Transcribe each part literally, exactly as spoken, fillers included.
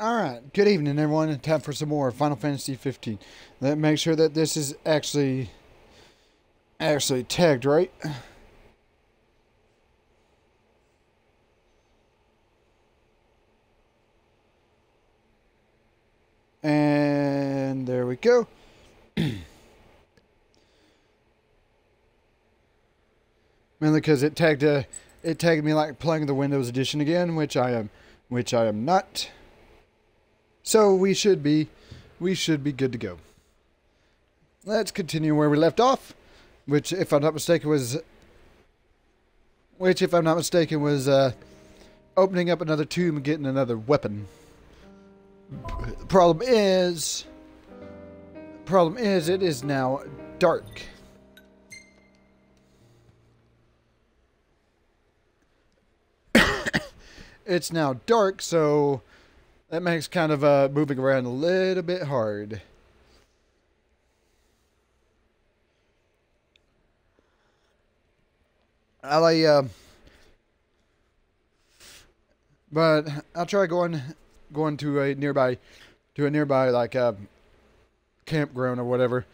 Alright, good evening everyone. Time for some more Final Fantasy fifteen. Let's make sure that this is actually actually tagged, right? And there we go. Mainly because it tagged uh, it tagged me like playing the Windows Edition again, which I am which I am not. So we should be, we should be good to go. Let's continue where we left off, which, if I'm not mistaken, was, which, if I'm not mistaken, was uh, opening up another tomb and getting another weapon. The problem is, problem is, it is now dark. It's now dark, so that makes kind of uh, moving around a little bit hard. I'll, uh, but I'll try going going to a nearby to a nearby like a uh, campground or whatever,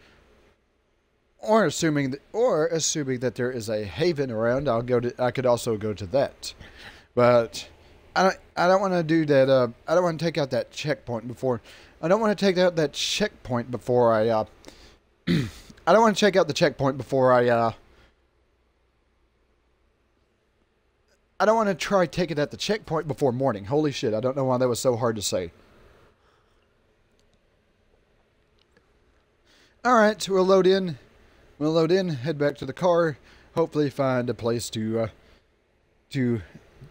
or assuming that, or assuming that there is a haven around. I'll go to. I could also go to that, but. I don't, I don't want to do that. Uh, I don't want to take out that checkpoint before. I don't want to take out that checkpoint before I. Uh, I don't want to check out the checkpoint before I. Uh, I don't want to try taking out the checkpoint before morning. Holy shit! I don't know why that was so hard to say. All right, so we'll load in. We'll load in. Head back to the car. Hopefully, find a place to. Uh, to.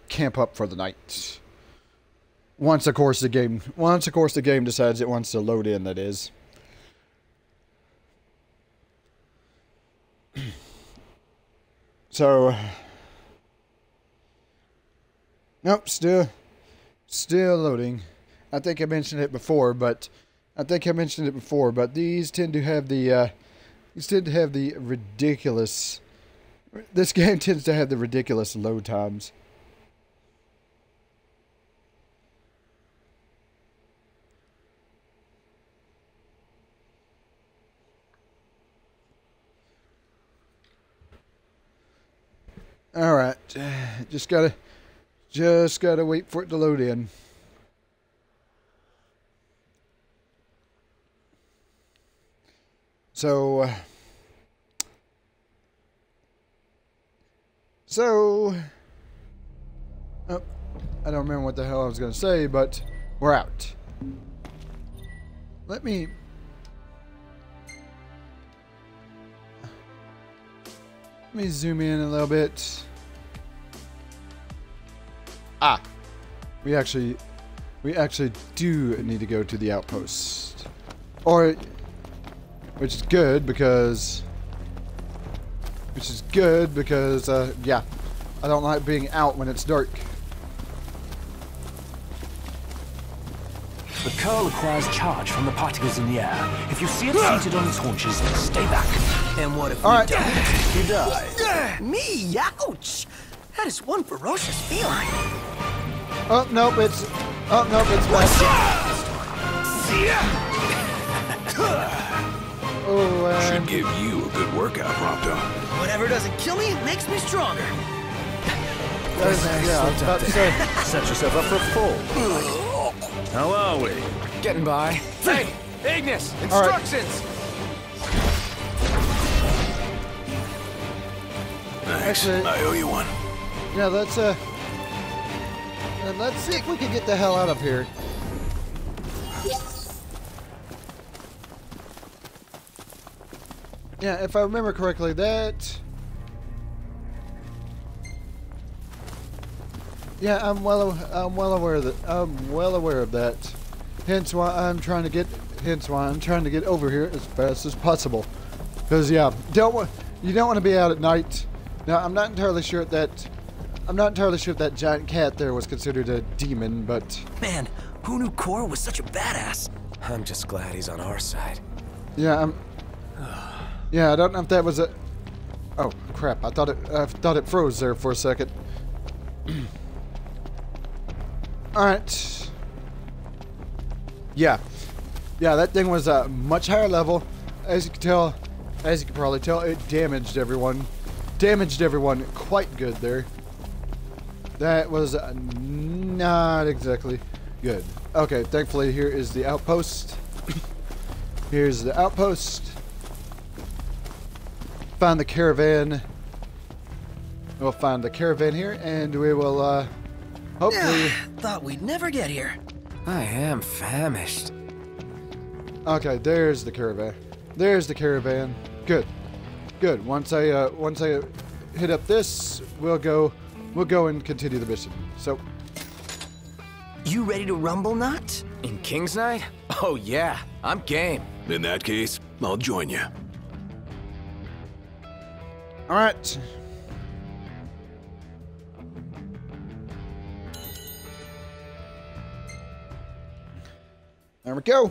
Camp up for the night. Once, of course, the game. Once, of course, the game decides it wants to load in. That is. So. Nope. Still. Still loading. I think I mentioned it before, but I think I mentioned it before. But these tend to have the. Uh, these tend to have the ridiculous. This game tends to have the ridiculous load times. All right, just gotta, just gotta wait for it to load in. So, so, oh, I don't remember what the hell I was gonna say, but we're out. Let me. Let me zoom in a little bit. Ah, we actually, we actually do need to go to the outpost, or which is good because, which is good because, uh, yeah, I don't like being out when it's dark. The Curl requires charge from the particles in the air. If you see it seated on its haunches, stay back. And what if All we right. don't? You die. Me? Ouch! That is one ferocious feline. Oh, nope, it's... Oh, nope, it's back. Oh, uh... Should give you a good workout, Prompto. Whatever doesn't kill me, it makes me stronger. That's nice. Yeah, I was about to say. Set yourself up for a fall. How are we? Getting by. Hey, Ignis! Instructions! Right. Actually, I owe you one. Yeah, let's, uh... let's see if we can get the hell out of here. Yeah, if I remember correctly, that... Yeah, I'm well, I'm well aware that I'm well aware of that. Hence why I'm trying to get, hence why I'm trying to get over here as fast as possible. Because yeah, don't want, you don't want to be out at night. Now I'm not entirely sure if that, I'm not entirely sure if that giant cat there was considered a demon, but man, who knew Cor was such a badass? I'm just glad he's on our side. Yeah, I'm. Yeah, I don't know if that was a. Oh crap! I thought it, I thought it froze there for a second. Alright. yeah. Yeah, that thing was a much higher level. As you can tell, as you can probably tell, it damaged everyone. Damaged everyone quite good there. That was not exactly good. Okay, thankfully here is the outpost. Here's the outpost. Find the caravan. We'll find the caravan here, and we will, uh, hopefully... Thought we'd never get here. I am famished. Okay, there's the caravan. There's the caravan. Good. Good. Once I, uh, once I hit up this, we'll go, we'll go and continue the mission. So... You ready to rumble, Nott? In King's Night? Oh, yeah. I'm game. In that case, I'll join you. Alright. There we go.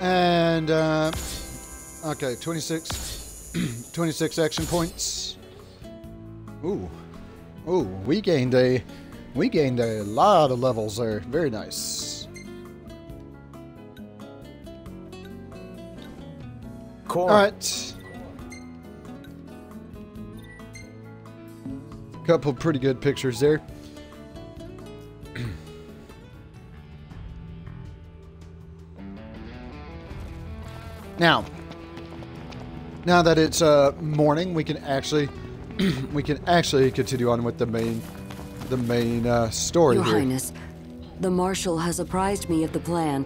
And, uh, okay, twenty-six, twenty-six action points. Ooh. Ooh, we gained a, we gained a lot of levels there. Very nice. Cor. All right. Couple pretty good pictures there. Now, now that it's uh, morning, we can actually, we can actually continue on with the main, the main uh, story. Your here. Highness, the Marshal has apprised me of the plan.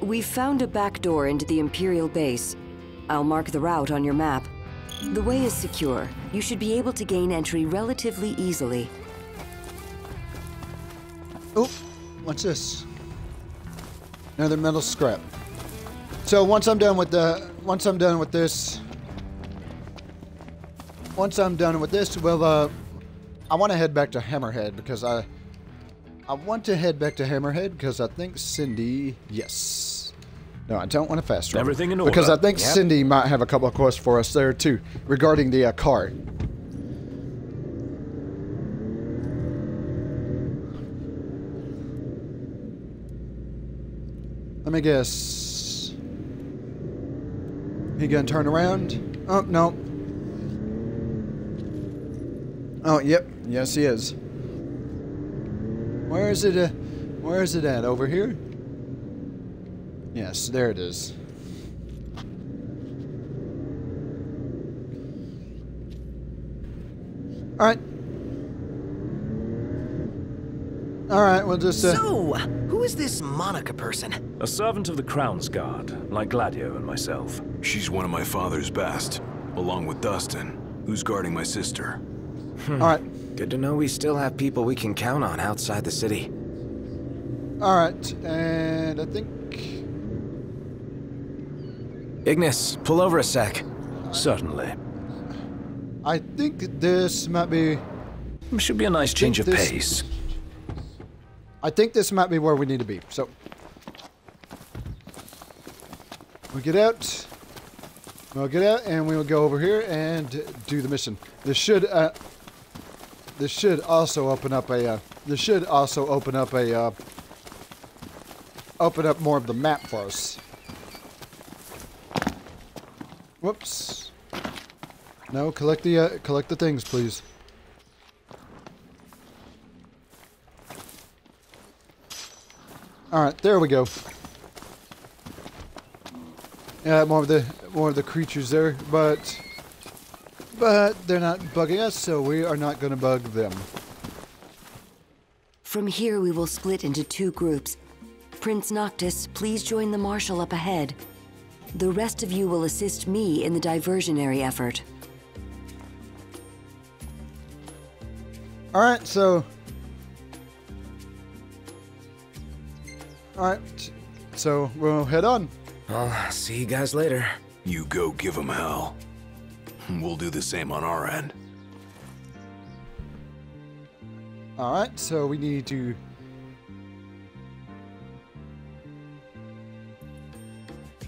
We found a back door into the Imperial base. I'll mark the route on your map. The way is secure. You should be able to gain entry relatively easily. Oh, what's this? Another metal scrap. So once I'm done with the, once I'm done with this, once I'm done with this, well, uh, I want to head back to Hammerhead because I, I want to head back to Hammerhead because I think Cindy, yes, no, I don't want to fast travel. Everything in order. Because I think yep. Cindy might have a couple of quests for us there too regarding the uh, car. Let me guess. He gonna turn around? Oh, no. Oh, yep. Yes, he is. Where is it? Uh, where is it at? Over here? Yes, there it is. Alright. Alright, we'll just... Uh, so, who is this Monica person? A servant of the Crown's Guard, like Gladio and myself. She's one of my father's best, along with Dustin, who's guarding my sister. Hmm. Alright. Good to know we still have people we can count on outside the city. Alright, and I think... Ignis, pull over a sec. Right. Certainly. I think this might be... It should be a nice I change of this... pace. I think this might be where we need to be, so. We'll get out. We'll get out and we'll go over here and do the mission. This should, uh, this should also open up a, uh, this should also open up a, uh, open up more of the map for us. Whoops. No, collect the, uh, collect the things, please. All right, there we go. Yeah, more of the more of the creatures there, but but they're not bugging us, so we are not going to bug them. From here, we will split into two groups. Prince Noctis, please join the Marshal up ahead. The rest of you will assist me in the diversionary effort. All right, so. Alright, so we'll head on. I'll see you guys later. You go give them hell. We'll do the same on our end. Alright, so we need to...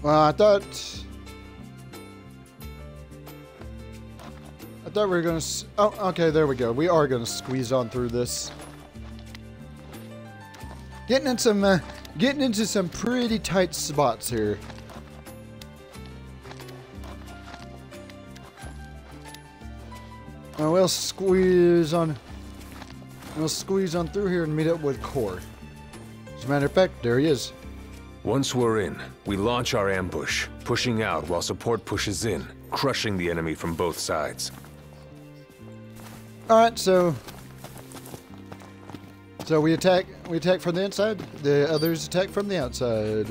Well, I thought... I thought we were gonna... Oh, okay, there we go. We are gonna squeeze on through this. Getting in some, uh, getting into some pretty tight spots here. Now we'll squeeze on, we'll squeeze on through here and meet up with Cor. As a matter of fact, there he is. Once we're in, we launch our ambush, pushing out while support pushes in, crushing the enemy from both sides. All right, so so we attack. We attack from the inside. The others attack from the outside.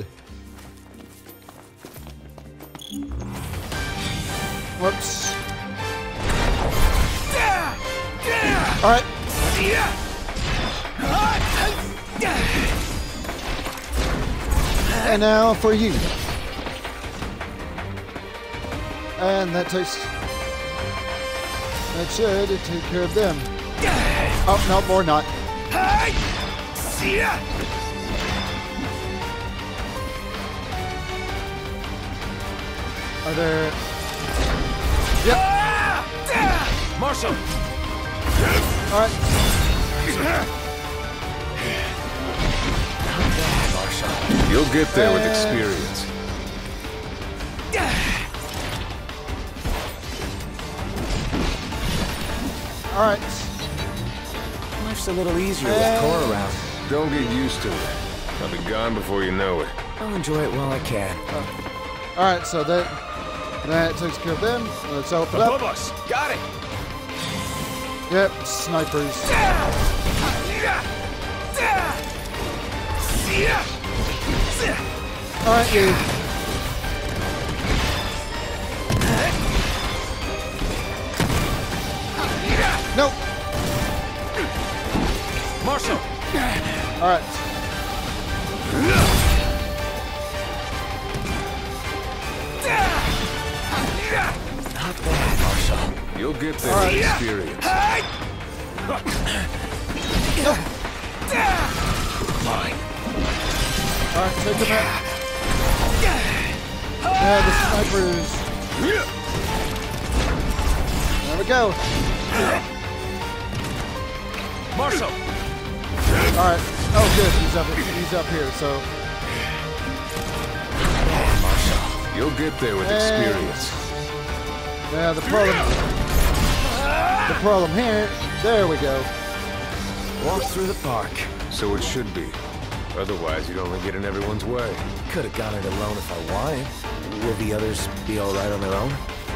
Whoops. All right. And now for you. And that takes. That should take care of them. Oh no, more not. Are there? Yep. Marshal. All right. Marshal. You'll get there and... with experience. All right. Life's a little easier and... with Cor around. Don't get used to it. I'll be gone before you know it. I'll enjoy it while I can. Oh. All right, so that that takes care of them. Let's open up. Above us. Got it. Yep, snipers. Alright, dude. Nope. Marshal. Alright. Not bad, Marshal. You'll get there with experience. Mine. Alright, take them out. Yeah, the snipers. There we go. Marshal! Alright. Oh good, he's up he's up here, so. Marshal. You'll get there with experience. Yeah, the problem. The problem here, there we go. Walk through the park. So it should be. Otherwise, you'd only get in everyone's way. Could have got it alone if I wanted. Will the others be all right on their own?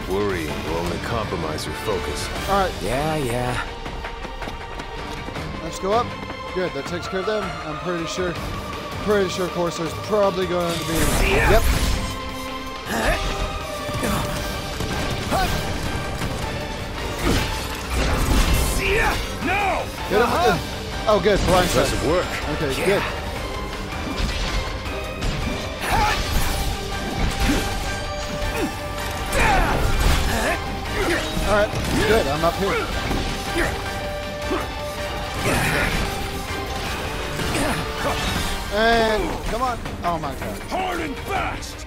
Worrying will only compromise your focus. All right. Yeah, yeah. Let's go up. Good, that takes care of them. I'm pretty sure, pretty sure Corsair's probably going to be... Yep. No! Good. Uh-huh. Oh, good. Blind side. Impressive work. Okay, yeah. Good. All right, good. I'm up here. And come on. Oh my God. Hard and fast.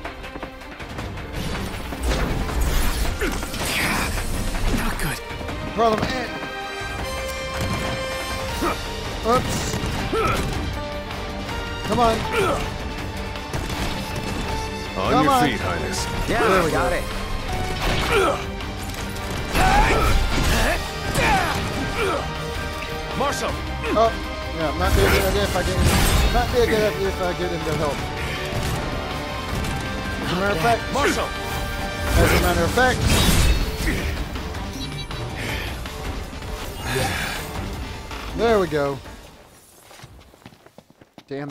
Not good. Problem. And oops. Come on. On Come your on. feet, Highness. Yeah, there we got go. it. Marshal. Oh, yeah, might be a good idea if I get in. Might be a good idea if I get into help. As a matter of fact, Marshal. As a matter of fact. Yeah. There we go. Damn,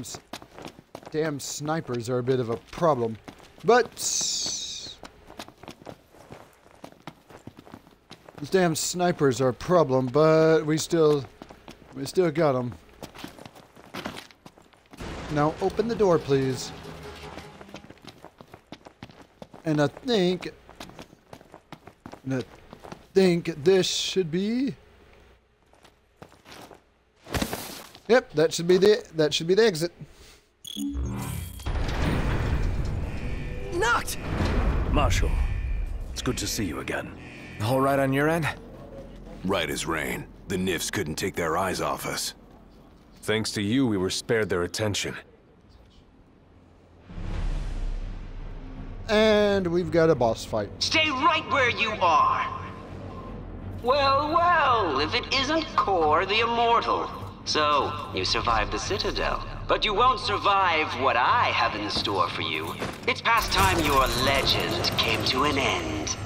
damn snipers are a bit of a problem, but these damn snipers are a problem. But we still, we still got them. Now open the door, please. And I think, and I think this should be. Yep, that should be the that should be the exit. Knocked. Marshal, it's good to see you again. All right on your end? Right as rain. The N I Fs couldn't take their eyes off us. Thanks to you, we were spared their attention. And we've got a boss fight. Stay right where you are. Well, well, if it isn't Cor the Immortal. So, you survived the Citadel, but you won't survive what I have in store for you. It's past time your legend came to an end.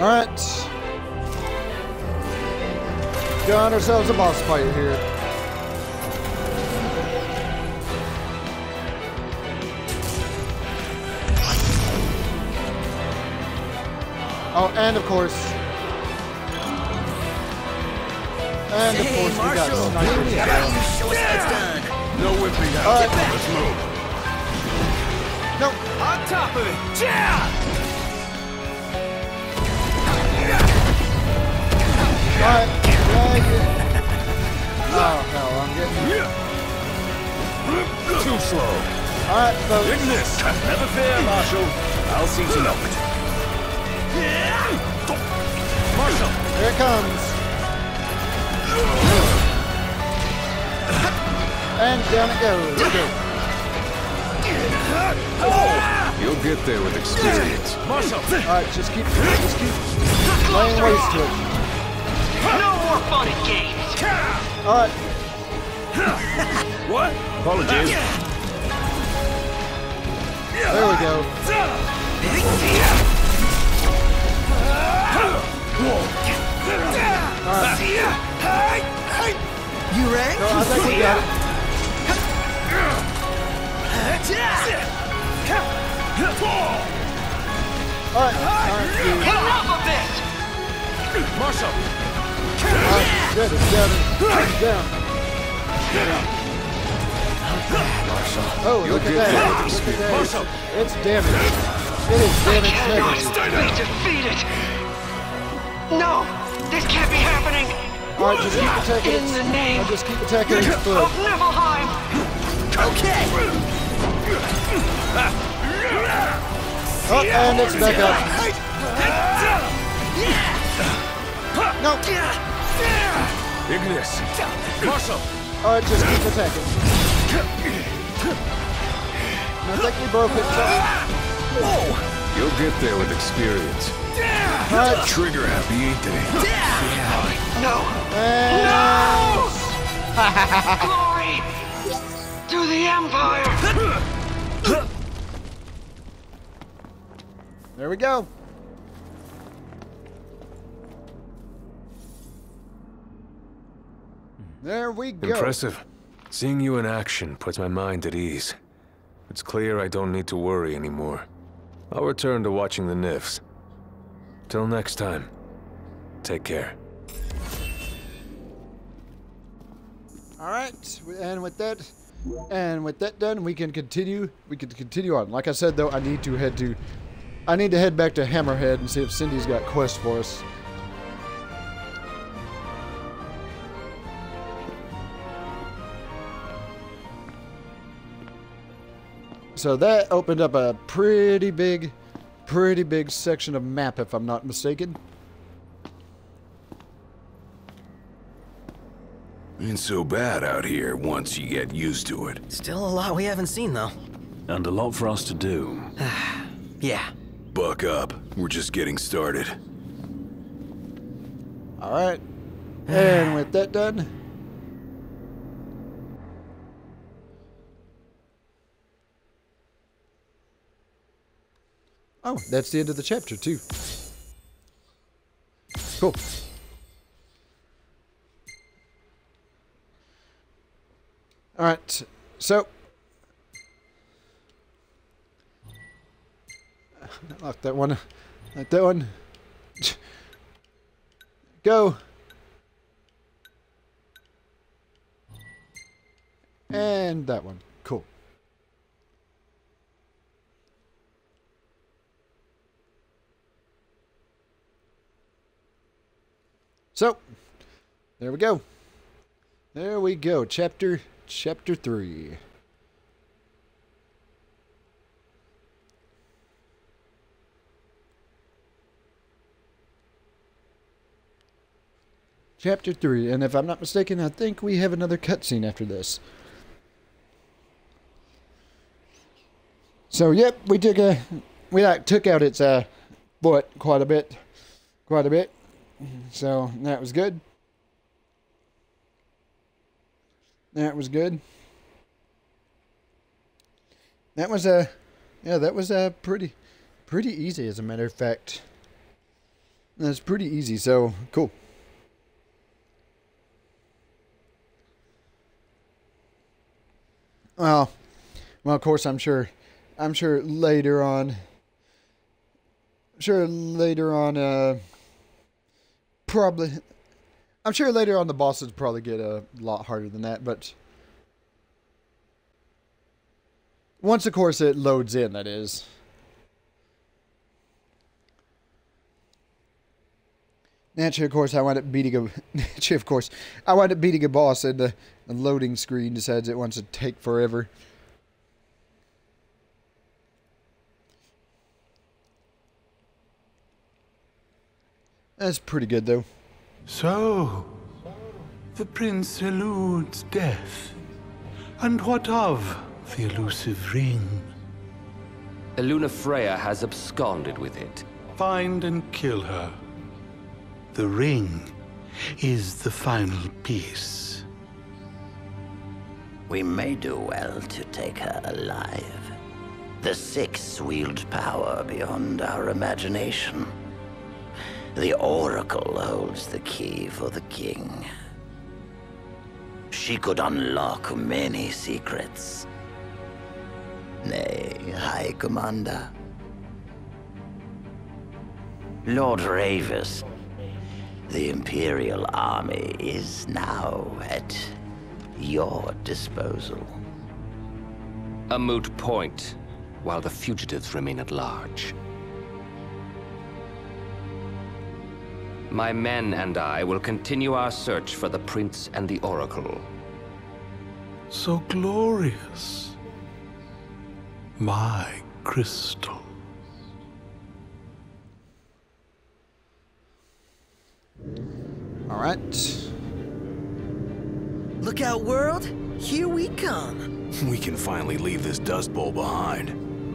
All right. Got ourselves a boss fight here. Oh, and of course. And of course, we got snipers. No whipping out. Get back. Let's move. Nope. On top of it. Yeah. All right. Oh hell, I'm getting too slow. All right, folks. Ignis, never fear, Marshal. I'll see to it. Marshal, here it comes. And down it goes. Oh, you'll get there with experience. Marshal. Alright, just keep just keep laying waste to it. No more fun and games. Alright. What? Apologies. There we go. Alright. You ready? No, I think we got it. Alright. Alright. Enough of this! Marshal! Alright. Get it, get it. Down. Get up. Marshal. Oh, look at that. Look at that. Marshal. It's damaged. It is damaged. I cannot defeat it. No! This can't be happening! Alright, just keep attacking it. In the name I'll just keep attacking its foot. Of Niflheim! Okay! Oh, and it's back up. No! Ignis! Marshal! Alright, just keep attacking. I think we broke it. Whoa! You'll get there with experience. Right. Trigger happy, ain't they? Yeah. No! And... No! Glory to the Empire! There we go. There we go. Impressive. Seeing you in action puts my mind at ease. It's clear I don't need to worry anymore. I'll return to watching the N I Fs. Till next time, take care. All right, and with that, and with that done, we can continue. We can continue on. Like I said, though, I need to head to, I need to head back to Hammerhead and see if Cindy's got quests for us. So that opened up a pretty big. Pretty big section of map, if I'm not mistaken. Ain't so bad out here once you get used to it. Still a lot we haven't seen, though. And a lot for us to do. Yeah. Buck up. We're just getting started. Alright. And with that done... Oh, that's the end of the chapter, too. Cool. Alright, so... Not like that one. Like that one. Go! And that one. Cool. So, there we go. There we go. Chapter, chapter three. Chapter three, and if I'm not mistaken, I think we have another cutscene after this. So, yep, we took a, we like took out its uh, foot quite a bit, quite a bit. So that was good. That was good. That was a, uh, yeah, that was a uh, pretty, pretty easy. As a matter of fact, that's pretty easy. So cool. Well, well, of course, I'm sure. I'm sure later on, sure later on, uh, probably, I'm sure later on the bosses probably get a lot harder than that, but once, of course, it loads in, that is. Naturally, of course, I wind up beating a, naturally, of course, I wind up beating a boss and the, the loading screen decides it wants to take forever. That's pretty good, though. So, the prince eludes death. And what of the elusive ring? Eluna Freya has absconded with it. Find and kill her. The ring is the final piece. We may do well to take her alive. The Six wield power beyond our imagination. The Oracle holds the key for the king. She could unlock many secrets. Nay, High Commander. Lord Ravis, the Imperial Army is now at your disposal. A moot point, while the fugitives remain at large. My men and I will continue our search for the Prince and the Oracle. So glorious. My crystal. All right. Look out, world. Here we come. We can finally leave this dust bowl behind.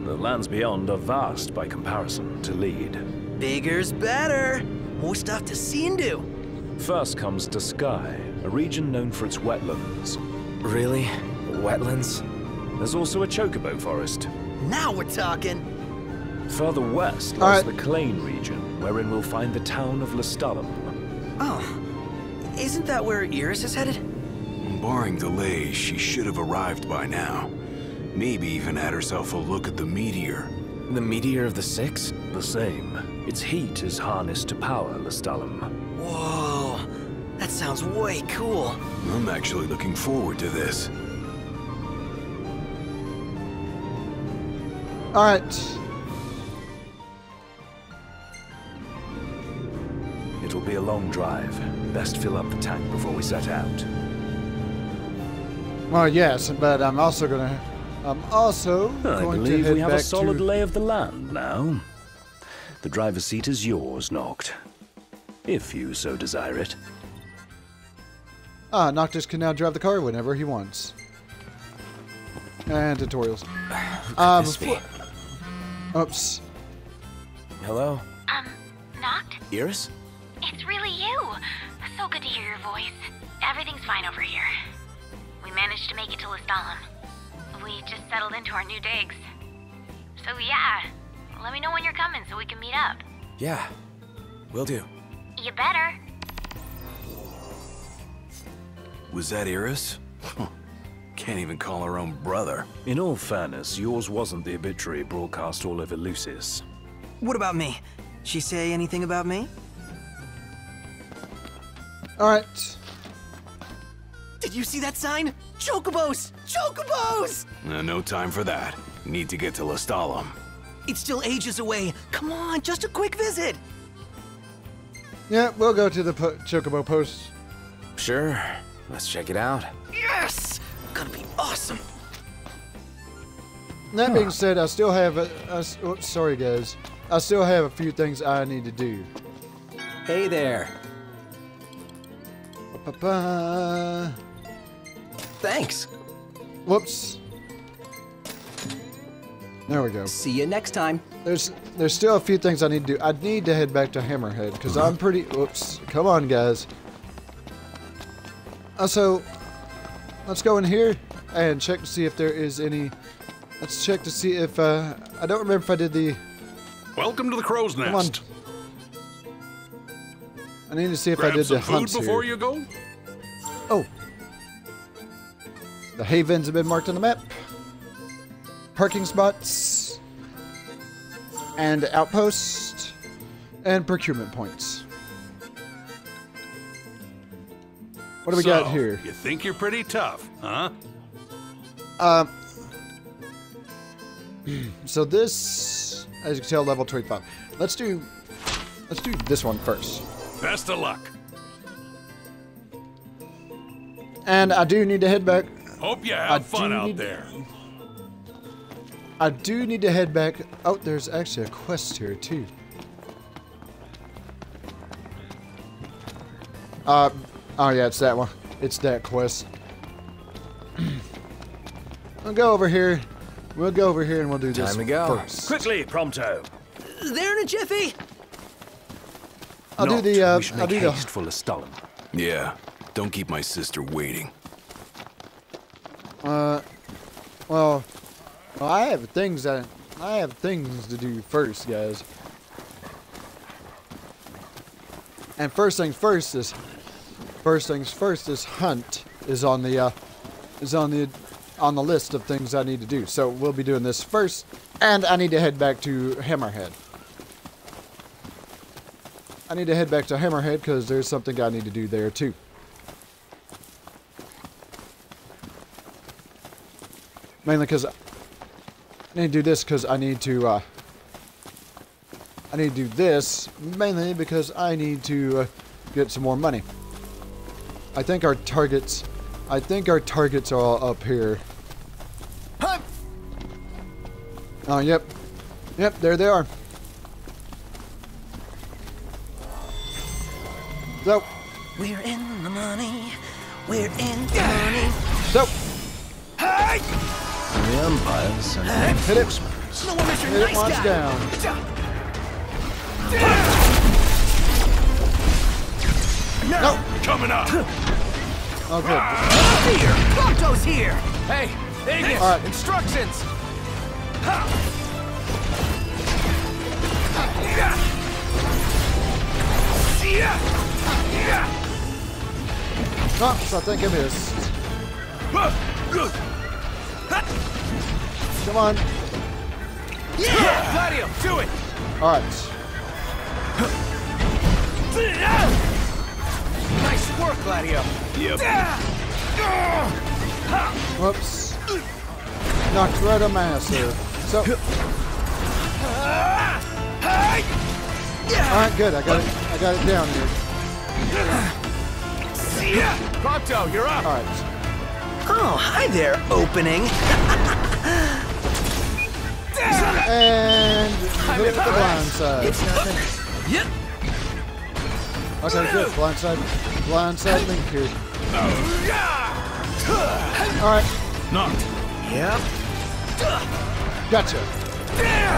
The lands beyond are vast by comparison to lead. Bigger's better. More stuff to see and do. First comes Deadeye, a region known for its wetlands. Really? Wetlands? There's also a chocobo forest. Now we're talking! Further west lies right. the Clain region, wherein we'll find the town of Lestallum. Oh. Isn't that where Iris is headed? Barring delays, she should have arrived by now. Maybe even had herself a look at the meteor. The meteor of the Six? The same. Its heat is harnessed to power Lestallum. Whoa! That sounds way cool! I'm actually looking forward to this. Alright. It'll be a long drive. Best fill up the tank before we set out. Well, yes, but I'm also gonna... I'm also I going believe to head we have back a solid to... lay of the land now. The driver's seat is yours, Noct, if you so desire it. Ah, Noctis can now drive the car whenever he wants. And tutorials. Uh, before... Oops. Hello? Um, Noct? Iris? It's really you. So good to hear your voice. Everything's fine over here. We managed to make it to Lestallum. We just settled into our new digs. So yeah, let me know when you're coming so we can meet up. Yeah, will do. You better. Was that Iris? Can't even call her own brother. In all fairness, yours wasn't the obituary broadcast all over Lucis. What about me? She say anything about me? Alright. Did you see that sign? Chocobos! Chocobos! Uh, no time for that. Need to get to Lestallum. It's still ages away. Come on, just a quick visit. Yeah, we'll go to the po Chocobo post. Sure. Let's check it out. Yes! Gonna be awesome. That huh. being said, I still have a. a oops, sorry, guys. I still have a few things I need to do. Hey there. Ba-ba-ba. Thanks. Whoops. There we go. See you next time. There's there's still a few things I need to do. I need to head back to Hammerhead because I'm pretty. Whoops. Come on, guys. Also, let's go in here and check to see if there is any. Let's check to see if uh, I don't remember if I did the. Welcome to the Crow's Nest. Come on. I need to see if Grab I did some the hunts food before here. You go. Oh. The havens have been marked on the map. Parking spots and outposts and procurement points. What do we so, got here? You think you're pretty tough, huh? Um. So this, as you can tell, level twenty-five. Let's do, let's do this one first. Best of luck. And I do need to head back. Hope you have I fun out there. I do need to head back. Oh, there's actually a quest here too. Uh, oh yeah, it's that one. It's that quest. I'll go over here. We'll go over here and we'll do this Time to go. first. Quickly, Prompto. There in a jiffy. I'll Not, do the. Uh, I'll do the. For Lestallum. Yeah. Don't keep my sister waiting. Uh, well. Well, I have things that I have things to do first, guys. And first things first is first things first is hunt is on the uh, is on the on the list of things I need to do. So we'll be doing this first, and I need to head back to Hammerhead. I need to head back to Hammerhead because there's something I need to do there too. Mainly because. I need to do this because I need to, uh, I need to do this mainly because I need to uh, get some more money. I think our targets, I think our targets are all up here. Huh? Oh, yep. Yep, there they are. So. We're in the money. We're in the money. So. Hey! The umpires and hit it. No one hit it nice once down. down. No. Coming up. Oh, good. Here. Pronto's here. Hey, Ignis. Right. Instructions. Oh, so I think it is. Come on. Yeah! Gladio, do it! Alright. Nice work, Gladio. Yep. Whoops. Knocked right on my ass here. So. Alright, good. I got it. I got it down here. Prompto, you're up. Alright. Oh, hi there, opening. And hit the blind side. It's nothing. Yep. Okay, good. Blind side. Blind side link here. Oh. Alright. Knocked. Yep. Gotcha.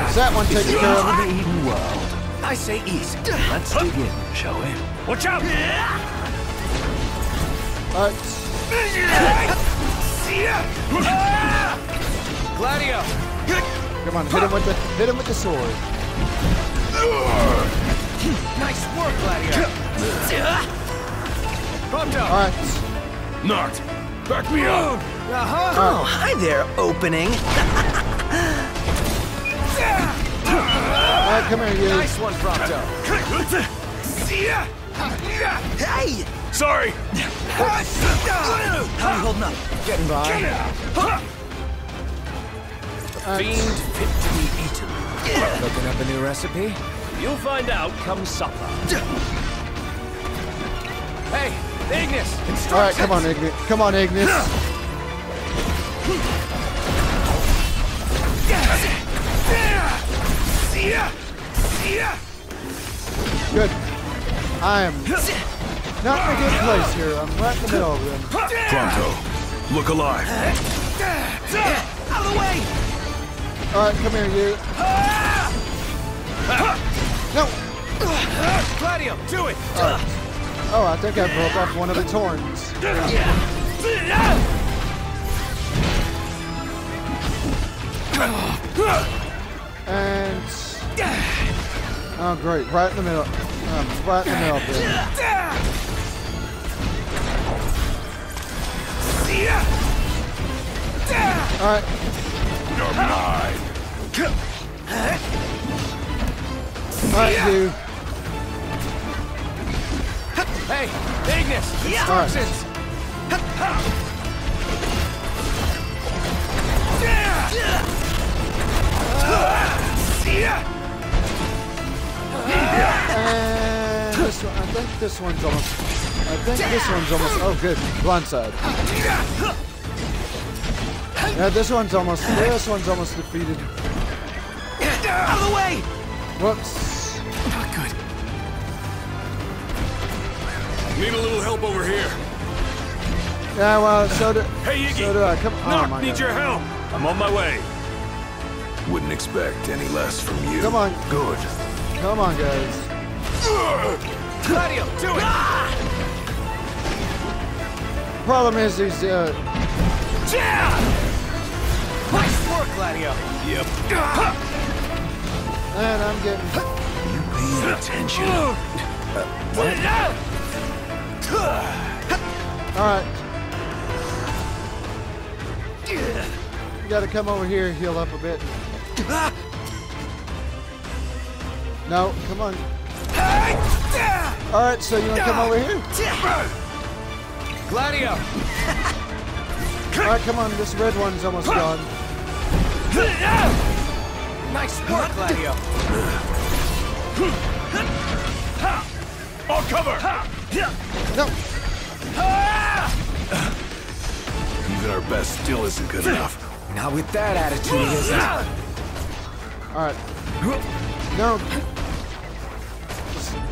Is that one taken care of? Hidden world. I say easy. Let's dig in, shall we? Watch out! Alright. Gladio! Come on, hit him with the hit him with the sword. Nice work, Gladio. Alright. Knocked. Back me up. Uh-huh. Oh, hi there, opening. Alright, come here, you. Nice one, Prompto. Hey! Sorry! I'm holding up. Getting by. And Fiend fit to be eaten. Yeah. Looking up a new recipe? You'll find out come supper. Hey, Ignis! Alright, come on, Ignis. Come on, Ignis. Good. I am Not in a good place here. I'm right in the middle of them. Prompto, look alive. Out of the way! Alright, come here, you. No! Gladio, do it! Right. Oh, I think I broke off one of its horns. And... oh, great. Right in the middle. Um, right in the middle of this. Alright. You're mine. Alright, you. Hey, Ignis! Instructions! And this one, I think this one's almost... I think this one's almost... oh, good. Blindside. Yeah, this one's almost... this one's almost defeated. Out of the way! Whoops. Not good. Need a little help over here. Yeah, well, so do... hey, Iggy! So do I. Come on, Knock, need God. Your help! I'm on my way. Wouldn't expect any less from you. Come on. Good. Come on, guys. Gladio, do it! Ah! Problem is, he's uh. Yeah! Nice work, Gladio. Yep. And I'm getting. You pay attention. Uh, what? All right. You gotta come over here and heal up a bit. No, come on. All right, so you wanna come over here? Gladio! Alright, come on, this red one's almost gone. Nice work, Gladio! I'll cover! No! Even our best still isn't good enough. Not with that attitude, is it? Alright. No!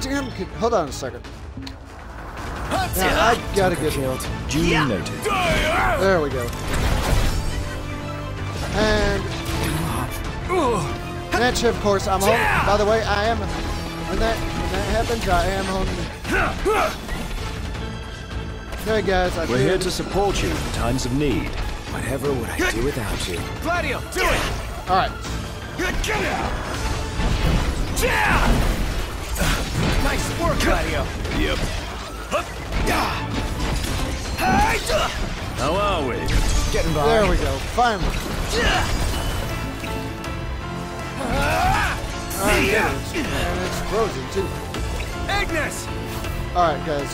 Damn kid. Hold on a second. Yeah, I gotta get healed. Duly noted. There we go. And that, of course, I'm home. By the way, I am. When that when that happens, I am home. There, guys. I We're did. here to support you in times of need. Whatever would I do without you? Gladio, do it. All right. Get out. Yeah. Nice work, Gladio. Yep. How are we? Getting by. There we go. Finally. Alright, guys. And it's frozen, too. Ignis! Alright, guys.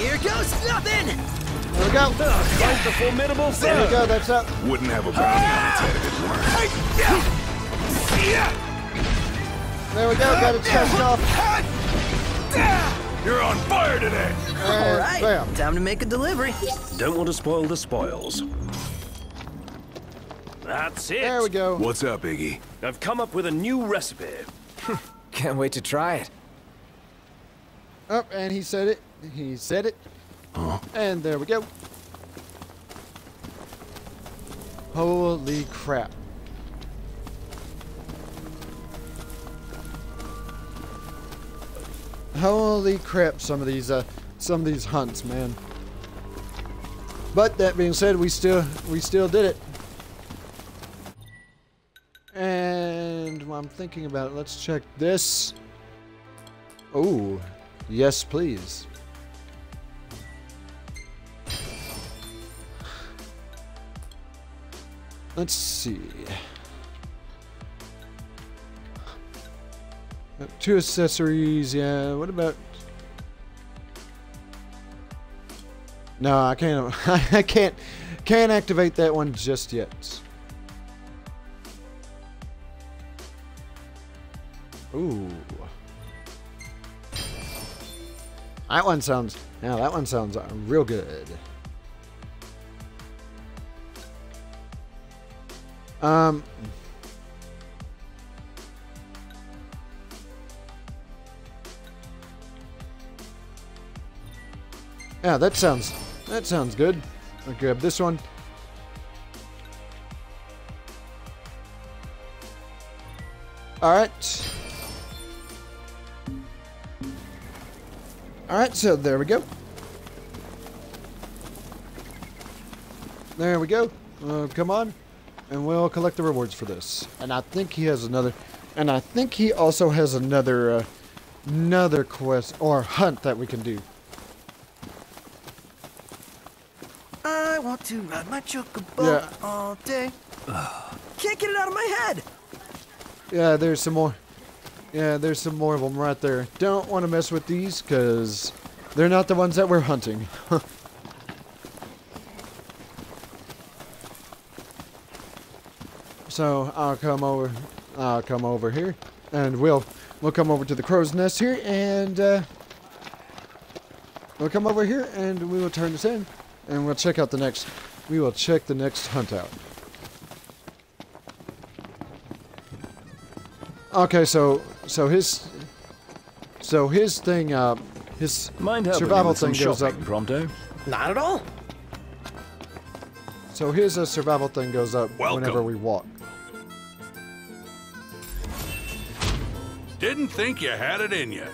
Here goes nothing! There we go. Quite the formidable foe. There we go, that's up. Wouldn't have a bounty on its head if it weren't. There we go, got its chest off. You're on fire today. All right, bam. Time to make a delivery. Don't want to spoil the spoils. That's it. There we go. What's up, Iggy? I've come up with a new recipe. Can't wait to try it. Oh, and he said it. He said it. Huh? And there we go. Holy crap. Holy crap, some of these uh some of these hunts, man. But that being said, we still we still did it. And while I'm thinking about it, let's check this. Oh, yes, please. Let's see. Two accessories, yeah. What about? No, I can't. I can't. Can't activate that one just yet. Ooh. That one sounds. Now that one sounds real good. Um, yeah, that sounds that sounds good. I'll grab this one. All right. All right, so there we go. There we go. Uh, come on. And we'll collect the rewards for this. And I think he has another... And I think he also has another... Uh, another quest or hunt that we can do. I want to ride my chocobo yeah. all day. Can't get it out of my head! Yeah, there's some more. Yeah, there's some more of them right there. Don't want to mess with these, because they're not the ones that we're hunting. So I'll come over. I'll come over here, and we'll we'll come over to the Crow's Nest here, and uh, we'll come over here, and we will turn this in, and we'll check out the next. We will check the next hunt out. Okay, so so his so his thing, uh, his Mind survival thing goes up. Prompto? Not at all. So his uh, survival thing goes up Welcome. whenever we walk. Didn't think you had it in you.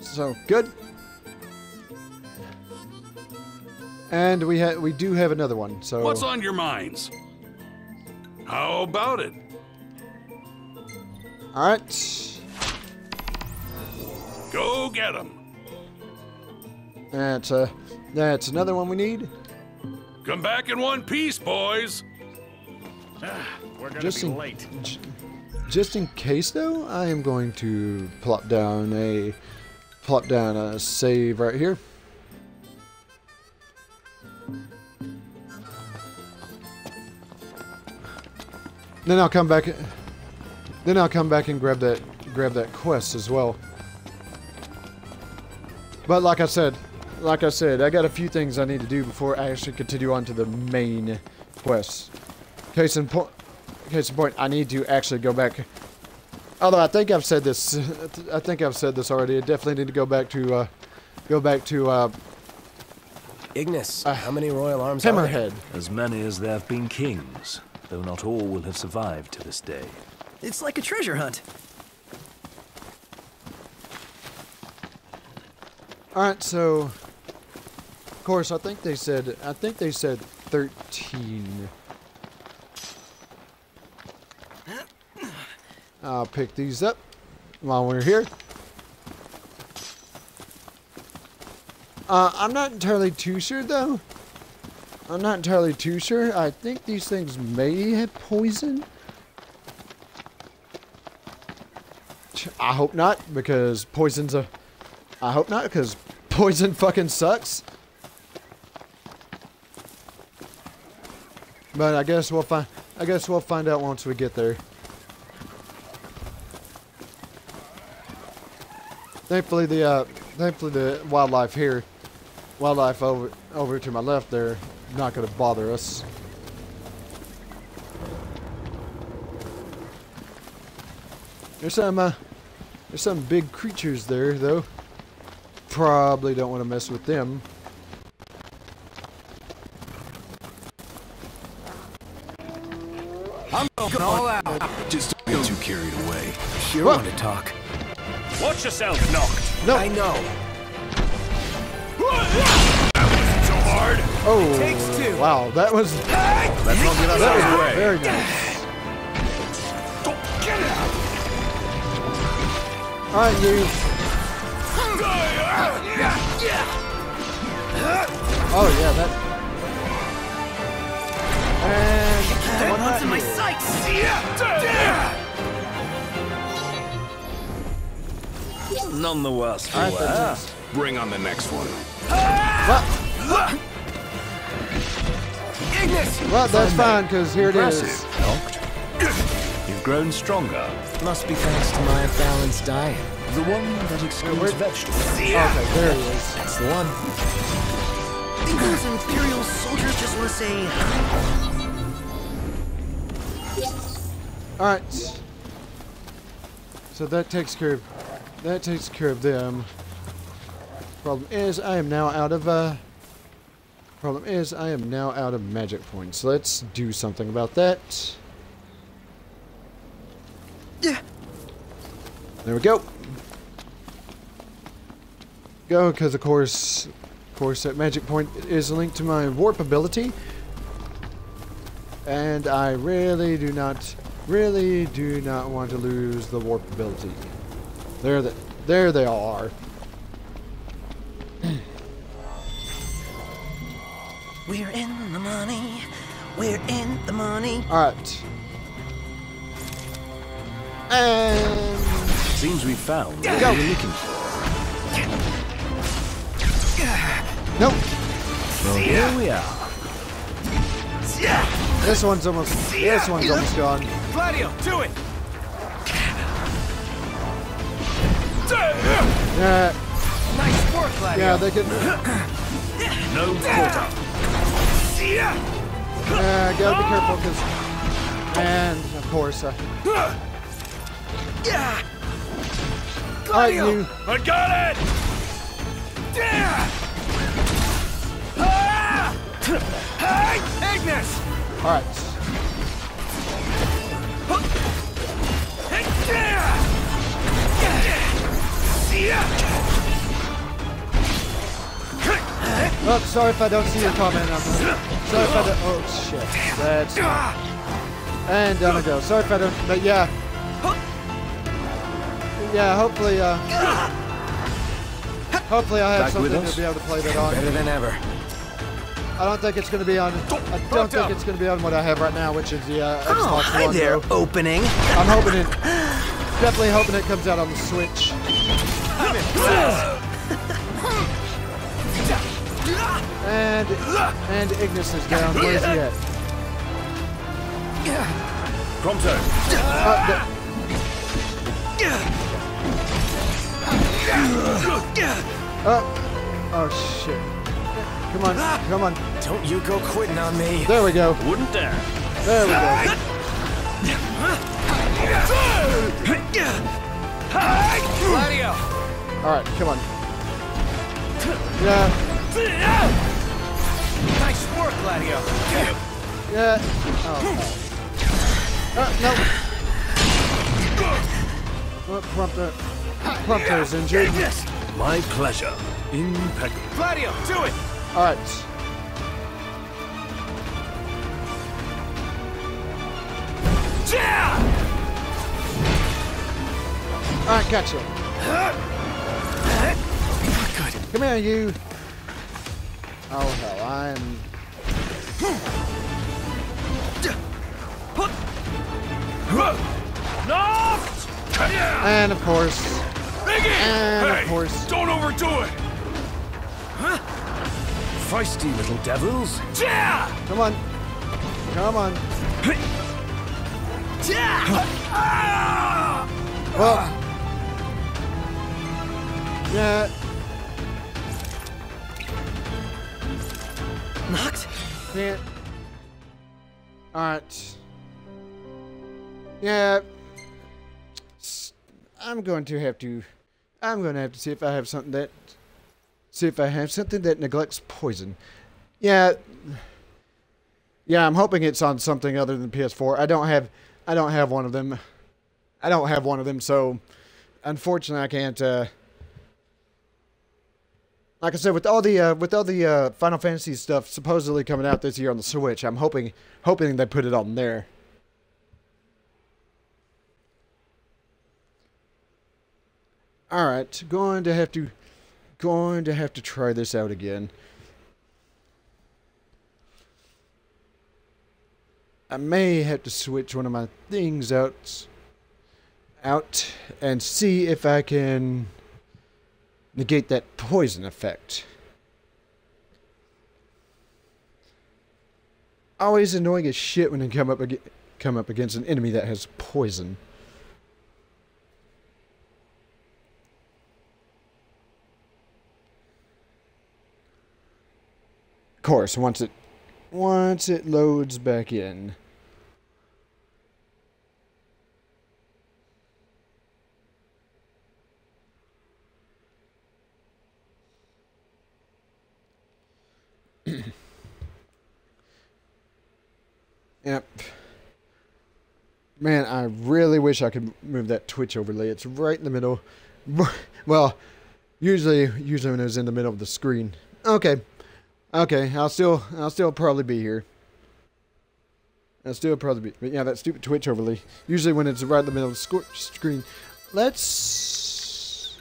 So good. And we ha we do have another one. So what's on your minds? How about it? All right. Go get him. That's uh, that's another one we need. Come back in one piece, boys. Ah, we're gonna just be in, late. Just in case, though, I am going to plop down a plop down a save right here. Then I'll come back. Then I'll come back and grab that, grab that quest as well. But like I said, like I said, I got a few things I need to do before I actually continue on to the main quest. Case in point, case in point, I need to actually go back. Although I think I've said this, I think I've said this already. I definitely need to go back to, uh, go back to. Uh, Ignis, uh, how many royal arms? Hammerhead. As many as there have been kings. Though not all will have survived to this day. It's like a treasure hunt. All right, so of course I think they said I think they said thirteen. I'll pick these up while we're here. Uh, I'm not entirely too sure though. I'm not entirely too sure. I think these things may have poison. I hope not, because poison's a... I hope not, because poison fucking sucks. But I guess we'll find... I guess we'll find out once we get there. Thankfully the, uh... Thankfully the wildlife here... Wildlife over, over to my left there... not going to bother us. There's some, uh, there's some big creatures there, though. Probably don't want to mess with them. I'm going all out. Just don't get too carried away. You want to talk? Watch yourself, Noct. No, I know. Oh, takes two. Wow, that was that was very nice. All right, you. Oh yeah, that. And that one's in my sights. None the worse for wear. Bring on the next one. What? Well, that's fine, because here it is. You've grown stronger. Must be thanks to my balanced diet. The one that excludes vegetables. Okay, there it is. That's the one. think those Imperial soldiers just want to say hi. Alright. So that takes care of that takes care of them. Problem is I am now out of uh problem is I am now out of magic points. Let's do something about that. Yeah. There we go. Go, because of course of course that magic point is linked to my warp ability. And I really do not really do not want to lose the warp ability. There that there they all are. We're in the money. We're in the money. Alright. And seems we found what we were looking for. Nope. Well, here we are. This one's almost this one's almost gone. Gladio, do it! Yeah. Nice work, Gladio. Yeah, they can. No quarter. Yeah, uh, gotta be careful, cause, and of course, uh, yeah. I knew. I got it. Yeah. Ah! Hey, Ignis. All right. Oh, sorry if I don't see your comment. I'm sorry if I don't. Oh shit, that's. And down I go. Sorry if I don't. But yeah, yeah. Hopefully, uh, hopefully I have something to be able to play that on. Better than ever. I don't think it's going to be on. I don't think it's going to be on what I have right now, which is the uh, Xbox One. Oh, hi there, opening. I'm hoping it. Definitely hoping it comes out on the Switch. I'm impressed. And and Ignis is down. Where's he at? Prompto. Uh, oh, oh shit! Come on, come on! Don't you go quitting on me. There we go. Wouldn't dare. There we go. Gladio. All right, come on. Yeah. Nice work, Gladio. Yeah. Oh. Uh, no. Well, Prompto. Prompto's injured. Yes. My pleasure. Impeccable. Gladio, do it. All right. Yeah. All right, gotcha. Good. Come here, you. Oh hell, I'm. And of course. And of course. Hey, don't overdo it. Huh? Feisty little devils. Yeah. Come on. Come on. Yeah. Well. Yeah. Knocked? Yeah. Alright. Yeah. I'm going to have to I'm gonna have to see if I have something that see if I have something that neglects poison. Yeah. Yeah, I'm hoping it's on something other than P S four. I don't have I don't have one of them. I don't have one of them, so unfortunately I can't uh Like I said, with all the uh, with all the uh, Final Fantasy stuff supposedly coming out this year on the Switch, I'm hoping hoping they put it on there. All right, going to have to going to have to try this out again. I may have to switch one of my things out out and see if I can negate that poison effect. Always annoying as shit when you come up ag come up against an enemy that has poison. course, once it once it loads back in. Yep. Man, I really wish I could move that Twitch overlay. It's right in the middle. Well, usually, usually when it's in the middle of the screen. Okay, okay. I'll still, I'll still probably be here. I'll still probably be. But yeah, that stupid Twitch overlay. Usually when it's right in the middle of the screen. Let's.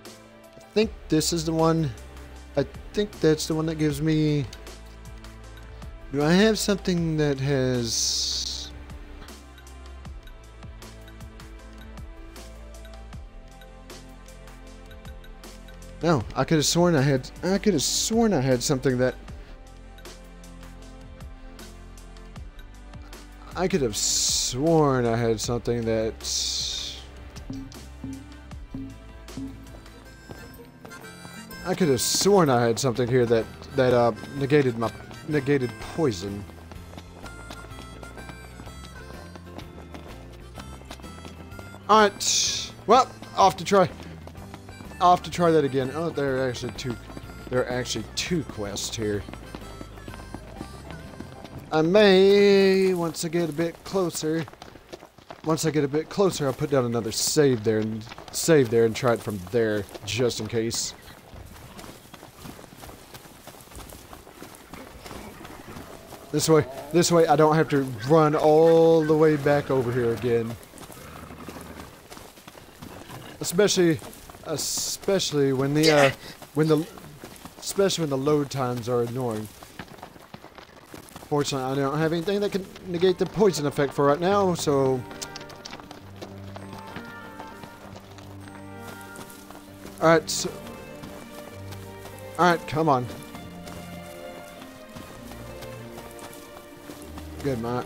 I think this is the one. I think that's the one that gives me. Do I have something that has... No, I could have sworn I had... I could have sworn I had something that... I could have sworn I had something that... I could have sworn I had something here that, that uh, negated my... Negated poison. Alright. Well, off to try. Off to try that again. Oh, there are actually two. There are actually two quests here. I may, once I get a bit closer. Once I get a bit closer, I'll put down another save there and save there and try it from there, just in case. This way, this way I don't have to run all the way back over here again. Especially, especially when the, uh, when the, especially when the load times are annoying. Fortunately, I don't have anything that can negate the poison effect for right now, so. Alright, so. Alright, come on. Good, my...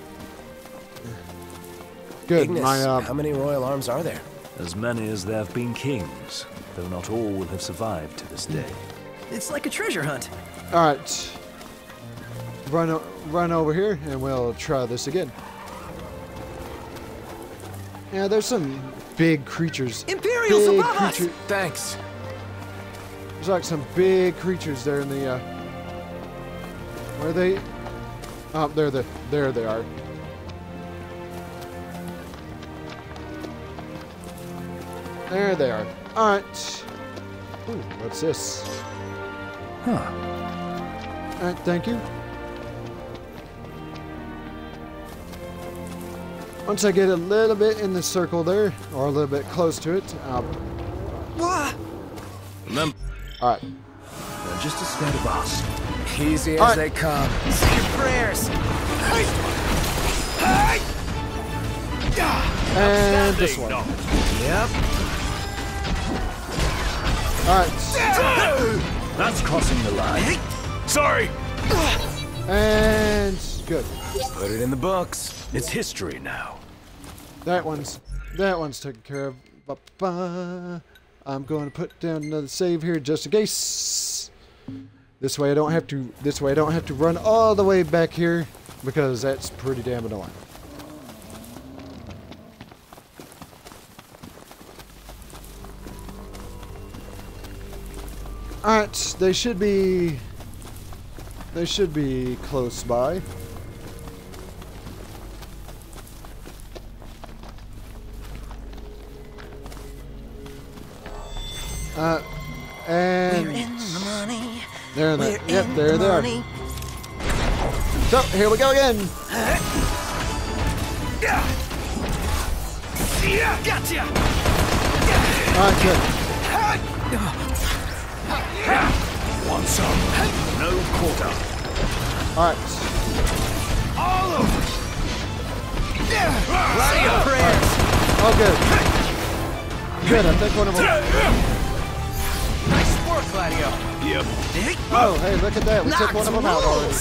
Good, Ignis, my, uh... how many royal arms are there? As many as there have been kings, though not all will have survived to this day. It's like a treasure hunt. Alright. Run, run over here, and we'll try this again. Yeah, there's some big creatures. Imperials above creature us! Thanks. There's like some big creatures there in the, uh... Where are they... Oh, there they, there they are. There they are. Alright. Ooh, what's this? Huh. Alright, thank you. Once I get a little bit in the circle there, or a little bit close to it, I'll... Alright. They're just a scared of us. Easy as right. They come. Say your prayers. And this one. No. Yep. Alright. That's crossing the line. Sorry. And good. Put it in the books. It's history now. That one's that one's taken care of. Ba-ba. I'm going to put down another save here just in case. This way I don't have to, this way I don't have to run all the way back here, because that's pretty damn annoying. Alright, they should be, they should be close by. Uh, and... We're in the money. There they, yep, there they are. So, here we go again. Gotcha. Alright, good. One song, no quarter. Alright. All over. Gladio prayers. Oh, good. Good, I think one of them. Nice work, Gladio. Yep. Oh, hey, look at that. We took one of them out already.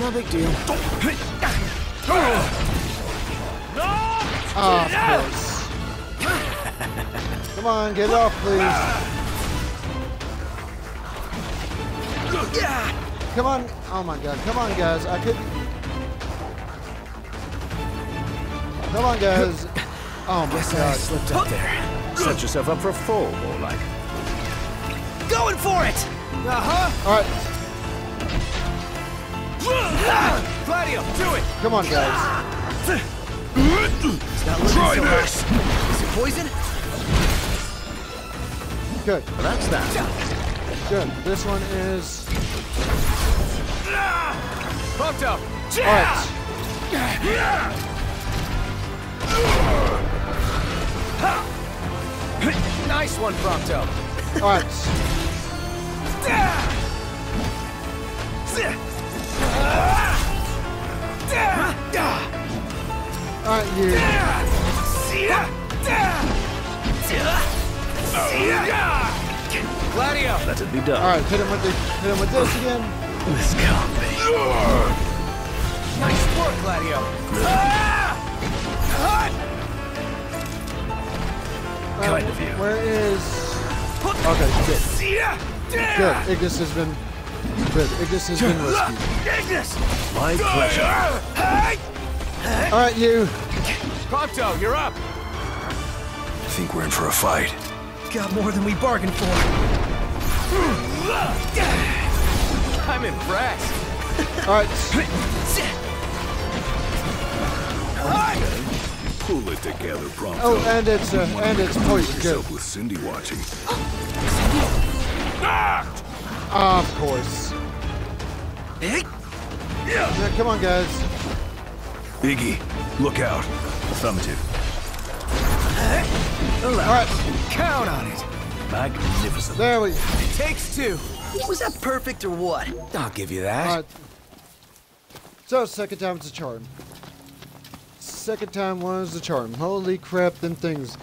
No big deal. Oh, of course. Come on, get it off, please. Come on. Oh my god. Come on, guys. I could. Come on, guys. Oh my Guess god. I slipped up there. Set yourself up for a fall, warlike. Going for it! Uh-huh. All right. Gladio, do it! Come on, guys. It's not Try so this! Hard. Is it poison? Good. Well, that's that. Good. This one is... Pumped up! Alright. Nice one, Prompto. Alright. Alright, you. Gladio! Let it be done. Alright, hit him with the, hit him with this again. This can't be. Nice work, Gladio. Um, kind of you. Where is... Okay, good. Good. Ignis has been... Good. Ignis has been rescued. Ignis! My pleasure. Alright, you. Prompto, you're up. I think we're in for a fight. Got more than we bargained for. I'm impressed. Alright. Okay. Pull it together, Prompto. Oh, and it's, uh, and it's poison. Good. With Cindy watching. Ah! Of course. Yeah, come on, guys. Iggy, look out. Affirmative. Alright. Count on it. Magnificent. There we go. It takes two. Was that perfect or what? I'll give you that. Right. So, second time's a charm. Second time was the charm. Holy crap, them things.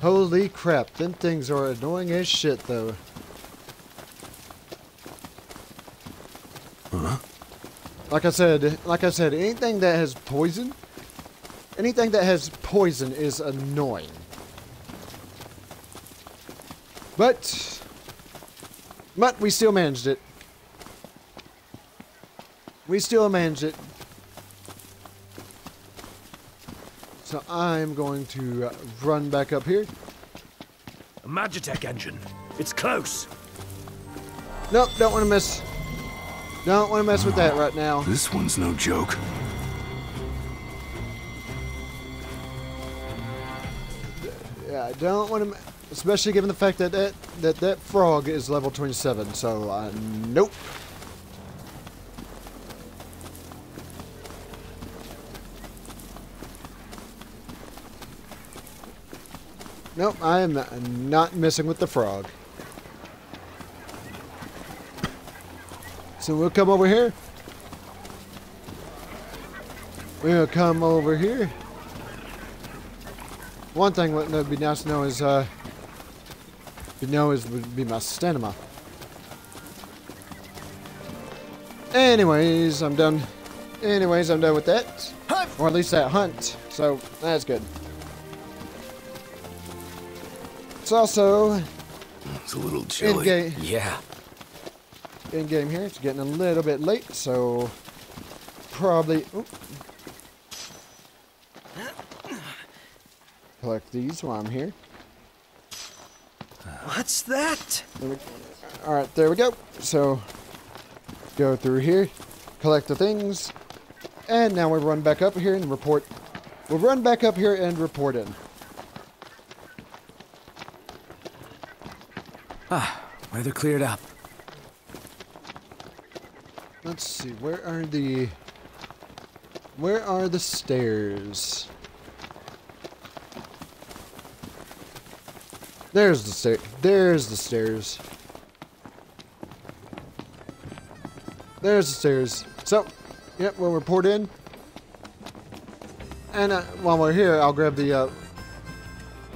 Holy crap, them things are annoying as shit, though. Huh? Like I said, like I said, anything that has poison, anything that has poison is annoying. But... But we still managed it. We still managed it. So I'm going to run back up here. A Magitek engine. It's close. Nope, don't want to miss. Don't want to mess with that right now. This one's no joke. Yeah, I don't want to... Especially given the fact that that, that that frog is level twenty-seven, so uh, nope. Nope, I am not messing with the frog. So we'll come over here. We'll come over here. One thing that would be nice to know is... Uh, You know, it would be my stamina. Anyways, I'm done. Anyways, I'm done with that. Hunt! Or at least that hunt. So, that's good. It's also... It's a little chilly. In-game. Yeah. In-game here. It's getting a little bit late, so... Probably... Ooh. Collect these while I'm here. What's that? Alright, there we go. So, go through here, collect the things, and now we run back up here and report. We'll run back up here and report in. Ah, weather cleared up. Let's see, where are the... Where are the stairs? There's the stair. There's the stairs. There's the stairs. So, yep, we'll report in. And uh, while we're here, I'll grab the. Uh,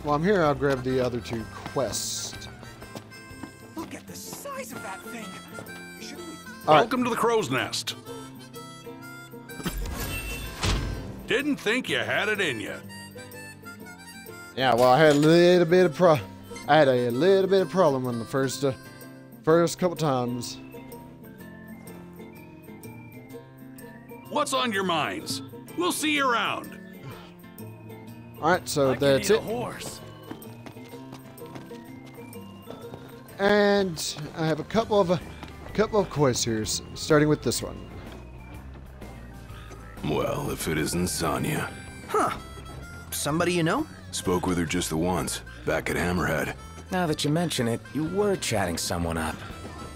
while I'm here, I'll grab the other two quests. Look at the size of that thing. Should we... Welcome right. to the Crow's Nest. Didn't think you had it in you. Yeah, well, I had a little bit of pro. I had a little bit of problem on the first, uh, first couple times. What's on your minds? We'll see you around. All right, so I that's it. A horse. And I have a couple of a couple of quests here, starting with this one. Well, if it isn't Sonya. Huh. Somebody you know? Spoke with her just the once, back at Hammerhead. Now that you mention it, you were chatting someone up.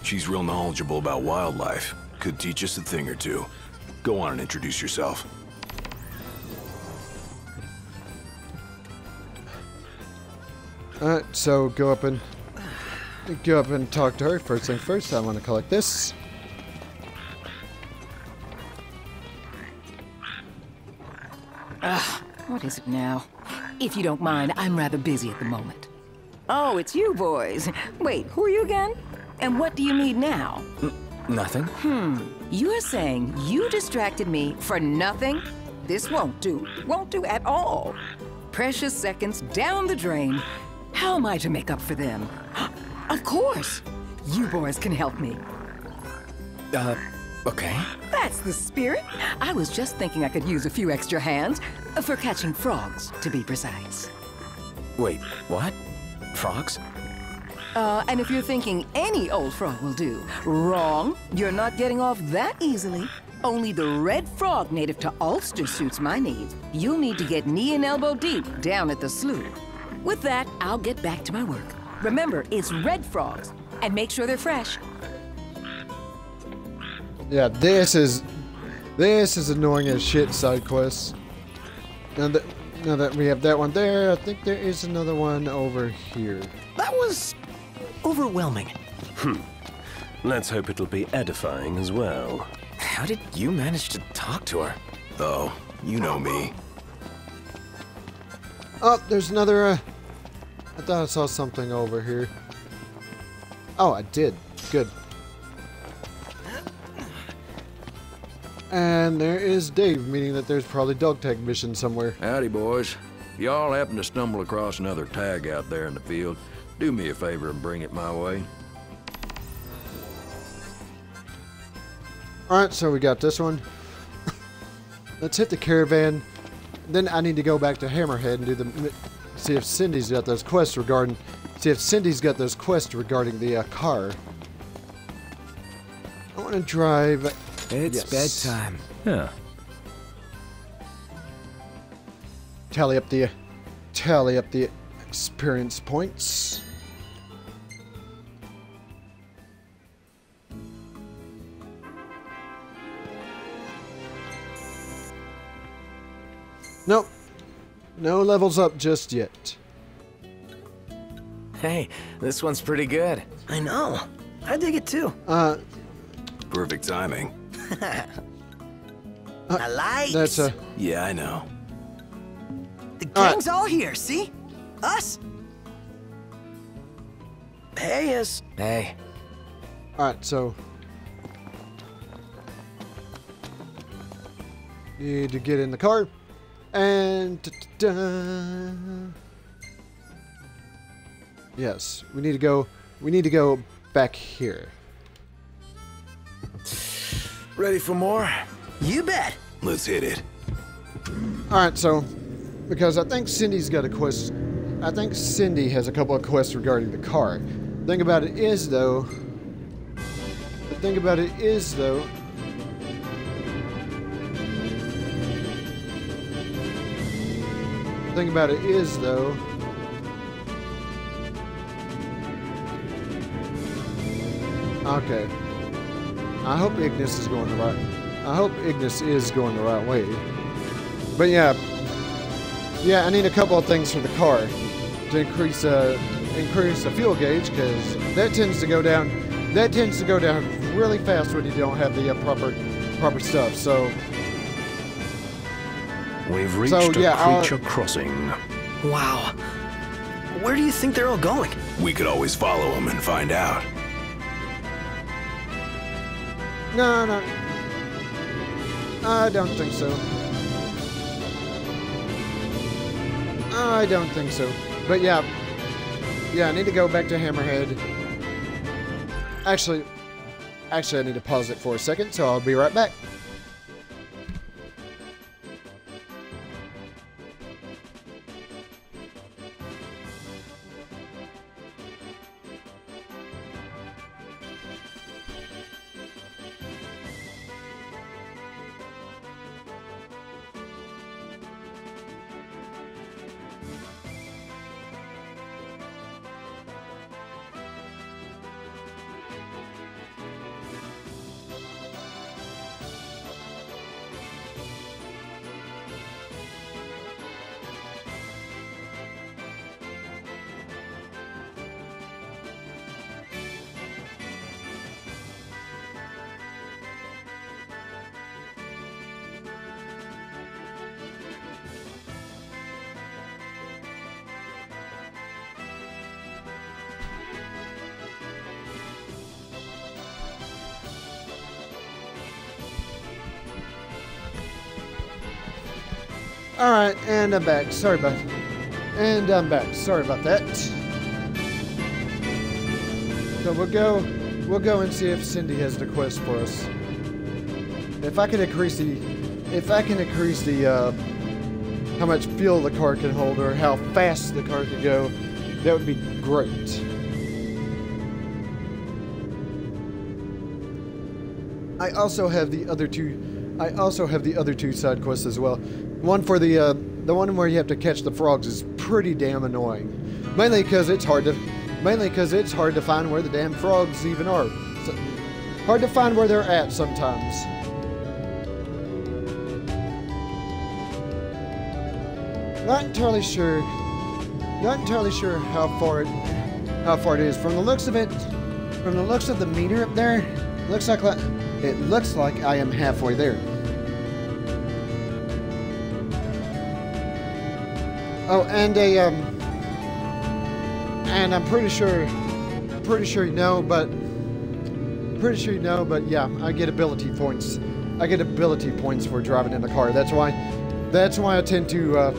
She's real knowledgeable about wildlife. Could teach us a thing or two. Go on and introduce yourself. Alright, so go up and... Go up and talk to her. First thing first, I want to collect this. Ugh, what is it now? If you don't mind, I'm rather busy at the moment. Oh, it's you boys. Wait, who are you again? And what do you need now? N- nothing. Hmm. You're saying you distracted me for nothing? This won't do. Won't do at all. Precious seconds down the drain. How am I to make up for them? Of course. You boys can help me. Uh, okay. That's the spirit. I was just thinking I could use a few extra hands for catching frogs, to be precise. Wait, what? Frogs? Uh, and if you're thinking any old frog will do, wrong. You're not getting off that easily. Only the red frog native to Ulster suits my needs. You'll need to get knee and elbow deep down at the slough. With that, I'll get back to my work. Remember, it's red frogs, and make sure they're fresh. Yeah, this is this is annoying as shit side quests. Now that now that we have that one there, I think there is another one over here. That was overwhelming. Hmm. Let's hope it'll be edifying as well. How did you manage to talk to her? Oh, you know me. Oh, there's another. Uh, I thought I saw something over here. Oh, I did. Good. And there is Dave, meaning that there's probably dog tag mission somewhere. Howdy, boys. If y'all happen to stumble across another tag out there in the field, do me a favor and bring it my way. Alright, so we got this one. Let's hit the caravan. Then I need to go back to Hammerhead and do the... See if Cindy's got those quests regarding... See if Cindy's got those quests regarding the uh, car. I want to drive... It's yes. Bedtime. Yeah. Tally up the... Tally up the experience points. Nope. No levels up just yet. Hey, this one's pretty good. I know. I dig it too. Uh. Perfect timing. I like. That's a. Yeah, I know. The gang's all, right. all here. See, us. Pay us. Hey. All right, so. Need to get in the car. And da, da, da. Yes, we need to go. We need to go back here. Ready for more? You bet. Let's hit it. All right, so because I think Cindy's got a quest. I think Cindy has a couple of quests regarding the car. The thing about it is though. The thing about it is though. The thing about it is though okay I hope Ignis is going the right I hope Ignis is going the right way, but yeah yeah I need a couple of things for the car to increase uh, increase the fuel gauge, because that tends to go down that tends to go down really fast when you don't have the uh, proper proper stuff. So We've reached so, yeah, a creature I'll... crossing. Wow. Where do you think they're all going? We could always follow them and find out. No, no. I don't think so. I don't think so. But yeah. Yeah, I need to go back to Hammerhead. Actually, actually I need to pause it for a second, so I'll be right back. Alright, and I'm back. Sorry about that. And I'm back. Sorry about that. So we'll go we'll go and see if Cindy has the quest for us. If I can increase the if I can increase the uh how much fuel the car can hold or how fast the car can go, that would be great. I also have the other two. I also have the other two side quests as well. One for the uh, the one where you have to catch the frogs is pretty damn annoying. Mainly because it's hard to, mainly because it's hard to find where the damn frogs even are. So, hard to find where they're at sometimes. Not entirely sure. Not entirely sure how far it, how far it is. From the looks of it, from the looks of the meter up there, looks like. like It looks like I am halfway there. Oh, and a um, and I'm pretty sure, pretty sure you know, but pretty sure you know, but yeah, I get ability points. I get ability points for driving in the car. That's why, that's why I tend to, uh,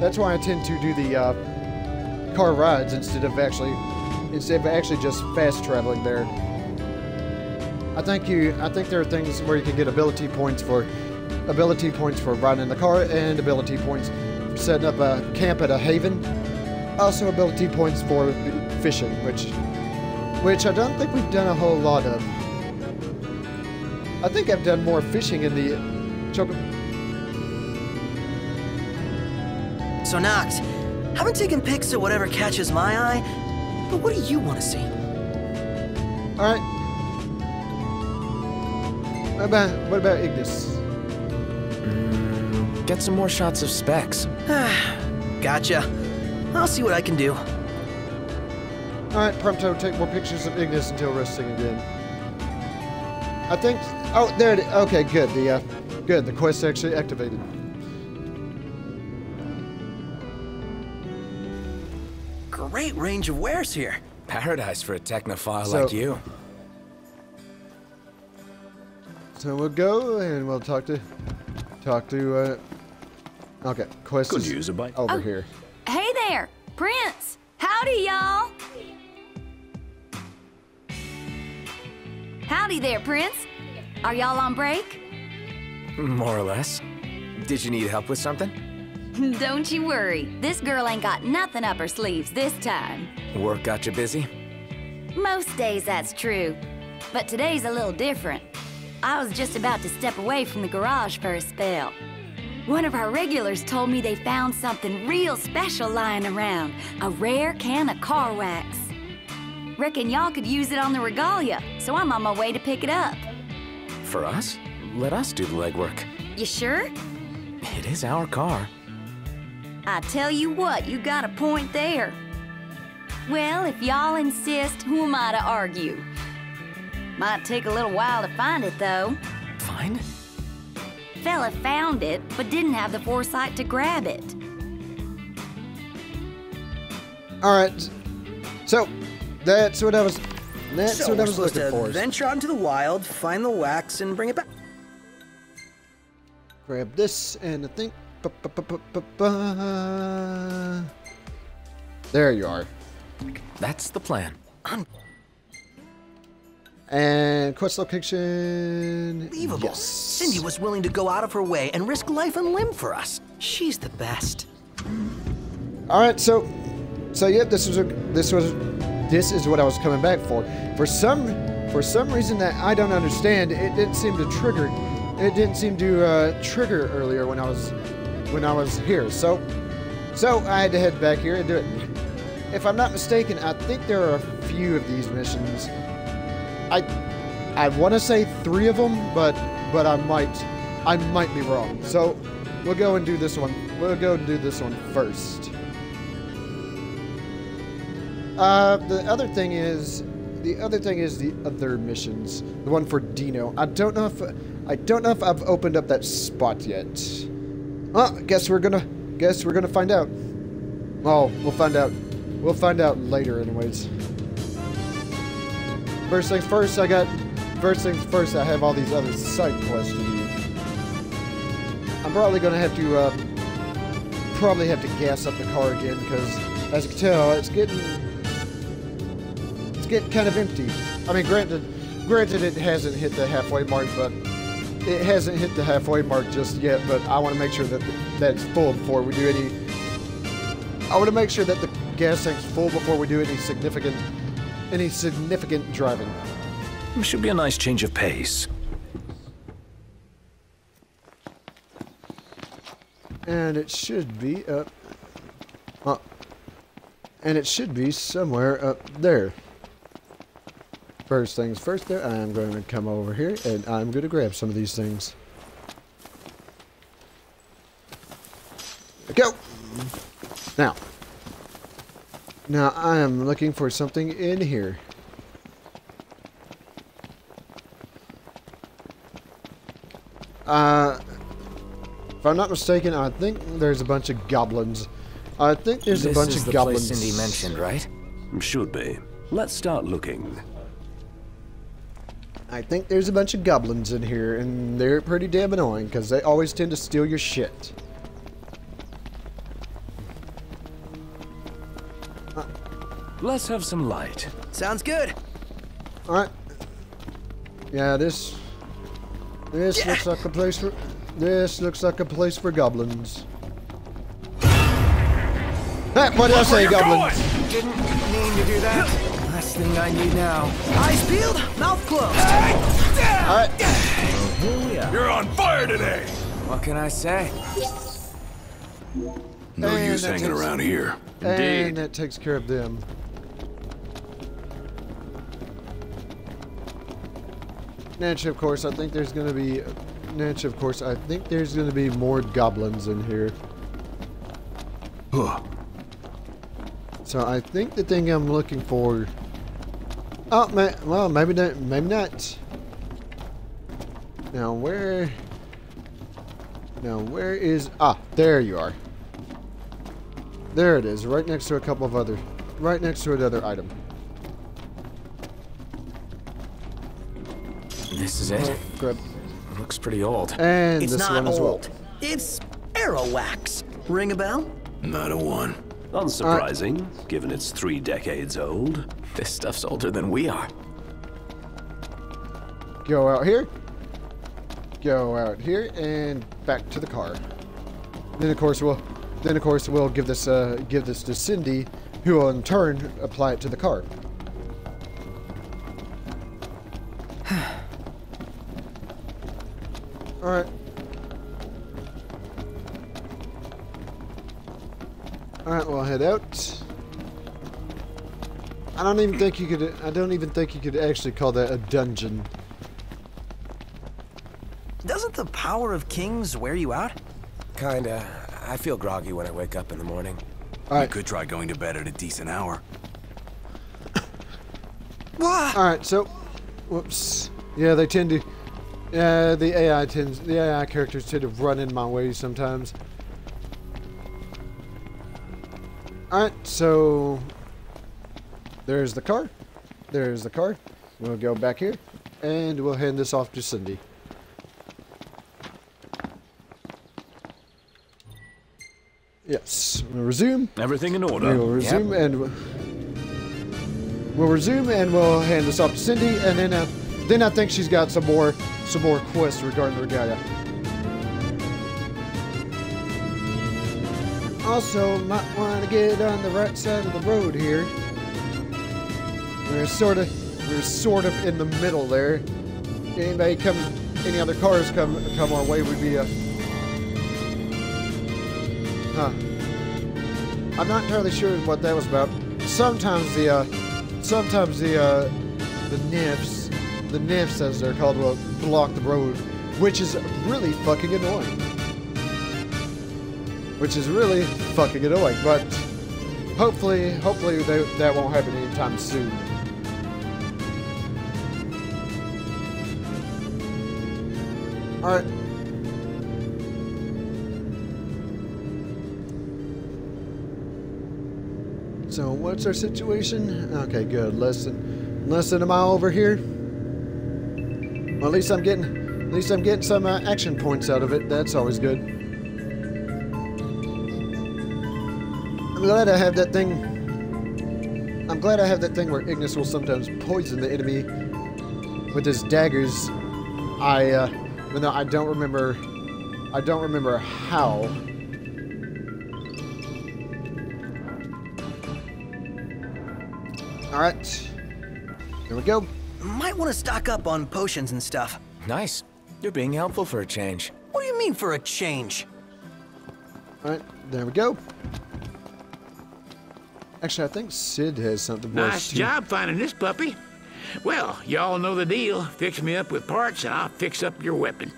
that's why I tend to do the uh, car rides instead of actually, instead of actually just fast traveling there. I think you. I think there are things where you can get ability points for, ability points for riding in the car, and ability points for setting up a camp at a haven. Also, ability points for fishing, which, which I don't think we've done a whole lot of. I think I've done more fishing in the. So Nox, haven't taken pics of whatever catches my eye, but what do you want to see? All right. What about, what about Ignis? Mm, get some more shots of Specs. Gotcha. I'll see what I can do. Alright, Prompto, take more pictures of Ignis until resting again. I think... Oh, there it is. Okay, good. The, uh, good, the quest actually activated. Great range of wares here. Paradise for a technophile so, like you. So we'll go and we'll talk to, talk to, uh, okay, quest Could use a bite. over oh. here. Hey there, Prince. Howdy, y'all. Howdy there, Prince. Are y'all on break? More or less. Did you need help with something? Don't you worry. This girl ain't got nothing up her sleeves this time. Work got you busy? Most days that's true, but today's a little different. I was just about to step away from the garage for a spell. One of our regulars told me they found something real special lying around, a rare can of car wax. Reckon y'all could use it on the Regalia, so I'm on my way to pick it up. For us? Let us do the legwork. You sure? It is our car. I tell you what, you got a point there. Well, if y'all insist, who am I to argue? Might take a little while to find it, though. Find it? Fella found it, but didn't have the foresight to grab it. Alright. So, that's what I was... That's so what I was looking for. Venture out into the wild, find the wax, and bring it back. Grab this, and I think... Ba, ba, ba, ba, ba, ba. There you are. That's the plan. I'm... And quest location. Unbelievable. Yes. Cindy was willing to go out of her way and risk life and limb for us. She's the best. All right, so, so yeah, this was a, this was, this is what I was coming back for. For some, for some reason that I don't understand, it didn't seem to trigger. It didn't seem to uh, trigger earlier when I was, when I was here. So, so I had to head back here and do it. If I'm not mistaken, I think there are a few of these missions. I, I want to say three of them, but but I might, I might be wrong. So we'll go and do this one. We'll go and do this one first. Uh, the other thing is, the other thing is the other missions. The one for Dino. I don't know if, I don't know if I've opened up that spot yet. Oh, guess we're gonna, guess we're gonna find out. Oh, we'll find out. We'll find out later, anyways. First things first, I got. First things first, I have all these other side quests to do. I'm probably gonna have to. Uh, probably have to gas up the car again because, as you can tell, it's getting it's getting kind of empty. I mean, granted, granted it hasn't hit the halfway mark, but it hasn't hit the halfway mark just yet. But I want to make sure that that's full before we do any. I want to make sure that the gas tank's full before we do any significant any significant driving. It should be a nice change of pace. And it should be up, uh, and it should be somewhere up there. First things first there, I'm going to come over here and I'm going to grab some of these things. Go! Now, now I am looking for something in here. Uh... If I'm not mistaken, I think there's a bunch of goblins. I think there's this a bunch is of the goblins. Place Cindy mentioned, right? Should be. Let's start looking. I think there's a bunch of goblins in here, and they're pretty damn annoying because they always tend to steal your shit. Uh. Let's have some light. Sounds good. All right. Yeah, this this yeah. looks like a place for. This looks like a place for goblins. Hey, what did I say, goblins? Didn't mean to do that. Last thing I need now. Eyes peeled, mouth closed. Hey. All right. Well, here we are. You're on fire today. What can I say? No and use hanging takes, around here. And Indeed. That takes care of them. Naturally, of course, I think there's going to be. Natch, of course, I think there's going to be more goblins in here. Huh. So I think the thing I'm looking for. Oh, man, well, maybe not. Maybe not. Now where? Now where is? Ah, there you are. There it is, right next to a couple of other, right next to another item. This is it. Oh, grab. Looks pretty old. And it's this not one as old. Well. It's Aerowax. Ring a bell? Not a one. Unsurprising, right. Given it's three decades old. This stuff's older than we are. Go out here. Go out here and back to the car. Then of course we'll then of course we'll give this uh give this to Cindy, who will in turn apply it to the car. All right. All right, we'll head out. I don't even think you could. I don't even think you could actually call that a dungeon. Doesn't the power of kings wear you out? Kinda. I feel groggy when I wake up in the morning. All right. You could try going to bed at a decent hour. What? All right. So, whoops. Yeah, they tend to. Yeah, the A I tends, the A I characters tend to run in my way sometimes. All right, so there's the car. There's the car. We'll go back here, and we'll hand this off to Cindy. Yes, we'll resume. Everything in order. We'll resume, yep. and we'll, we'll resume, and we'll hand this off to Cindy, and then uh, then I think she's got some more. Some more quests regarding the Regalia. Also, might want to get on the right side of the road here. We're sort of, we're sort of in the middle there. Anybody come, any other cars come, come our way would be a. Huh. I'm not entirely sure what that was about. Sometimes the, uh, sometimes the, uh, the N I Fs. The N I Fs, as they're called, will block the road, which is really fucking annoying. Which is really fucking annoying, but hopefully, hopefully they, that won't happen anytime soon. All right. So what's our situation? Okay, good. Less than, less than a mile over here. Well, at least I'm getting, at least I'm getting some uh, action points out of it. That's always good. glad I have that thing. I'm glad I have that thing where Ignis will sometimes poison the enemy with his daggers. I, uh, no, I don't remember. I don't remember how. All right, here we go. Might want to stock up on potions and stuff. Nice. You're being helpful for a change. What do you mean for a change? All right, there we go. Actually, I think Cid has something more. Nice job finding this puppy. Well, y'all know the deal. Fix me up with parts, and I'll fix up your weapon.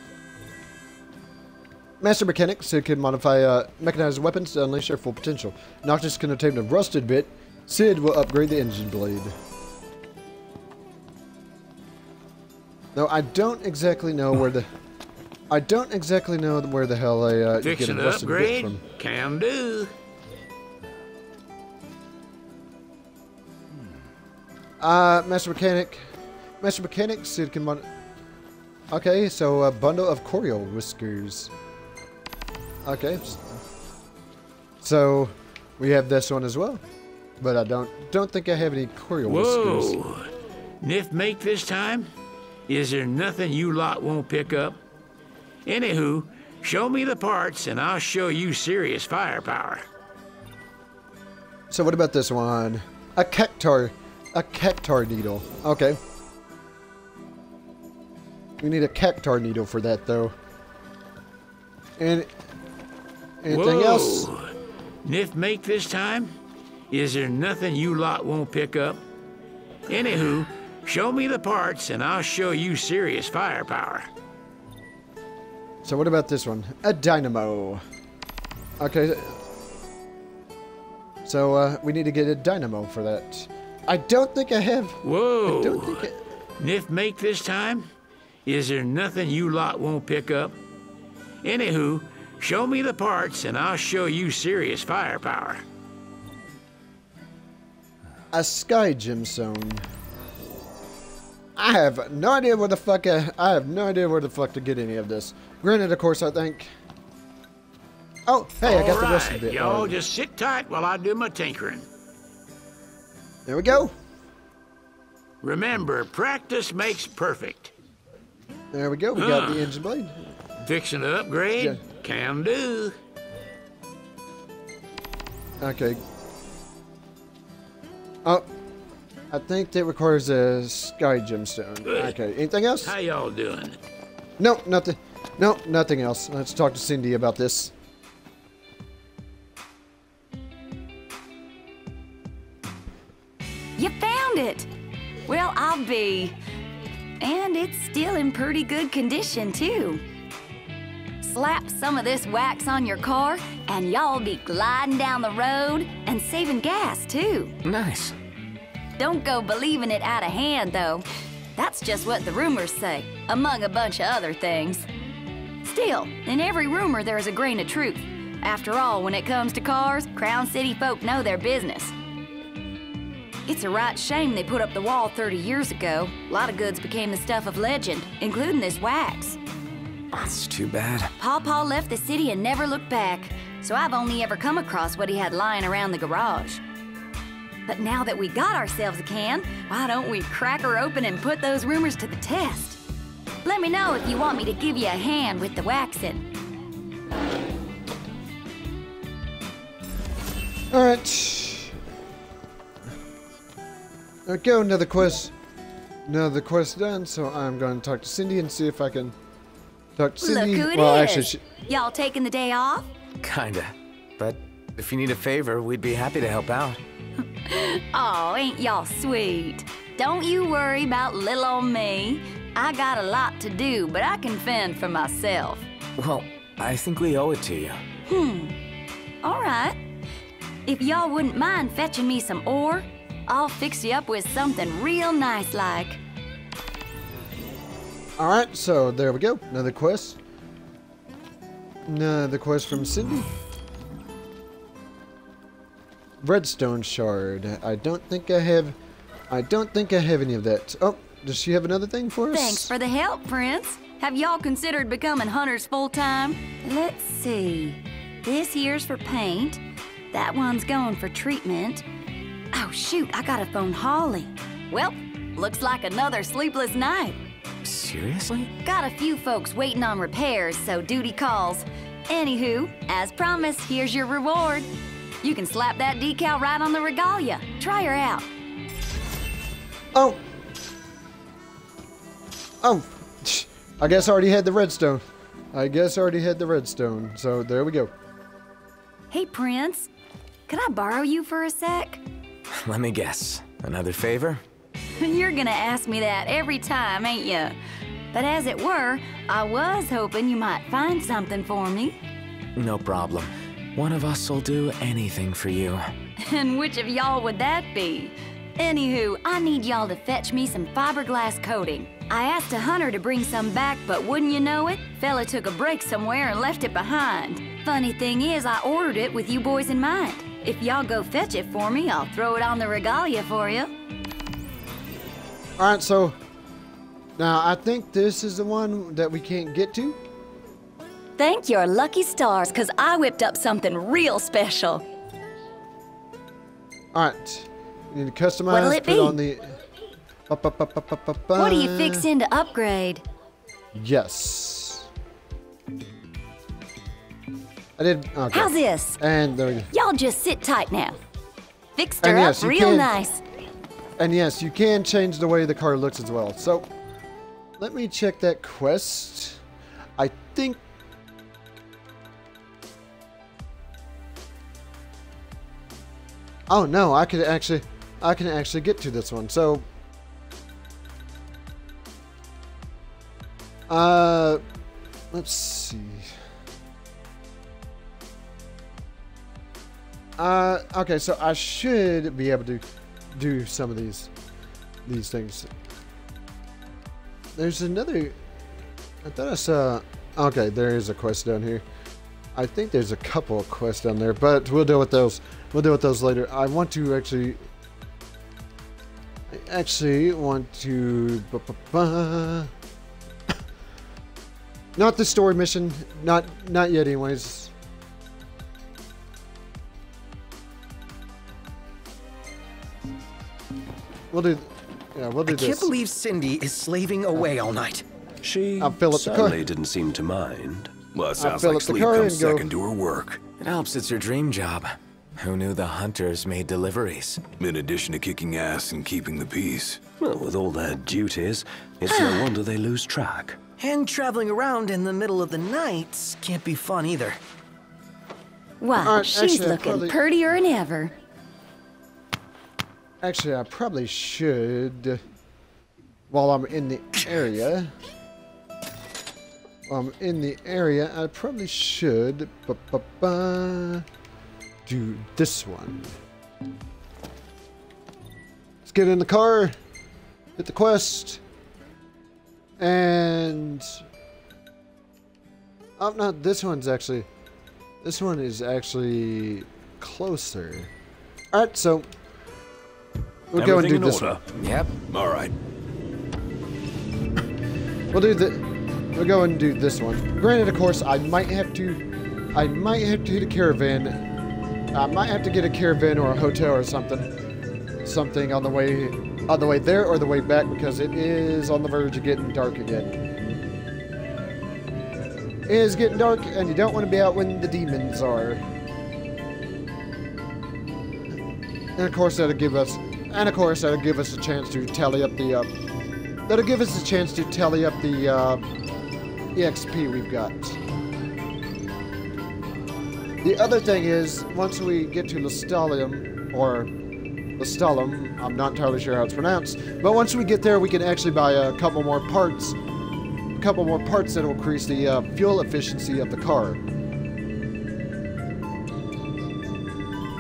Master mechanic. Cid can modify uh, mechanized weapons to unleash their full potential. Noctis can obtain a rusted bit. Cid will upgrade the engine blade. No, I don't exactly know where the... I don't exactly know where the hell I uh, get a rusted bit from. Can do. Uh, Master Mechanic. Master Mechanic, Cid can mod... Okay, so a bundle of Coriol Whiskers. Okay. So, we have this one as well. But I don't don't think I have any Coriol Whiskers. Whoa! N I F make this time? Is there nothing you lot won't pick up? Anywho, show me the parts and I'll show you serious firepower. So what about this one? A cactar, a cactar needle. Okay. We need a cactar needle for that though. And anything Whoa. else? N I F make this time? Is there nothing you lot won't pick up? Anywho, show me the parts and I'll show you serious firepower. So what about this one? A dynamo. Okay. So uh, we need to get a dynamo for that. I don't think I have. Whoa. I don't think I... N I F make this time? Is there nothing you lot won't pick up? Anywho, show me the parts and I'll show you serious firepower. A sky gemstone. I have no idea where the fuck I, I have no idea where the fuck to get any of this. Granted, of course, I think. Oh, hey, I got the rest of it. Y'all just sit tight while I do my tinkering. There we go. Remember, practice makes perfect. There we go. We uh, got the engine blade. Fixing to upgrade. Yeah. Can do. Okay. Oh. I think that requires a sky gemstone. Good. Okay, anything else? How y'all doing? No, nothing. No, nothing else. Let's talk to Cindy about this. You found it! Well, I'll be. And it's still in pretty good condition, too. Slap some of this wax on your car, and y'all be gliding down the road and saving gas, too. Nice. Don't go believing it out of hand, though. That's just what the rumors say, among a bunch of other things. Still, in every rumor there's a grain of truth. After all, when it comes to cars, Crown City folk know their business. It's a right shame they put up the wall thirty years ago. A lot of goods became the stuff of legend, including this wax. That's too bad. Pawpaw left the city and never looked back, so I've only ever come across what he had lying around the garage. But now that we got ourselves a can, why don't we crack her open and put those rumors to the test? Let me know if you want me to give you a hand with the waxing. All right. There we go, another quest. Another quest done, so I'm going to talk to Cindy and see if I can talk to Cindy. Look who it well, is. actually, she... Y'all taking the day off? Kinda, but if you need a favor, we'd be happy to help out. Oh, ain't y'all sweet. Don't you worry about little old me. I got a lot to do, but I can fend for myself. Well, I think we owe it to you. Hmm. All right. If y'all wouldn't mind fetching me some ore, I'll fix you up with something real nice like. All right, so there we go. Another quest. Another quest from Cindy. Redstone shard. I don't think I have I don't think I have any of that. Oh, does she have another thing for us? Thanks for the help, Prince. Have y'all considered becoming hunters full-time? Let's see. This here's for paint. That one's going for treatment. Oh shoot, I gotta phone Holly. Well, looks like another sleepless night. Seriously? Got a few folks waiting on repairs, so duty calls. Anywho, as promised, here's your reward. You can slap that decal right on the Regalia. Try her out. Oh. Oh. I guess I already had the redstone. I guess I already had the redstone. So there we go. Hey, Prince. Could I borrow you for a sec? Let me guess. Another favor? You're gonna ask me that every time, ain't ya? But as it were, I was hoping you might find something for me. No problem. One of us will do anything for you. And which of y'all would that be? Anywho, I need y'all to fetch me some fiberglass coating. I asked a hunter to bring some back, but wouldn't you know it? Fella took a break somewhere and left it behind. Funny thing is, I ordered it with you boys in mind. If y'all go fetch it for me, I'll throw it on the Regalia for you. All right, so now I think this is the one that we can't get to. Thank your lucky stars, because I whipped up something real special. All right. You need to customize. What'll it put be? On the... Ba, ba, ba, ba, ba, ba. What are you fixing to upgrade? Yes. I did... Okay. How's this? And there we go. Y'all just sit tight now. Fixed her yes, up real can, nice. And yes, you can change the way the car looks as well. So, let me check that quest. I think... Oh no, I could actually, I can actually get to this one. So, uh, let's see. Uh, okay, so I should be able to do some of these, these things. There's another. I thought I saw. Okay, there is a quest down here. I think there's a couple of quests down there, but we'll deal with those. We'll deal with those later. I want to actually, I actually want to, ba, ba, ba. Not the story mission, not not yet, anyways. We'll do, yeah, we'll do I this. I can't believe Cindy is slaving away all night. She certainly didn't seem to mind. Well, it sounds like sleep comes second to her work. It helps it's your dream job. Who knew the hunters made deliveries? In addition to kicking ass and keeping the peace. Well, with all their duties, it's no wonder they lose track. And traveling around in the middle of the night can't be fun either. Wow, right, she's actually, looking probably, purtier than ever. Actually, I probably should, while I'm in the area... Um, in the area, I probably should ba, ba, ba, do this one. Let's get in the car, hit the quest, and oh no, this one's actually this one is actually closer. All right, so we'll Everything go and do in this order. One. Yep. All right. We'll do the. We'll go and do this one. Granted, of course, I might have to, I might have to hit a caravan. I might have to get a caravan or a hotel or something, something on the way, on the way there or the way back, because it is on the verge of getting dark again. It is getting dark, and you don't want to be out when the demons are. And of course, that'll give us, and of course, that'll give us a chance to tally up the, uh, that'll give us a chance to tally up the. Uh, E X P we've got. The other thing is, once we get to Lestallum, or Lestallum, I'm not entirely sure how it's pronounced, but once we get there, we can actually buy a couple more parts, a couple more parts that will increase the uh, fuel efficiency of the car.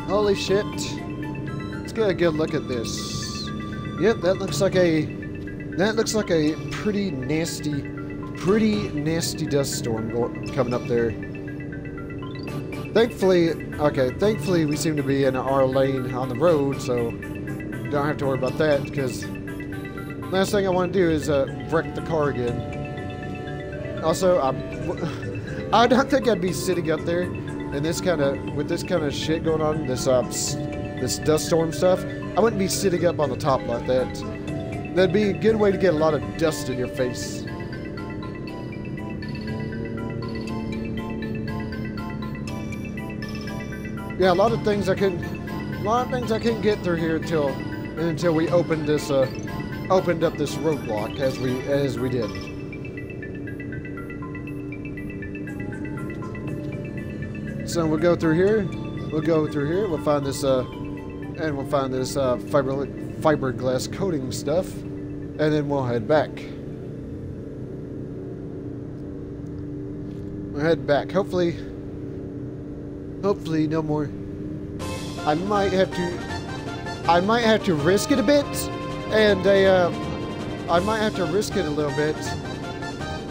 Holy shit. Let's get a good look at this. Yep, that looks like a, that looks like a pretty nasty Pretty nasty dust storm coming up there. Thankfully, okay, thankfully we seem to be in our lane on the road, so don't have to worry about that, because last thing I want to do is uh, wreck the car again. Also, I, I don't think I'd be sitting up there. and this kind of, with this kind of shit going on, this uh, this dust storm stuff, I wouldn't be sitting up on the top like that. That'd be a good way to get a lot of dust in your face. Yeah, a lot of things I couldn't, a lot of things I couldn't get through here until, until we opened this, uh, opened up this roadblock as we, as we did. So we'll go through here, we'll go through here, we'll find this, uh, and we'll find this, uh, fiber, fiberglass coating stuff, and then we'll head back. We'll head back, hopefully. Hopefully no more. I might have to, I might have to risk it a bit, and I, uh, I might have to risk it a little bit,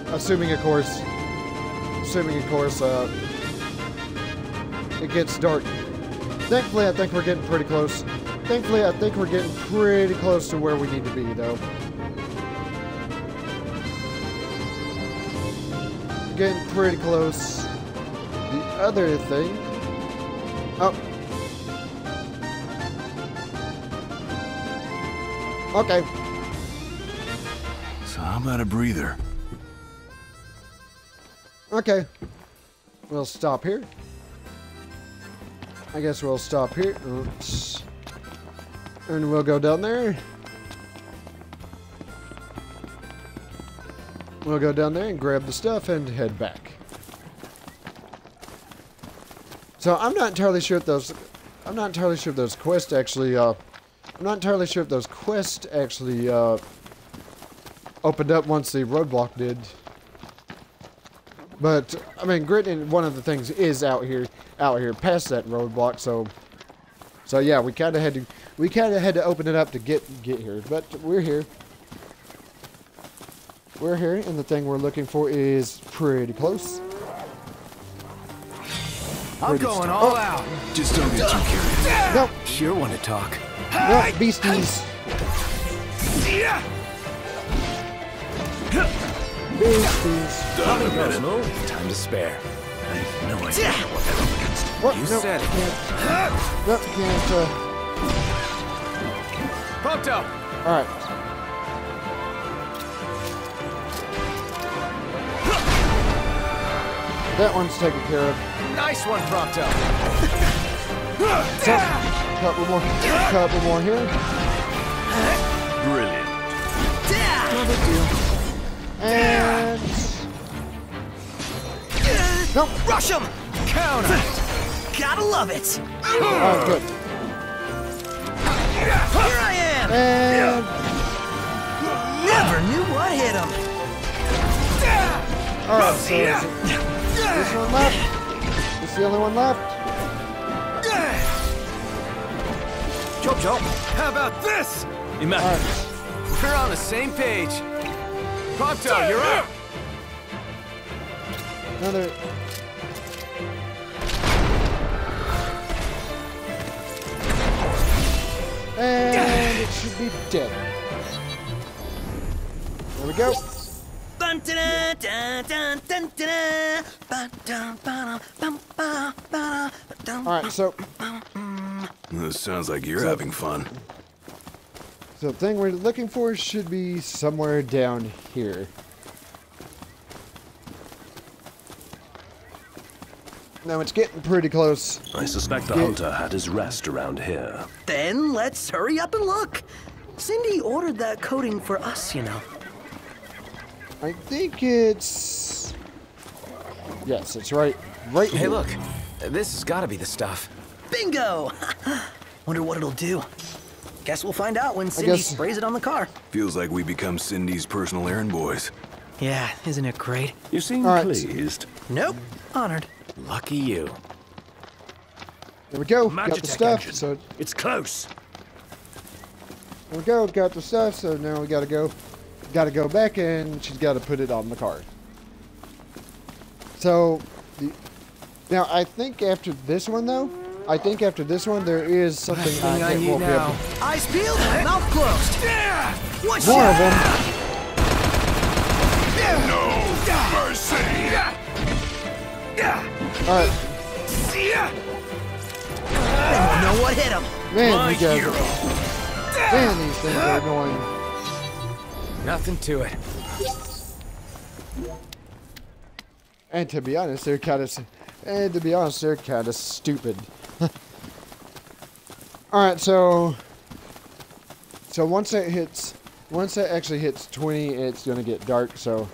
assuming of course, assuming of course, uh, it gets dark. Thankfully, I think we're getting pretty close. Thankfully, I think we're getting pretty close to where we need to be, though. Getting pretty close. The other thing. Oh. Okay. So how about a breather? Okay. We'll stop here. I guess we'll stop here. Oops. And we'll go down there. We'll go down there and grab the stuff and head back. So I'm not entirely sure if those, I'm not entirely sure if those quests actually, uh, I'm not entirely sure if those quests actually, uh, opened up once the roadblock did. But, I mean, grit and one of the things is out here, out here past that roadblock, so, so yeah, we kind of had to, we kind of had to open it up to get, get here, but we're here. We're here, and the thing we're looking for is pretty close. I'm going all out. Just don't get too curious. Nope. Sure want to talk. Nope, beasties. Beasties. Time to spare. I have no idea what I'm up against. What? You said it. Nope, can't, uh... Prompto! Alright. That one's taken care of. Nice one, Prompto. So, couple more, couple more here. Brilliant. No big deal. And nope. Rush him. Counter. Gotta love it. Oh, good. Here I am. And never knew what hit him. All right, so is it this one left? The only one left. Jump, jump. How about this? Right. We're on the same page. Prompto, you're up. Another. And it should be dead. There we go. Alright, so this sounds like you're so, having fun. So the thing we're looking for should be somewhere down here. Now it's getting pretty close. I suspect the hunter had his rest around here. Then let's hurry up and look. Cindy ordered that coating for us, you know. I think it's... Yes, it's right, right here. Hey, look. This has got to be the stuff. Bingo! Wonder what it'll do. Guess we'll find out when Cindy guess... sprays it on the car. Feels like we become Cindy's personal errand boys. Yeah, isn't it great? You seem right. pleased. Nope. Honored. Lucky you. There we go. Magitek got the stuff. Engine. So it's close. There we go. Got the stuff. So now we got to go. Got to go back and she's got to put it on the card. So, the, now I think after this one though, I think after this one there is something I, I need now. Eyes peeled, mouth closed. Yeah. One of them. Yeah. No mercy. Yeah. All right. I don't know what hit him. Man, you guys, man, these things are annoying. Nothing to it. And to be honest, they're kind of, and to be honest, they're kind of stupid. All right, so, so once it hits, once it actually hits twenty, it's gonna get dark. So,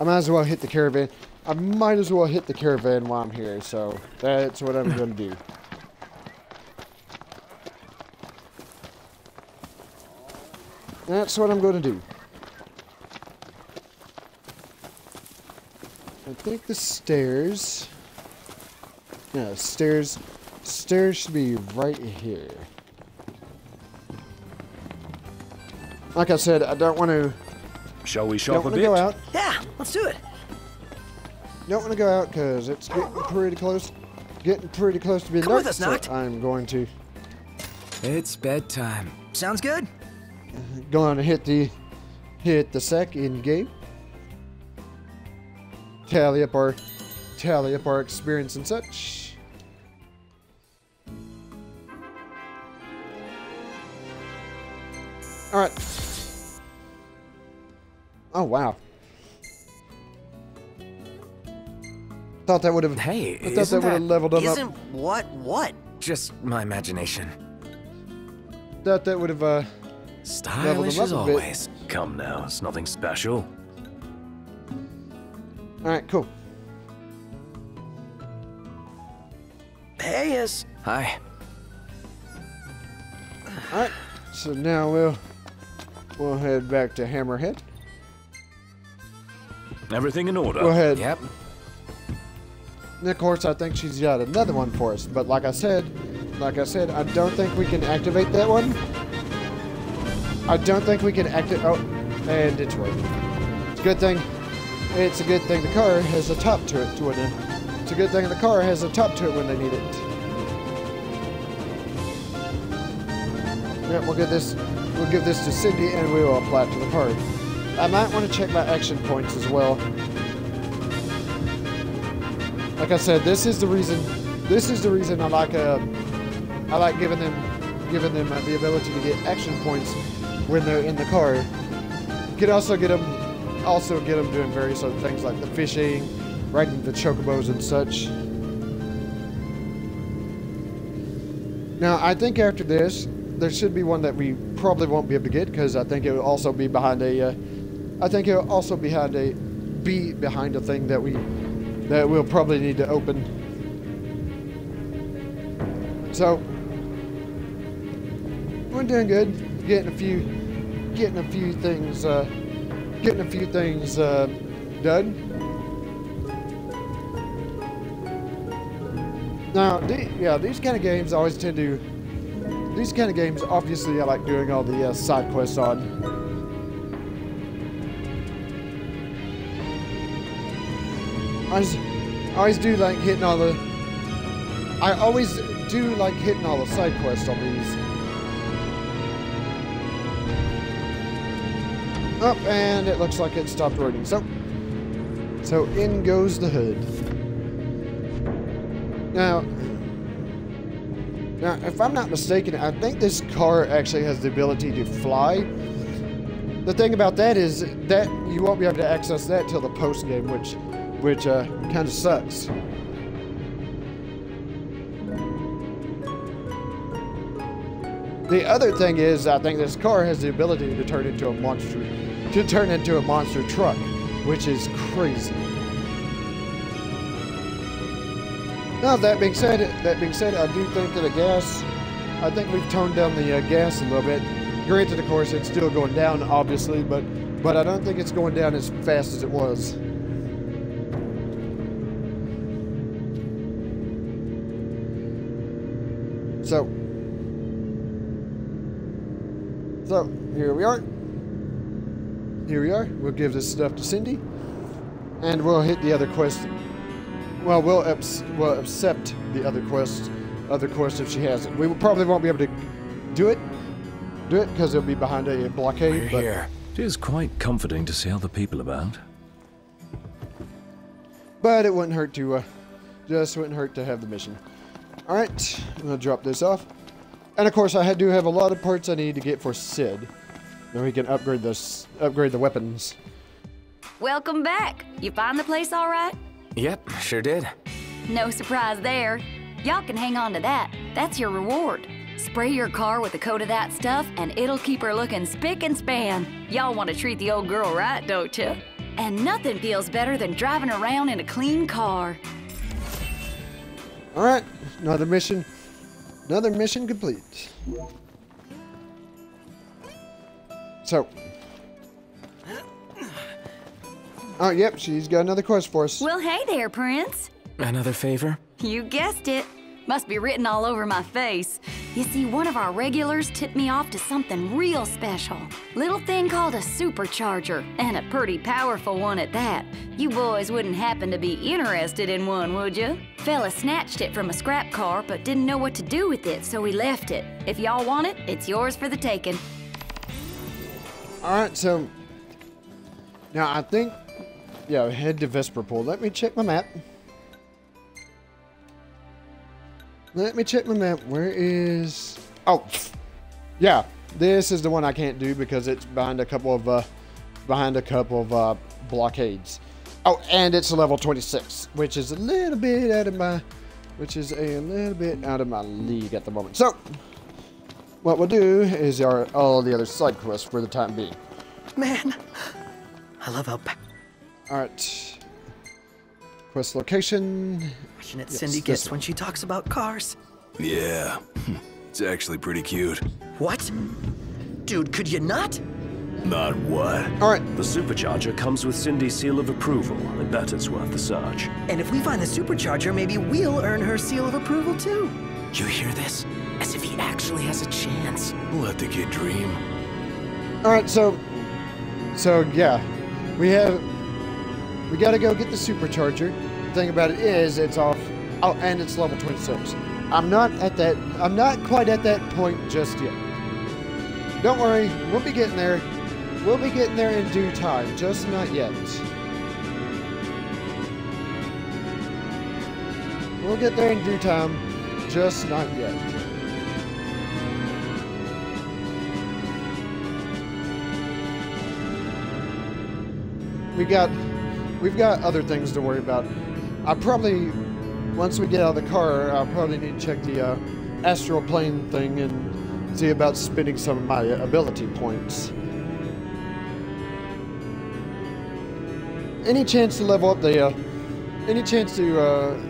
I might as well hit the caravan. I might as well hit the caravan while I'm here. So that's what I'm gonna do. That's what I'm going to do. I think the stairs... No, stairs... Stairs should be right here. Like I said, I don't want to... Shall we shop a bit? Don't want to go out. Yeah, let's do it. Don't want to go out because it's getting pretty close. Getting pretty close to being dark, so I'm going to... It's bedtime. Sounds good. Going to hit the hit the second game. Tally up our tally up our experience and such. All right. Oh wow. Thought that would have. Hey, I thought that would have leveled up. Isn't what what? Just my imagination. Thought that would have. Uh, Stylish as always. Come now, it's nothing special. Alright, cool. Hey, yes. Hi. Alright, so now we'll we'll head back to Hammerhead. Everything in order. Go ahead. Yep. And of course I think she's got another one for us, but like I said, like I said, I don't think we can activate that one. I don't think we can act it. Oh, and it's working. It's a good thing. It's a good thing the car has a top to it. To it. It's a good thing the car has a top to it when they need it. Yeah, we'll get this. We'll give this to Cindy, and we will apply it to the car. I might want to check my action points as well. Like I said, this is the reason. This is the reason I like a. I like giving them, giving them the ability to get action points when they're in the car. You could also get them, also get them doing various other things like the fishing, riding the chocobos and such. Now, I think after this, there should be one that we probably won't be able to get because I think it will also be behind a. Uh, I think it will also behind a, be behind a thing that we, that we'll probably need to open. So, we're doing good. Getting a few, getting a few things, uh, getting a few things uh, done. Now, the, yeah, these kind of games always tend to. These kind of games, obviously, I like doing all the uh, side quests on. I, just, I always do like hitting all the. I always do like hitting all the side quests on these. Up and it looks like it stopped working. So, so in goes the hood. Now, now, if I'm not mistaken, I think this car actually has the ability to fly. The thing about that is that you won't be able to access that till the post game, which, which uh, kind of sucks. The other thing is, I think this car has the ability to turn into a monster, to turn into a monster truck, which is crazy. Now that being said, that being said, I do think that the gas, I think we've toned down the uh, gas a little bit. Granted, of course, it's still going down, obviously, but but I don't think it's going down as fast as it was. So. So, here we are. Here we are. We'll give this stuff to Cindy. And we'll hit the other quest. Well, we'll, we'll accept the other quest, other quest if she has it. We will probably won't be able to do it. Do it, because it'll be behind a blockade. We're here. It is quite comforting to see other people about. But it wouldn't hurt to, uh, Just wouldn't hurt to have the mission. All right, I'm gonna drop this off. And of course, I do have a lot of parts I need to get for Cid. Then we can upgrade this, upgrade the weapons. Welcome back. You find the place all right? Yep, sure did. No surprise there. Y'all can hang on to that. That's your reward. Spray your car with a coat of that stuff, and it'll keep her looking spick and span. Y'all want to treat the old girl right, don't you? And nothing feels better than driving around in a clean car. All right, another mission. Another mission complete. So. Oh, yep, she's got another quest for us. Well, hey there, Prince. Another favor? You guessed it. Must be written all over my face. You see, one of our regulars tipped me off to something real special. Little thing called a supercharger, and a pretty powerful one at that. You boys wouldn't happen to be interested in one, would you? Fella snatched it from a scrap car, but didn't know what to do with it, so he left it. If y'all want it, it's yours for the taking. All right, so now I think, yeah, head to Vesper Pool. Let me check my map. Let me check my map. Where is... Oh, yeah. This is the one I can't do because it's behind a couple of, uh, behind a couple of uh, blockades. Oh, and it's level twenty-six, which is a little bit out of my, which is a little bit out of my league at the moment. So, what we'll do is our all the other side quests for the time being. Man, I love how. All right. Quest location. Imagine it yes, Cindy gets when she talks about cars. Yeah, it's actually pretty cute. What? Dude, could you not? Not what? All right. The supercharger comes with Cindy's seal of approval, and that is worth the search. And if we find the supercharger, maybe we'll earn her seal of approval too. You hear this? As if he actually has a chance. Let the kid dream. All right, so, so yeah, we have. We gotta go get the supercharger. The thing about it is, it's off. Oh, and it's level twenty-six. I'm not at that. I'm not quite at that point just yet. Don't worry, we'll be getting there. We'll be getting there in due time, just not yet. We'll get there in due time, just not yet. We got. We've got other things to worry about. I probably, once we get out of the car, I'll probably need to check the uh, astral plane thing and see about spending some of my ability points. Any chance to level up the, uh, any chance to uh,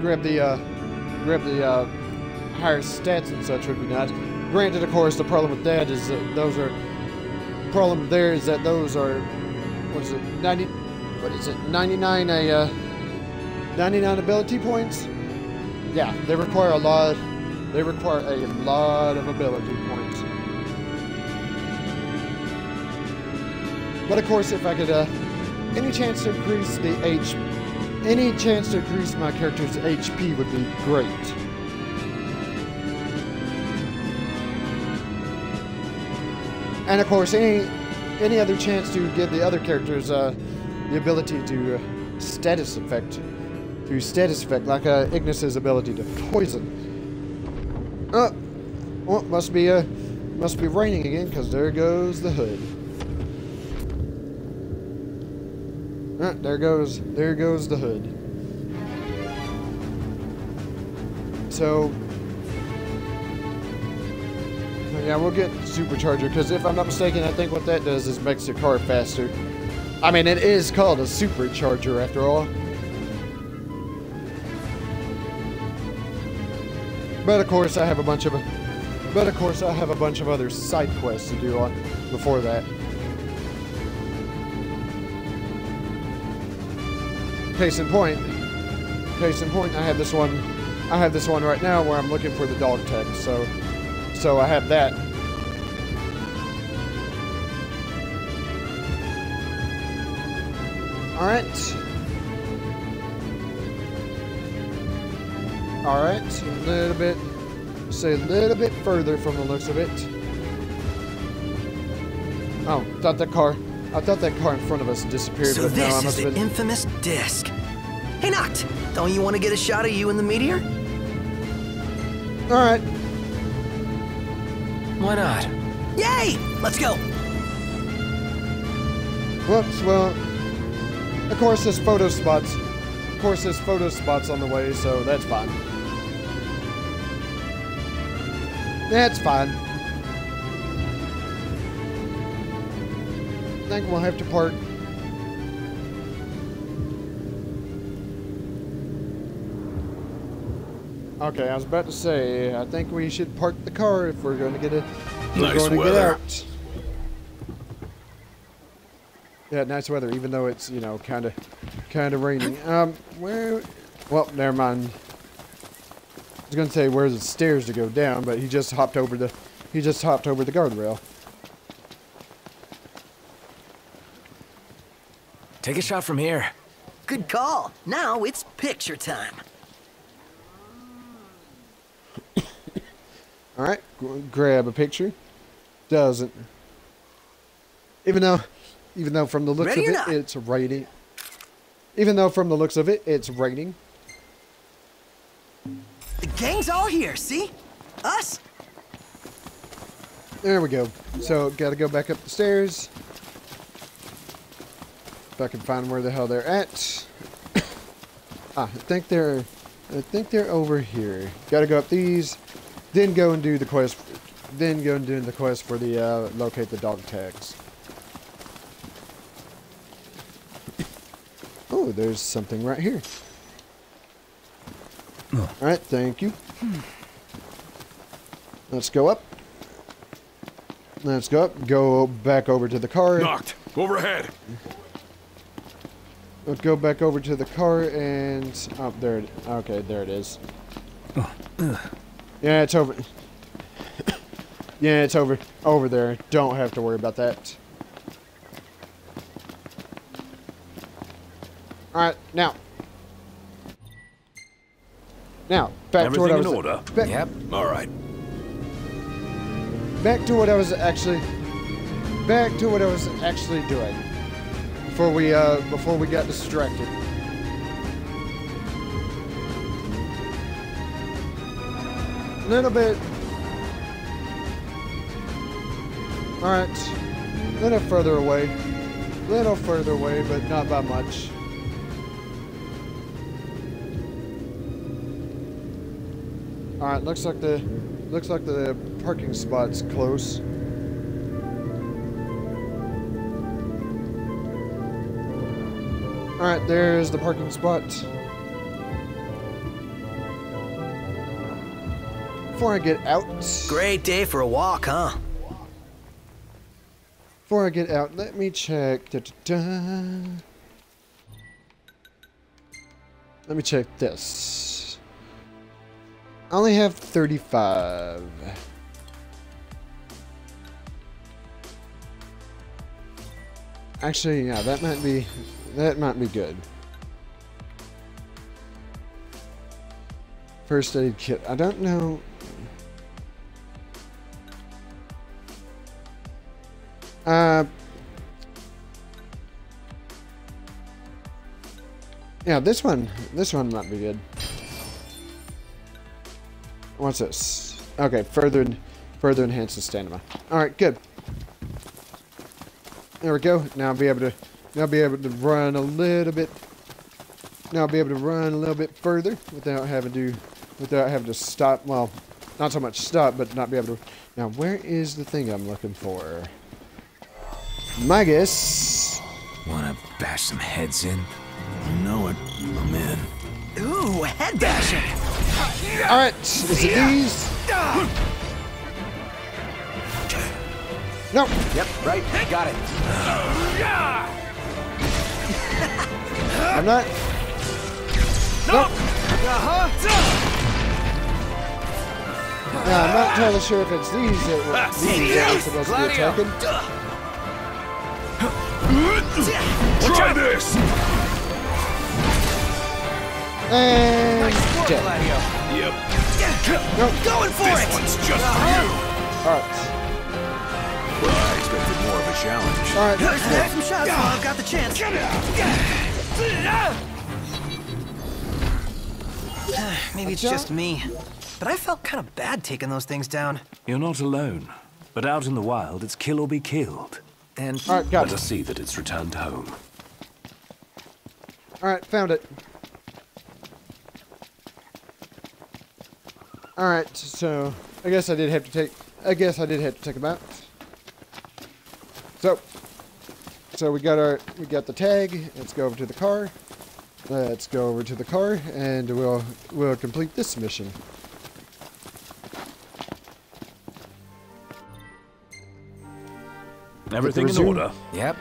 grab the, uh, grab the uh, higher stats and such would be nice. Granted, of course, the problem with that is that those are, the problem there is that those are, what is it, ninety? What is it, ninety-nine a uh, ninety-nine ability points? Yeah, they require a lot, they require a lot of ability points. But of course, if I could, uh, any chance to increase the H, any chance to increase my character's H P would be great. And of course, any, any other chance to give the other characters, uh, the ability to uh, status effect, to status effect, like uh, Ignis's ability to poison. Uh, well, must be uh, must be raining again, cause there goes the hood. Uh, there goes, there goes the hood. So, yeah, we'll get supercharger, cause if I'm not mistaken, I think what that does is makes your car faster. I mean, it is called a supercharger after all. But of course, I have a bunch of, but of course, I have a bunch of other side quests to do on before that. Case in point, case in point, I have this one, I have this one right now where I'm looking for the dog tag. So, so I have that. Alright. Alright, a little bit, say a little bit further from the looks of it. Oh, thought that car, I thought that car in front of us disappeared. So this is the infamous disc. Hey, Noct, don't you want to get a shot of you in the meteor? All right. Why not? Yay! Let's go. Whoops. Well, of course there's photo spots. Of course there's photo spots on the way, so that's fine. That's fine. I think we'll have to park. Okay, I was about to say, I think we should park the car if we're going to get it. Nice weather. Get out. Yeah, nice weather, even though it's, you know, kind of, kind of raining. Um, where? Well, never mind. I was going to say where's the stairs to go down, but he just hopped over the, he just hopped over the guardrail. Take a shot from here. Good call. Now it's picture time. All right, grab a picture. Doesn't. Even though, even though from the looks Ready of it, it's raining. Even though from the looks of it, it's raining. The gang's all here. See, us. There we go. So gotta go back up the stairs. If I can find where the hell they're at. Ah, I think they're, I think they're over here. Gotta go up these, then go and do the quest, then go and do the quest for the uh, locate the dog tags. Oh, there's something right here. Oh. All right, thank you. Let's go up. Let's go up. Go back over to the car. Knocked overhead. Let's go back over to the car and oh, there it. Okay, there it is. Yeah, it's over. Yeah, it's over over there. Don't have to worry about that. All right, now. Now back Everything to what I was. In order. Back, yep. All right. Back to what I was actually. Back to what I was actually doing. Before we uh, before we got distracted. A little bit. All right, a little further away, a little further away, but not by much. All right, looks like the looks like the parking spot's close. Alright, there's the parking spot. Before I get out... Great day for a walk, huh? Before I get out, let me check... Da, da, da. Let me check this. I only have thirty-five. Actually, yeah, that might be... That might be good. First aid kit. I don't know. Uh, yeah, this one. This one might be good. What's this? Okay, further, further enhance the stamina. All right, good. There we go. Now I'll be able to. Now I'll be able to run a little bit. Now I'll be able to run a little bit further without having to, without having to stop. Well, not so much stop, but not be able to. Now where is the thing I'm looking for? My guess. Wanna bash some heads in? I know it. I'm in. Ooh, head bashing! All right, is it these? No. Yep. Right. Got it. Yeah. I'm not. Nope. Uh-huh. Now, I'm not totally sure if it's these that were uh, these that were supposed Gladio. to be attacking. Try this. And nice work, Gladio. Yep. Nope. Going for this it. This one's just uh-huh. for you. All right. Well, I expected more of a challenge. All right. There's some shots. I've got the chance. Get out. All Maybe it's just me, but I felt kind of bad taking those things down. You're not alone, but out in the wild, it's kill or be killed. And all right, got let us see that it's returned home. All right, found it. All right, so I guess I did have to take. I guess I did have to take them out. So, so we got our we got the tag. Let's go over to the car. Let's go over to the car, and we'll we'll complete this mission. Everything in order. Yep.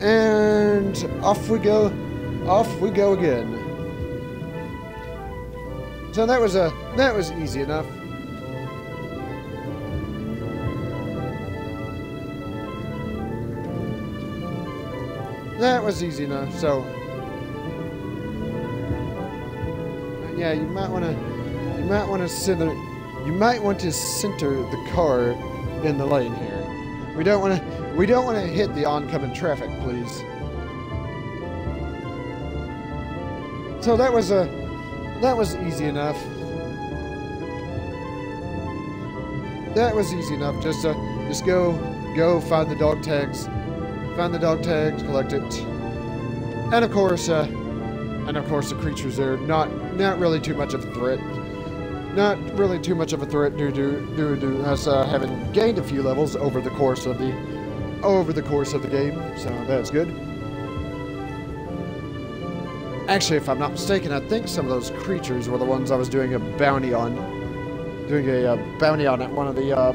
And off we go. Off we go again. So that was a that was easy enough. That was easy enough. So yeah, you might want to you might want to center you might want to center the car in the lane here. We don't want to we don't want to hit the oncoming traffic, please. So that was a that was easy enough. That was easy enough. Just uh, just go go find the dog tags, find the dog tags, collect it, and of course, uh, and of course, the creatures are not not really too much of a threat. Not really too much of a threat due to due to us uh, having gained a few levels over the course of the over the course of the game. So that's good. Actually, if I'm not mistaken, I think some of those creatures were the ones I was doing a bounty on. Doing a uh, bounty on at one of the, uh,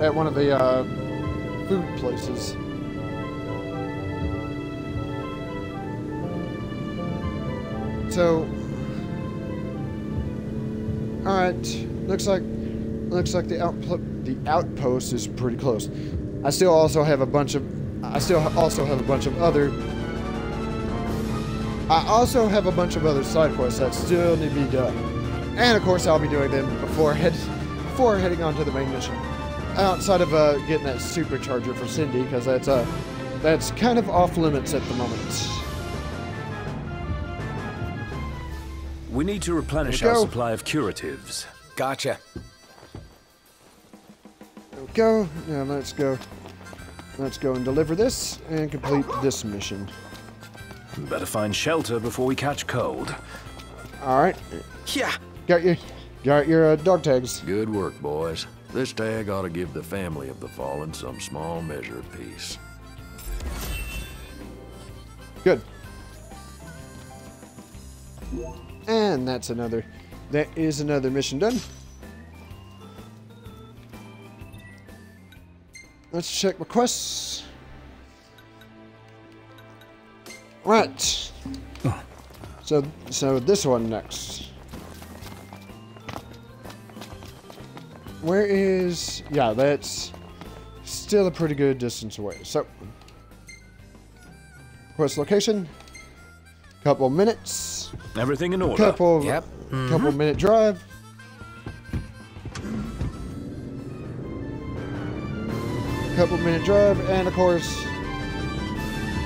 at one of the, uh, food places. So, alright, looks like, looks like the output, the outpost is pretty close. I still also have a bunch of, I still also have a bunch of other I also have a bunch of other side quests that still need to be done. And of course I'll be doing them before, head, before heading on to the main mission. Outside of uh, getting that supercharger for Cindy, because that's, uh, that's kind of off limits at the moment. We need to replenish our supply of curatives. Gotcha. There we go. Now let's go. Let's go and deliver this and complete this mission. Better find shelter before we catch cold. All right. Yeah. Got your, got your uh, dog tags. Good work, boys. This tag ought to give the family of the fallen some small measure of peace. Good. And that's another. That is another mission done. Let's check my quests. Right. So, so this one next. Where is... Yeah, that's still a pretty good distance away. So, quest location. Couple minutes. Everything in order. Couple, yep. Mm-hmm. Couple minute drive. Couple minute drive, and of course...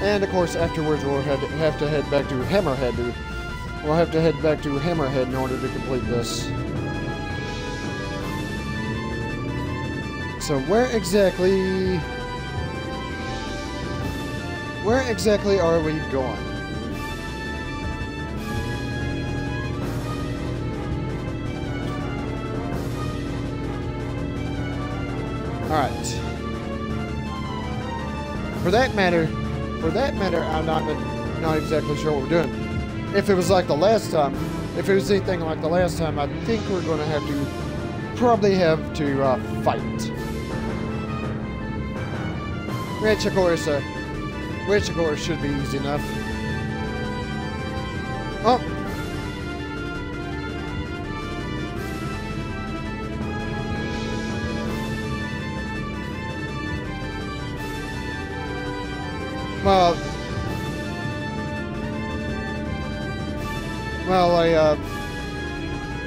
And of course, afterwards we'll have to, have to head back to Hammerhead. We'll have to head back to Hammerhead in order to complete this. So where exactly? Where exactly are we going? All right. For that matter. For that matter, I'm not not exactly sure what we're doing. If it was like the last time, if it was anything like the last time, I think we're going to have to probably have to uh, fight. Which of course, uh, which of course should be easy enough. Well, well, I, uh,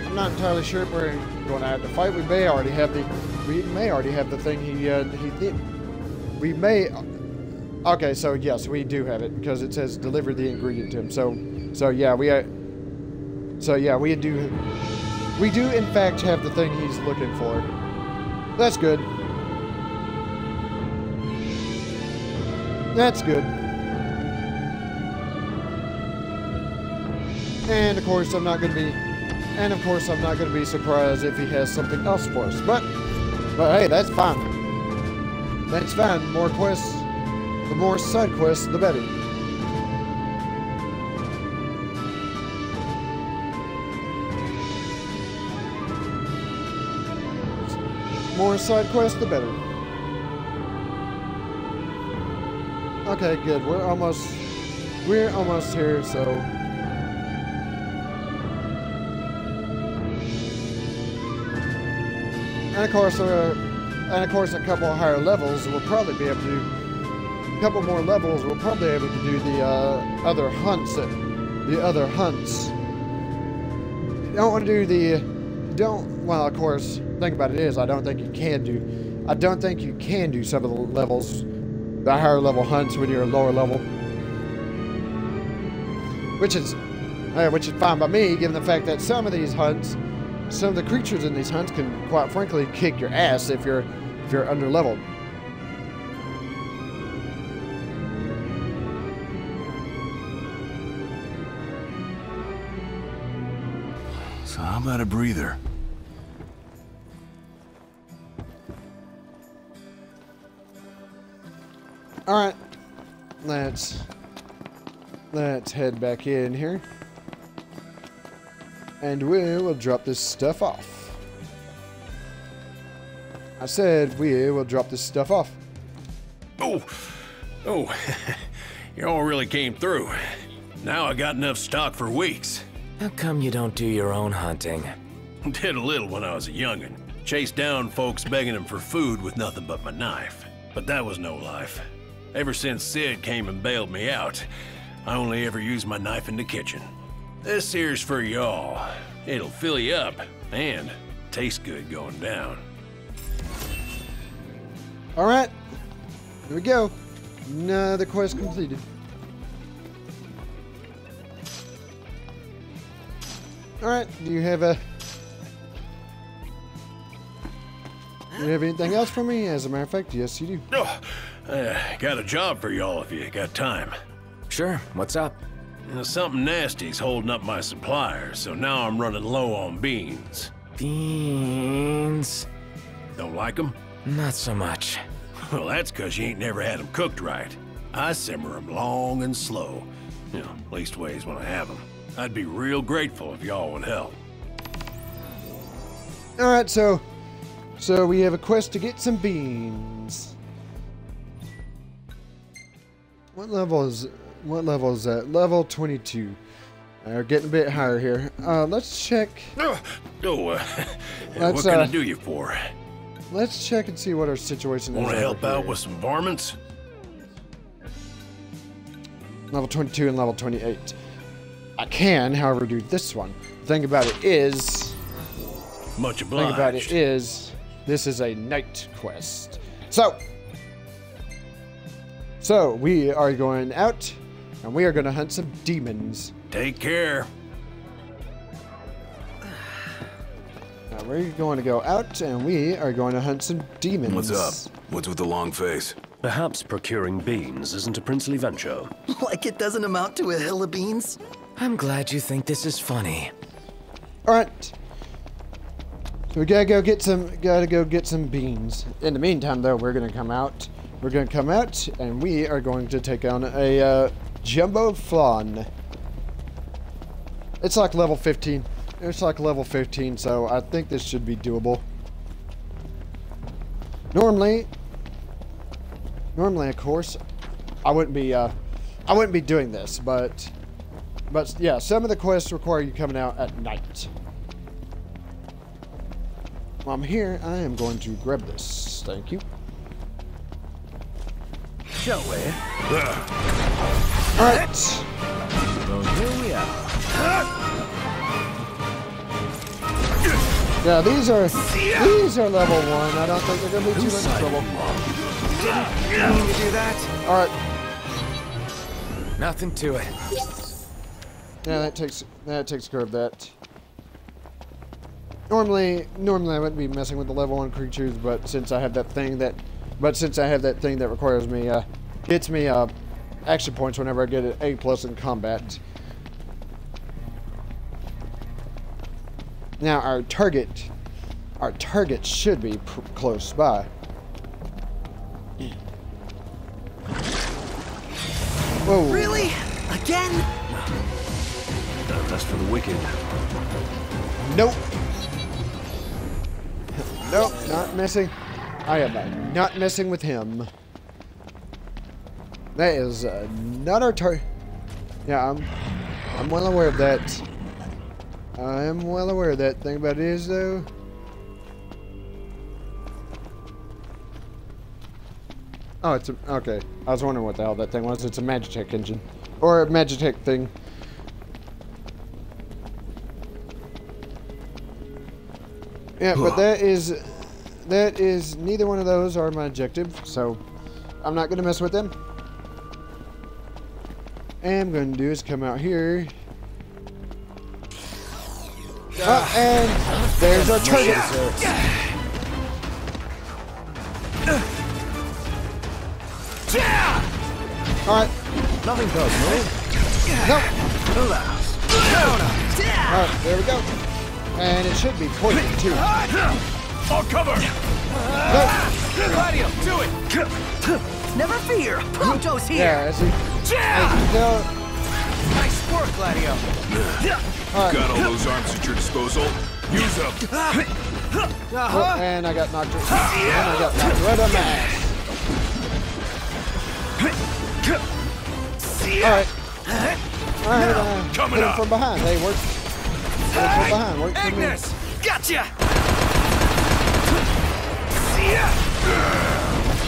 I'm not entirely sure if we're going to have to fight. We may already have the, we may already have the thing he, uh, he did. We may, Okay, so yes, we do have it because it says deliver the ingredient to him. So, so yeah, we, uh, so yeah, we do, we do in fact have the thing he's looking for. That's good. That's good. And of course, I'm not going to be, and of course, I'm not going to be surprised if he has something else for us. But, but hey, that's fine. That's fine. More quests. The more side quests, the better. More side quests, the better. Okay, good. We're almost, we're almost here, so. And of course, uh, and of course, a couple of higher levels we'll probably be able to. Couple more levels, we'll probably be able to do the uh, other hunts. The other hunts. Don't want to do the. Don't. Well, of course. Think about it. Is I don't think you can do. I don't think you can do some of the levels, the higher level hunts when you're a lower level. Which is, uh, which is fine by me, given the fact that some of these hunts, some of the creatures in these hunts can, quite frankly, kick your ass if you're, if you're under leveled. How about a breather? All right, let's let's head back in here, and we will drop this stuff off. I said we will drop this stuff off. Oh, oh! You all really came through. Now I got enough stock for weeks. How come you don't do your own hunting? Did a little when I was a youngin'. Chased down folks begging them for food with nothing but my knife. But that was no life. Ever since Cid came and bailed me out, I only ever use my knife in the kitchen. This here's for y'all. It'll fill you up and taste good going down. All right, here we go. Another quest completed. Alright, do you have a... Do you have anything else for me? As a matter of fact, yes you do. Oh, I got a job for y'all if you got time. Sure, what's up? You know, something nasty's holding up my suppliers, so now I'm running low on beans. Beans? Don't like them? Not so much. Well, that's because you ain't never had them cooked right. I simmer them long and slow. You know, leastways when I have them. I'd be real grateful if y'all would help. All right, so, so we have a quest to get some beans. What level is, what level is that? Level twenty-two. We're getting a bit higher here. Uh, let's check. Oh, oh uh, what can uh, I do you for? Let's check and see what our situation is. Want to help out with some varmints? Level twenty-two and level twenty-eight. I can, however, do this one. The thing about it is... Much obliged. The thing about it is, this is a night quest. So... So, we are going out, and we are going to hunt some demons. Take care. Now, we're going to go out, and we are going to hunt some demons. What's up? What's with the long face? Perhaps procuring beans isn't a princely venture. Like it doesn't amount to a hill of beans? I'm glad you think this is funny. All right, so we gotta go get some, gotta go get some beans. In the meantime, though, we're gonna come out, we're gonna come out, and we are going to take on a uh, Jumbo Flan. It's like level fifteen. It's like level fifteen, so I think this should be doable. Normally, normally, of course, I wouldn't be, uh, I wouldn't be doing this, but. But yeah, some of the quests require you coming out at night. While I'm here, I am going to grab this. Thank you. Shall we? Uh. All right. So here we are. Yeah, these are these are level one. I don't think they're gonna be too much trouble. Didn't mean to do that. All right. Nothing to it. Yeah, that takes that takes care of that. Normally, normally I wouldn't be messing with the level one creatures, but since I have that thing that, but since I have that thing that requires me, uh, gets me uh, action points whenever I get an A plus in combat. Now our target, our target should be pr close by. Whoa. Really? Again? That's for the wicked. Nope. Nope, not messing. I am not messing with him. That is uh, not our target. Yeah, I'm, I'm well aware of that. I am well aware of that. Thing about it is, though. Oh, it's a, okay. I was wondering what the hell that thing was. It's a Magitek engine. Or a Magitek thing. Yeah, but that is... That is... Neither one of those are my objective, so... I'm not going to mess with them. And I'm going to do is come out here... Uh, and there's our target. Alright. Nothing personal. Nope. Alright, there we go. And it should be pointed too. On cover! Gladio, do it! Never fear! Prompto's here! Yeah, I see. Yeah. Nice work, Gladio. Right. Got all those arms at your disposal. Use them. Oh, and I got knocked. And I got knocked right on my ass. All right. All right. Uh, Coming up from behind. They worked. They worked from behind. Worked from Ignis, gotcha.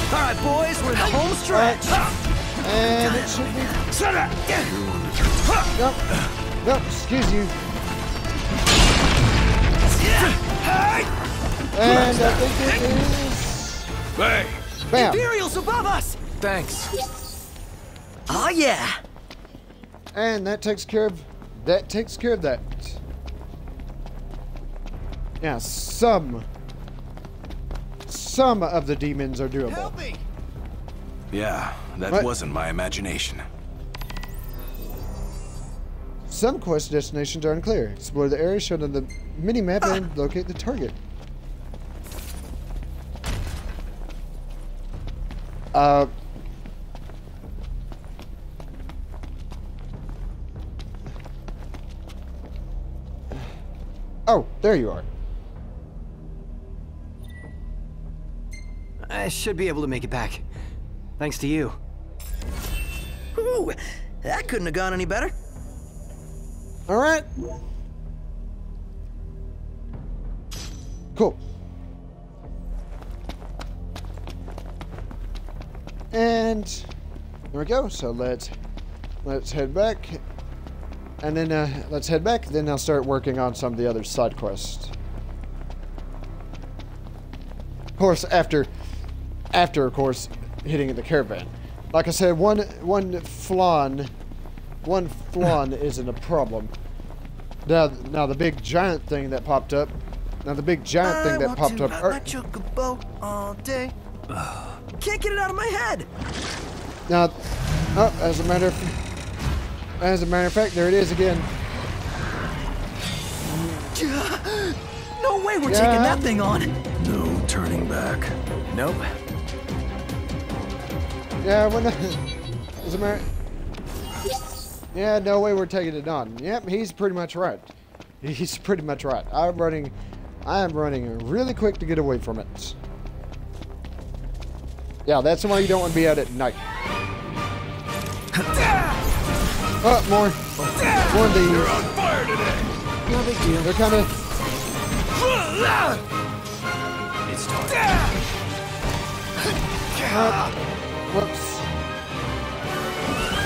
All right, boys. We're in the home stretch. Right. And it should be. Shut up. Nope. Nope. Excuse you. And I think it is. Bang! Bam! Imperial's above us. Thanks. Oh yeah. And that takes care of. That takes care of that. Yeah. Some. Some of the demons are doable. Help me. Yeah. That but, wasn't my imagination. Some quest destinations are unclear. Explore the area shown on the mini-map uh. and locate the target. Uh... Oh, there you are. I should be able to make it back. Thanks to you. Ooh, that couldn't have gone any better. All right. Cool. And there we go. So let's let's head back, and then uh, let's head back. Then I'll start working on some of the other side quests. Of course, after after of course hitting the caravan. Like I said, one one flan. One flan isn't a problem. Now, now the big giant thing that popped up. Now the big giant I thing that popped up. I chocobo all day. Can't get it out of my head. Now, oh, as a matter of, as a matter of fact, there it is again. No way we're yeah. taking that thing on. No turning back. Nope. Yeah, when as a matter. Yeah, no way we're taking it on. Yep, he's pretty much right. He's pretty much right. I'm running, I'm running really quick to get away from it. Yeah, that's why you don't want to be out at night. Oh, more, more of these. You're on fire today. No big deal. They're coming. It's time. Uh, whoops.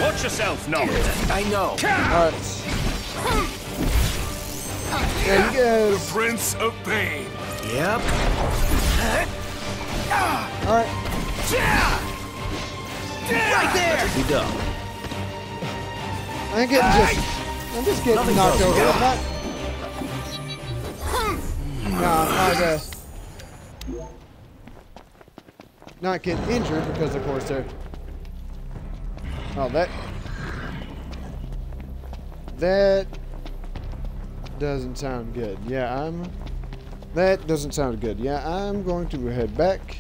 Watch yourself, no. I know. Alright. There he goes. The Prince of Pain. Yep. Alright. Right there. There you go. I'm getting just, I'm just getting Nothing knocked goes. over. I'm not. No, not, uh, not getting injured because, of course, they're. Oh, that. That doesn't sound good. Yeah, I'm. That doesn't sound good. Yeah, I'm going to head back.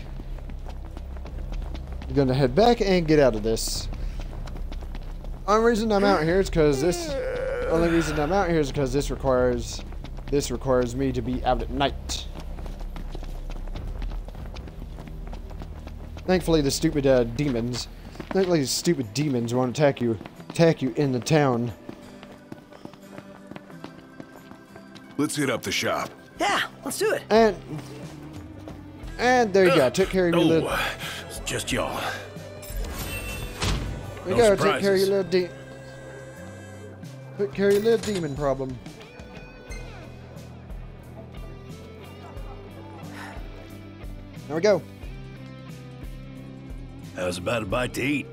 I'm going to head back and get out of this. Only reason I'm out here is because this. Only reason I'm out here is because this requires. This requires me to be out at night. Thankfully, the stupid uh, demons. Thankfully, the stupid demons won't attack you. Attack you in the town. Let's hit up the shop. Yeah, let's do it. And and there you uh, go. Take care of your no, little. It's just y'all. We no gotta surprises. Take care of your little de. Take care of your little demon problem. There we go. I was about a bite to eat.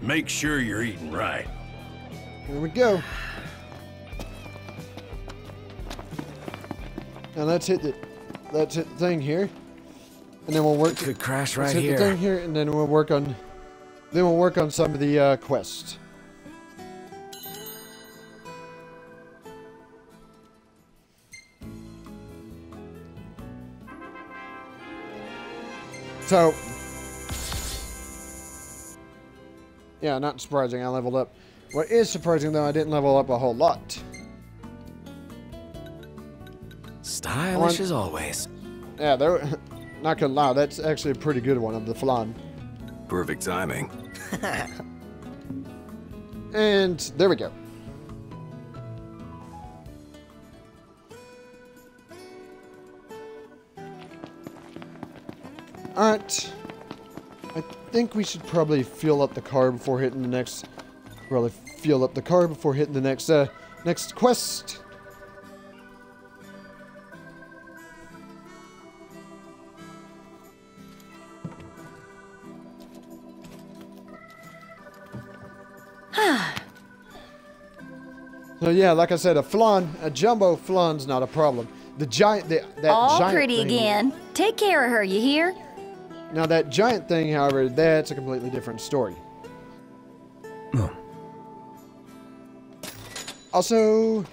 Make sure you're eating right. Here we go. Now let's hit the, let's hit the thing here, and then we'll work. Could crash right let's hit here. The thing here, and then we'll work on, then we'll work on some of the uh, quests. So, yeah, not surprising. I leveled up. What is surprising though, I didn't level up a whole lot. Stylish as always. Yeah, they're not gonna lie, that's actually a pretty good one of the flan. Perfect timing. And there we go. Alright. I think we should probably fuel up the car before hitting the next probably fuel up the car before hitting the next uh next quest. So yeah, like I said, a flan, a jumbo flan's not a problem. The giant, the, that all giant pretty thing, again. Take care of her, you hear? Now that giant thing, however, that's a completely different story. Oh. Also,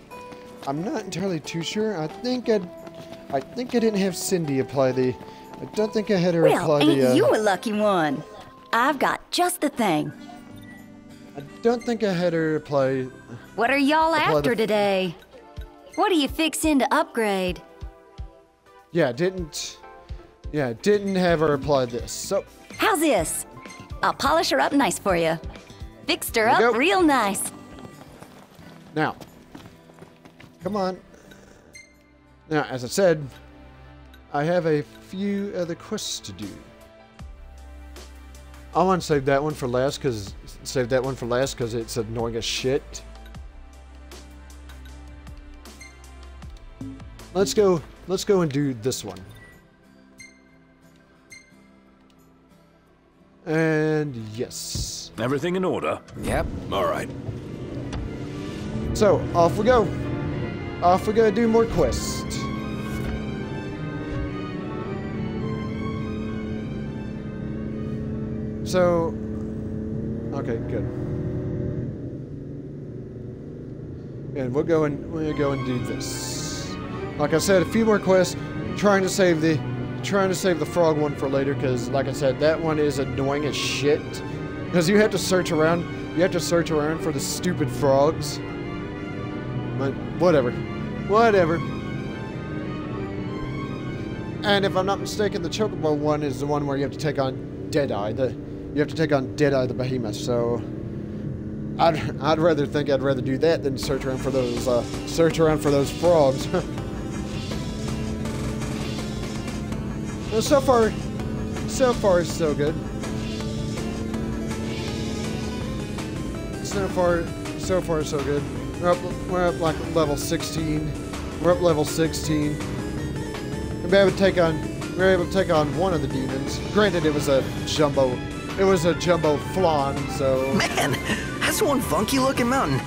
I'm not entirely too sure. I think I, I think I didn't have Cindy apply the. I don't think I had her well, apply the. Well, uh, ain't you a lucky one? I've got just the thing. I don't think I had her apply. What are y'all after today? What are you fixing to upgrade? Yeah, didn't. Yeah, didn't have her apply this. So. How's this? I'll polish her up nice for you. Fixed her up real nice. Now. Come on. Now, as I said, I have a few other quests to do. I want to save that one for last because save that one for last because it's annoying as shit. Let's go, let's go and do this one. And yes. Everything in order? Yep. All right. So, off we go. Off we go do more quests. So, okay, good. And we'll go and, we'll go and do this. Like I said, a few more quests. Trying to save the, trying to save the frog one for later, because like I said, that one is annoying as shit. Because you have to search around, you have to search around for the stupid frogs. But whatever, whatever. And if I'm not mistaken, the chocobo one is the one where you have to take on Deadeye. The you have to take on Deadeye the behemoth. So. I'd I'd rather think I'd rather do that than search around for those uh, search around for those frogs. Well, so far, so far so good. So far, so far so good. We're up, we're up like level sixteen. We're up level sixteen. We're able to take on, we're able to take on one of the demons. Granted, it was a jumbo, it was a jumbo flan. So man. That's one funky looking mountain.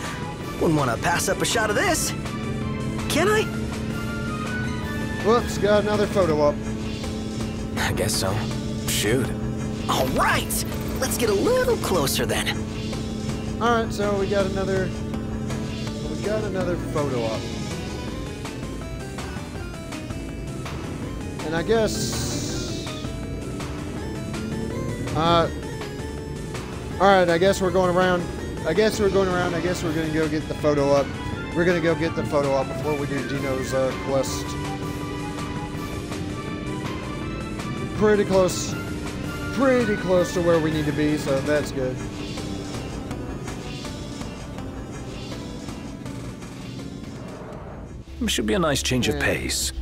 Wouldn't want to pass up a shot of this. Can I? Whoops, got another photo up. I guess so. Shoot. All right, let's get a little closer then. All right, so we got another, we got another photo up. And I guess, uh, all right, I guess we're going around. I guess we're going around. I guess we're going to go get the photo up. We're going to go get the photo up before we do Dino's uh, quest. Pretty close, pretty close to where we need to be, so that's good. Should be a nice change yeah. of pace.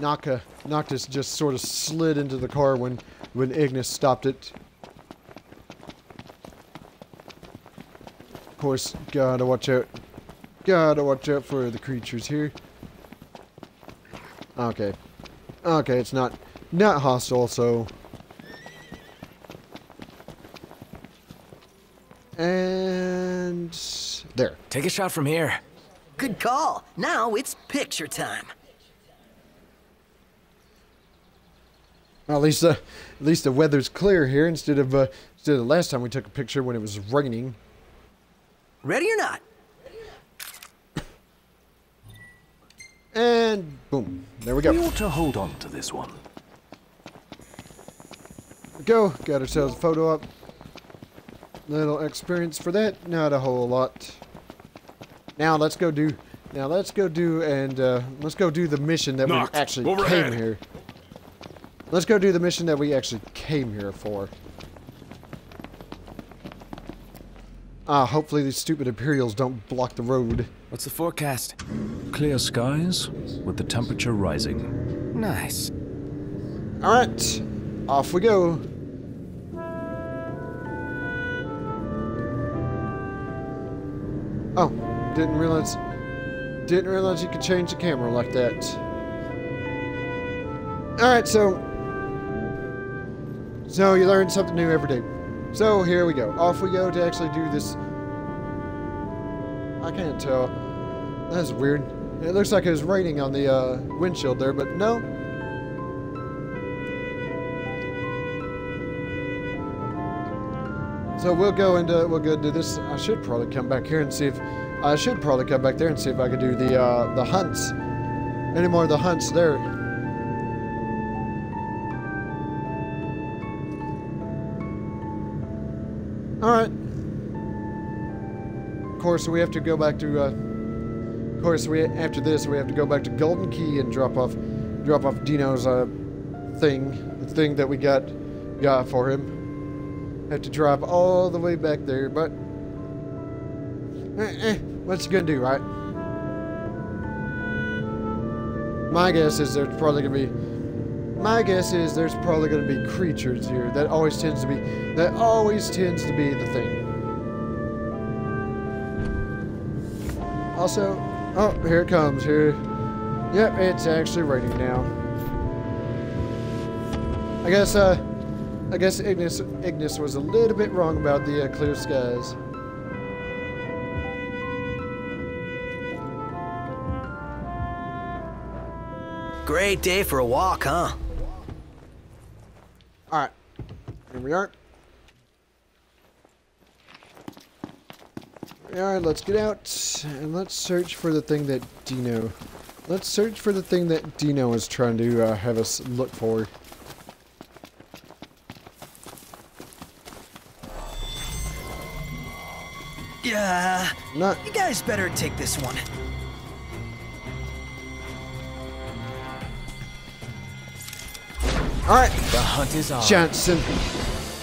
Naka, Noctis just sort of slid into the car when, when Ignis stopped it. Of course, gotta watch out. Gotta watch out for the creatures here. Okay. Okay, it's not, not hostile, so. And there. Take a shot from here. Good call. Now it's picture time. Well, at least, uh, at least the weather's clear here instead of uh, instead of the last time we took a picture when it was raining. Ready or not? And boom, there we go. We ought to hold on to this one. There we go. Got ourselves a photo up. Little experience for that. Not a whole lot. Now let's go do. Now let's go do and uh, let's go do the mission that Knocked. we actually Overhead. came here. Let's go do the mission that we actually came here for. Ah, hopefully these stupid Imperials don't block the road. What's the forecast? Clear skies with the temperature rising. Nice. All right, off we go. Oh. Didn't realize, didn't realize you could change the camera like that. All right, so, so you learn something new every day. So here we go. Off we go to actually do this. I can't tell. That's weird. It looks like it was raining on the uh, windshield there, but no. So we'll go and we'll go do this. I should probably come back here and see if. I should probably come back there and see if I could do the uh, the hunts. Any more of the hunts there? All right. Of course, we have to go back to. Uh, of course, we after this we have to go back to Galdin Quay and drop off, drop off Dino's uh, thing, the thing that we got, got for him. Have to drive all the way back there, but. Eh, eh, what's it gonna do, right? My guess is there's probably gonna be, my guess is there's probably gonna be creatures here. That always tends to be, that always tends to be the thing. Also, oh, here it comes, here. Yep, it's actually raining now. I guess, uh, I guess Ignis, Ignis was a little bit wrong about the uh, clear skies. Great day for a walk, huh? All right, here we are. All right, let's get out and let's search for the thing that Dino. Let's search for the thing that Dino is trying to uh, have us look for. Yeah. Not. You guys better take this one. All right, the hunt is on. Johnson.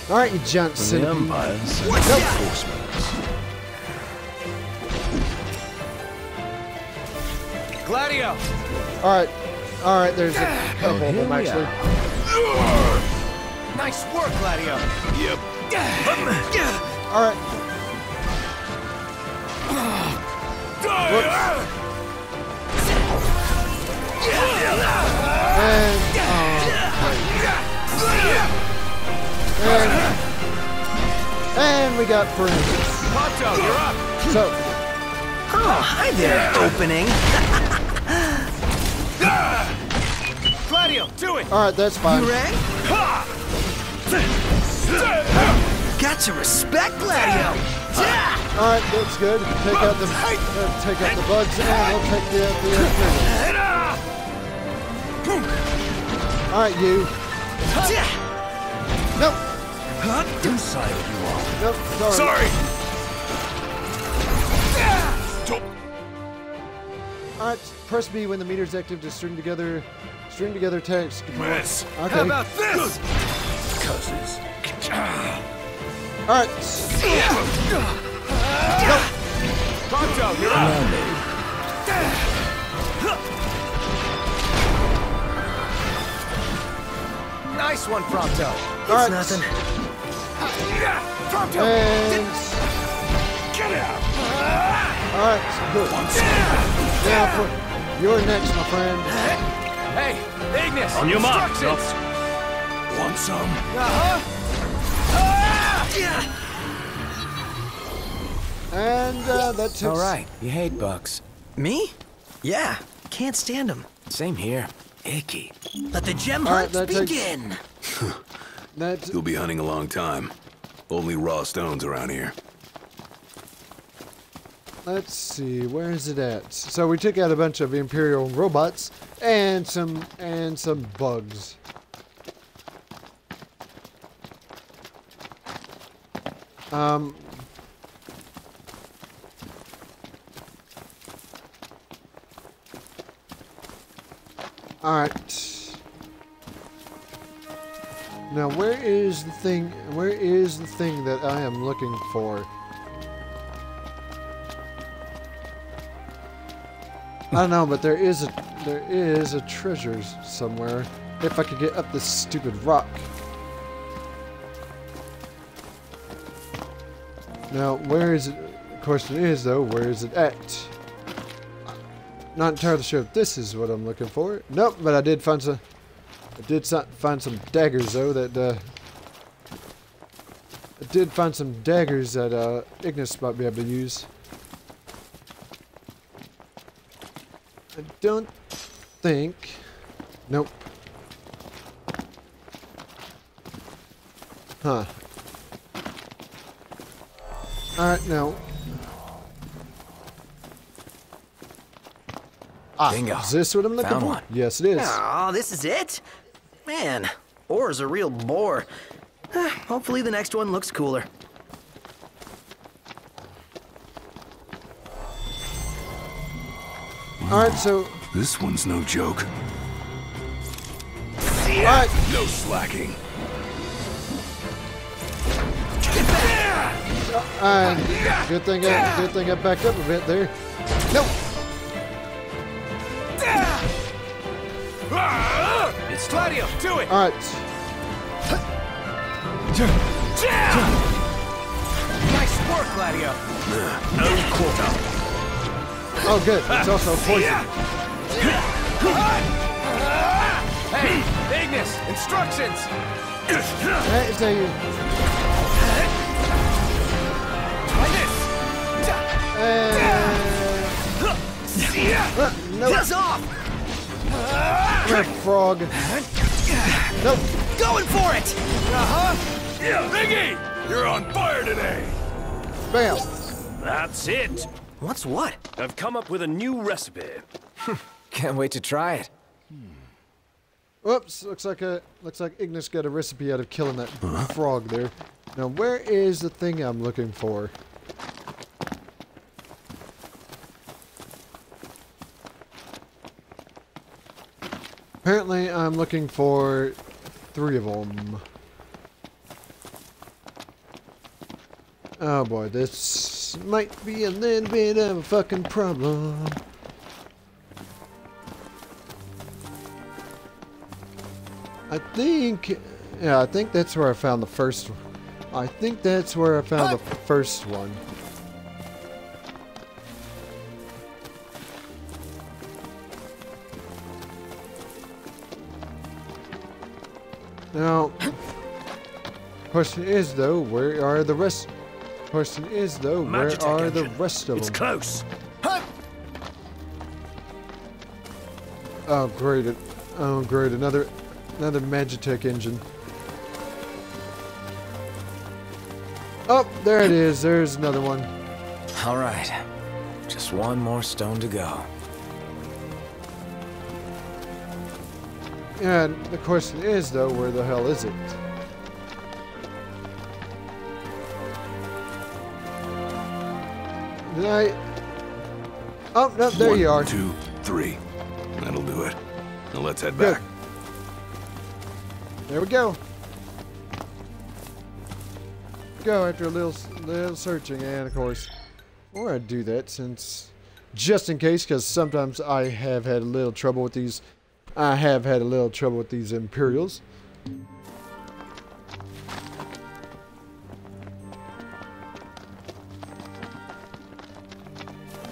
All right, you Johnson. The umpires and nope. enforcement. Gladio. All right, all right. There's a couple oh, of them actually. Are. Nice work, Gladio. Yep. All right. Whoops. And, um, And, and we got friends. Prompto, you're up. So. Oh, hi there, opening. Gladio, do it. All right, that's fine. You ready? Got to respect Gladio. Uh, all right, that's good. Take out the uh, take out the bugs, and we'll take the the. All right, you. Nope. Huh? Inside you are. Nope, sorry. Sorry. Alright, press B when the meter's active to string together string together text. Miss. Okay. How about this? Cousins. Alright. Nope. Prompto, you're up. Nice one, Prompto. It's right. Nothing. And... Get out! Alright, good. Now for... You're next, my friend. Hey, Ignis! On your mark! Want some? Uh-huh. And, uh, that took... Alright, you hate bugs. Me? Yeah, can't stand them. Same here. Icky. Let the gem hunt begin! That's... You'll be hunting a long time. Only raw stones around here. Let's see, where is it at? So we took out a bunch of Imperial robots and some and some bugs. Um. All right. Now, where is the thing, where is the thing that I am looking for? I don't know, but there is a, there is a treasure somewhere. If I could get up this stupid rock. Now, where is it? The question is, though, where is it at? Not entirely sure if this is what I'm looking for. Nope, but I did find some... I did find some daggers, though, that, uh... I did find some daggers that, uh, Ignis might be able to use. I don't think... Nope. Huh. Alright, now... Ah, Bingo. Is this what I'm looking Found for? One. Yes, it is. Aw, this is it? Man, ore's a real bore. Uh, hopefully the next one looks cooler. Alright, so... This one's no joke. Alright. No slacking. Alright, good thing I, good thing I backed up a bit there. Nope. It's Gladio, do it! Alright. Nice work, Gladio. No quarter. Oh, good. It's also poison. Hey, Ignis, instructions! That is a... Try this! And... Uh, no. That's off! Frog. Nope. Going for it! Uh-huh. Yeah, Biggie! You're on fire today! Bam. That's it. What's what? I've come up with a new recipe. Can't wait to try it. Whoops, looks like a looks like Ignis got a recipe out of killing that huh? frog there. Now where is the thing I'm looking for? Apparently, I'm looking for three of them. Oh boy, this might be a little bit of a fucking problem. I think, yeah, I think that's where I found the first one. I think that's where I found the first one. Now, question is though, where are the rest? person is, though. Magitek Where are engine. the rest of it's them? It's close. Huh? Oh, great. Oh, great. Another, another Magitek engine. Oh, there it is. There's another one. All right. Just one more stone to go. And the question is, though, where the hell is it? Did I... Oh, no, there one, you are. Two, three. That'll do it. Now let's head Good. back. There we go. Go after a little, little searching, and of course, we're gonna do that since, just in case, because sometimes I have had a little trouble with these. I have had a little trouble with these Imperials.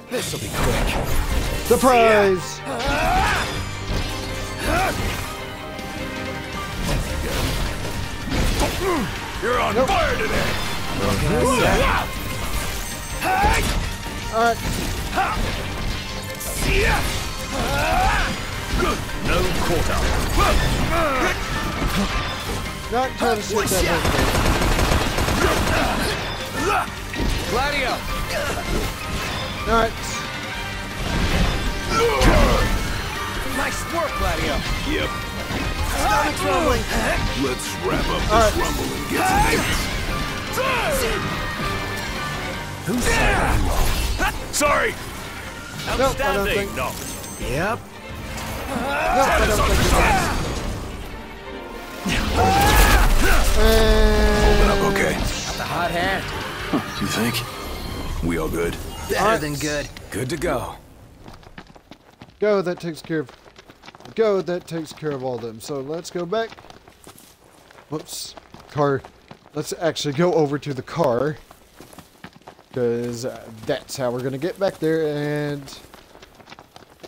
This'll be quick. Surprise! You're on nope. fire today! Alright. Good. No quarter. Not trying to shoot that one. Gladio. Alright. Nice work, Gladio. Yep. Stop rumbling. Let's wrap up this right. rumble and get to it. Who's that? Sorry. Outstanding. Nope, no. Yep. No, I don't think so. Holding up okay. Got the hot hand. Huh, you think? We all good? Better right. than good. Good to go. Go, that takes care of... Go, that takes care of all of them. So let's go back. Whoops. Car. Let's actually go over to the car. Because uh, that's how we're going to get back there and...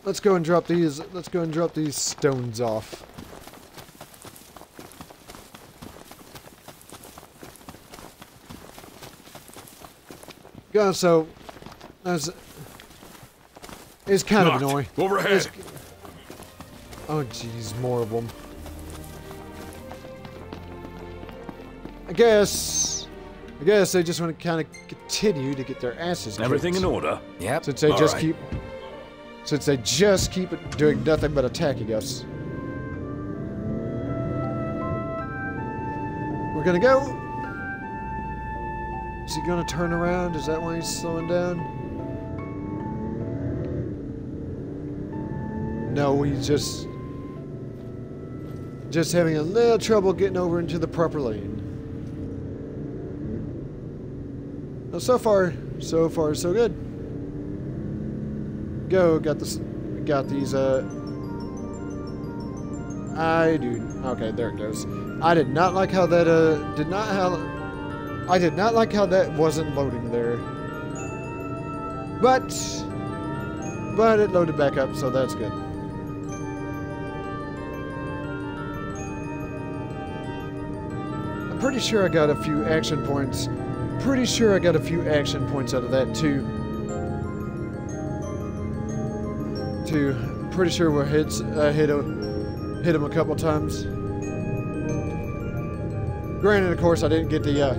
Let's go and drop these. Let's go and drop these stones off. Go. So, that's it's kind Knocked. of annoying. Overhead. It's, oh, jeez, more of them. I guess. I guess they just want to kind of continue to get their asses. Everything kicked. in order. Yep. Since they All just right. keep. Since they just keep doing nothing but attacking us. We're gonna go. Is he gonna turn around? Is that why he's slowing down? No, he's just... Just having a little trouble getting over into the proper lane. Well, so far, so far, so good. Go, got this, got these, uh, I do, okay, there it goes. I did not like how that, uh, did not how, I did not like how that wasn't loading there. But, but it loaded back up, so that's good. I'm pretty sure I got a few action points, pretty sure I got a few action points out of that, too. I'm pretty sure we'll hit, uh, hit, him, hit him a couple times. Granted, of course, I didn't get the, uh,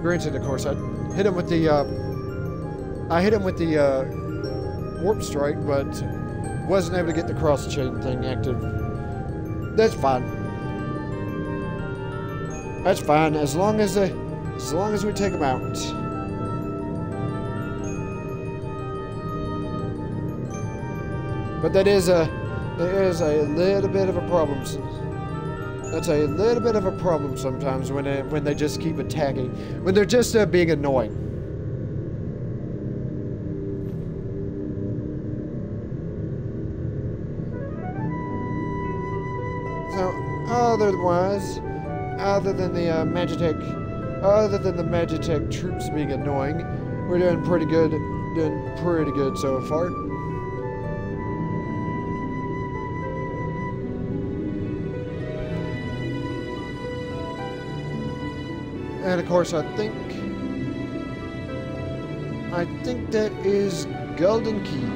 granted, of course, I hit him with the, uh, I hit him with the, uh, warp strike, but wasn't able to get the cross-chain thing active. That's fine. That's fine, as long as, uh, as long as we take him out. But that is a, there is a little bit of a problem. That's a little bit of a problem sometimes when they, when they just keep attacking, when they're just uh, being annoying. So, otherwise, other than the uh, Magitek, other than the Magitek troops being annoying, we're doing pretty good, doing pretty good so far. And of course, I think I think that is Galdin Quay.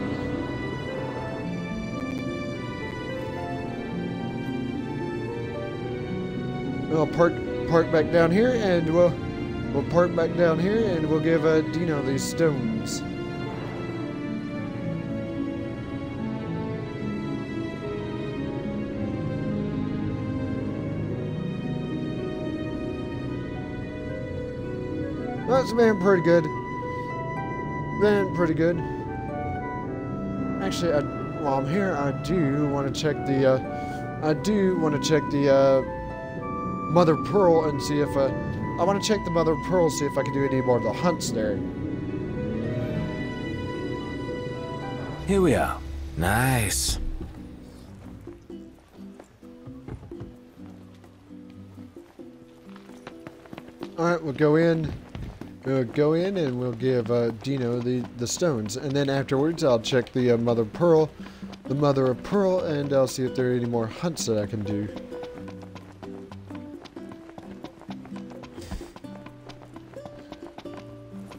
We'll park, park back down here, and we'll, we'll park back down here, and we'll give uh, Dino these stones. That's been pretty good. Been pretty good. Actually, I, while I'm here, I do want to check the. Uh, I do want to check the uh, Mother Pearl and see if uh, I want to check the Mother Pearl, see if I can do any more of the hunts there. Here we are. Nice. All right, we'll go in. We'll go in and we'll give uh, Dino the, the stones, and then afterwards I'll check the uh, Mother Pearl, the Mother of Pearl, and I'll see if there are any more hunts that I can do.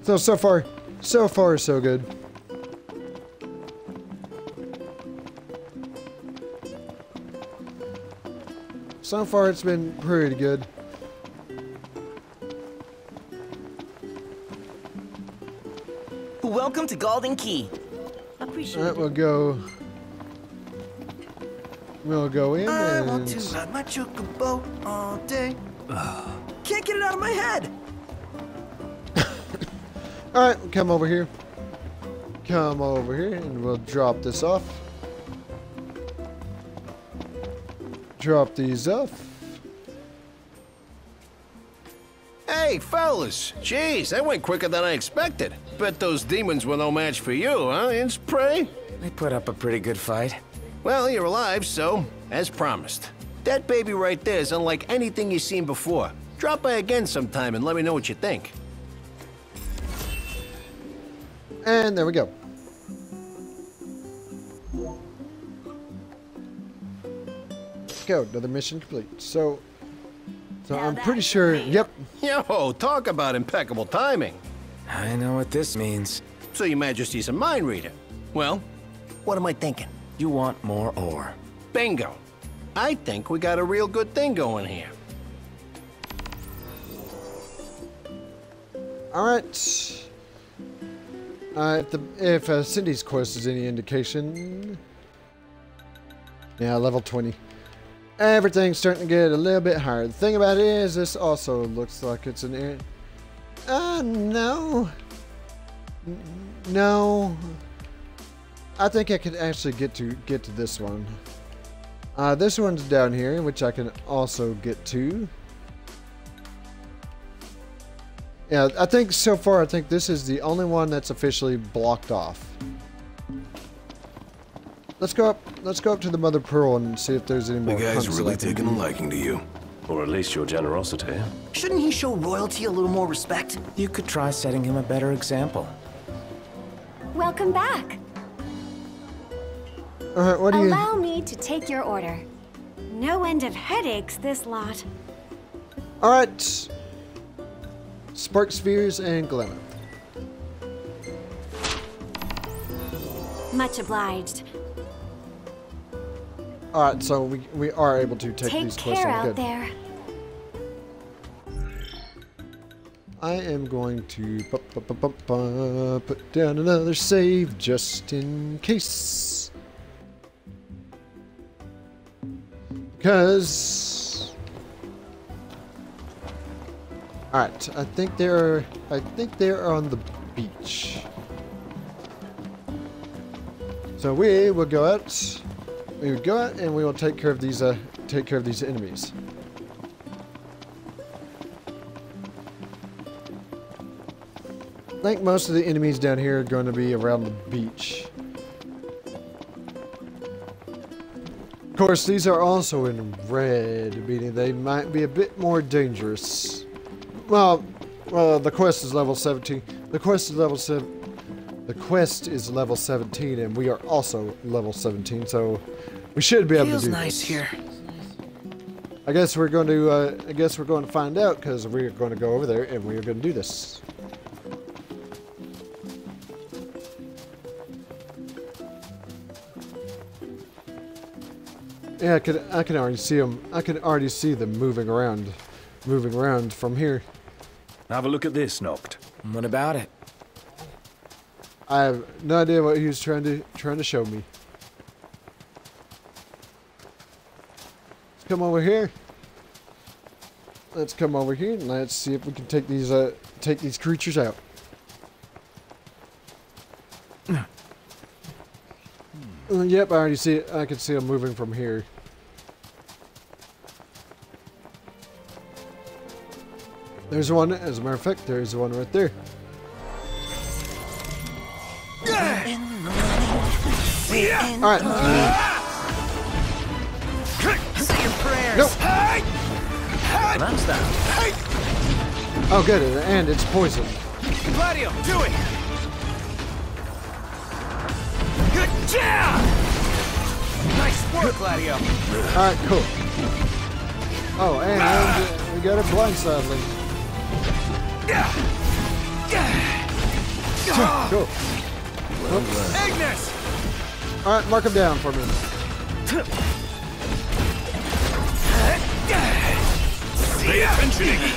So, so far, so far, so good. So far, it's been pretty good. Welcome to Galdin Quay. Appreciate it. All right, we'll go. We'll go in. I and want to ride my chocobo all day. Can't get it out of my head. All right, come over here. Come over here, and we'll drop this off. Drop these off. Hey, fellas. Jeez, that went quicker than I expected. Bet those demons were no match for you, huh, Ince Prey? They put up a pretty good fight. Well, you're alive, so, as promised. That baby right there is unlike anything you've seen before. Drop by again sometime and let me know what you think. And there we go. Go, another mission complete. So... So I'm pretty sure, yep. Yo, talk about impeccable timing. I know what this means. So your Majesty's a mind reader. Well, what am I thinking? You want more ore. Bingo. I think we got a real good thing going here. All right. Uh, if the, if uh, Cindy's quest is any indication. Yeah, level twenty. Everything's starting to get a little bit higher. The thing about it is, this also looks like it's an air. Uh, no. No. I think I could actually get to get to this one. Uh, this one's down here, which I can also get to. Yeah, I think so far, I think this is the only one that's officially blocked off. Let's go up. Let's go up to the Mother Pearl and see if there's any more. The guy's really taking a liking to you, or at least your generosity. Shouldn't he show royalty a little more respect? You could try setting him a better example. Welcome back. All right, what do you? Allow me to take your order. No end of headaches, this lot. All right. Spark spheres and glimmer. Much obliged. All right, so we we are able to take, take these quests. Take care out there. I am going to bu bu bu bu bu put down another save just in case, because all right, I think they're I think they're on the beach. So we will go out. We would go out and we will take care of these uh take care of these enemies. I think most of the enemies down here are going to be around the beach. Of course, these are also in red, meaning they might be a bit more dangerous. Well, well, the quest is level seventeen. The quest is level seven. The quest is level seventeen, and we are also level seventeen, so we should be able Feels to do nice this. Here. I guess we're going to. Uh, I guess we're going to find out, because we are going to go over there, and we are going to do this. Yeah, I can, I can already see them. I can already see them moving around, moving around from here. Have a look at this, Noct. What about it? I have no idea what he was trying to trying to show me. Let's come over here. Let's come over here and let's see if we can take these uh take these creatures out. Yep, I already see it. I can see them moving from here. There's one, as a matter of fact, there's one right there. Alright. Say your prayers. Nope. That's that. Oh, good. And it's poison. Gladio, do it. Yeah! Nice work, Gladio. Alright, cool. Oh, and ah. we got a blindside link. Ah. Cool. Well, Ignis! Alright, mark him down for me. Pay attention, Iggy.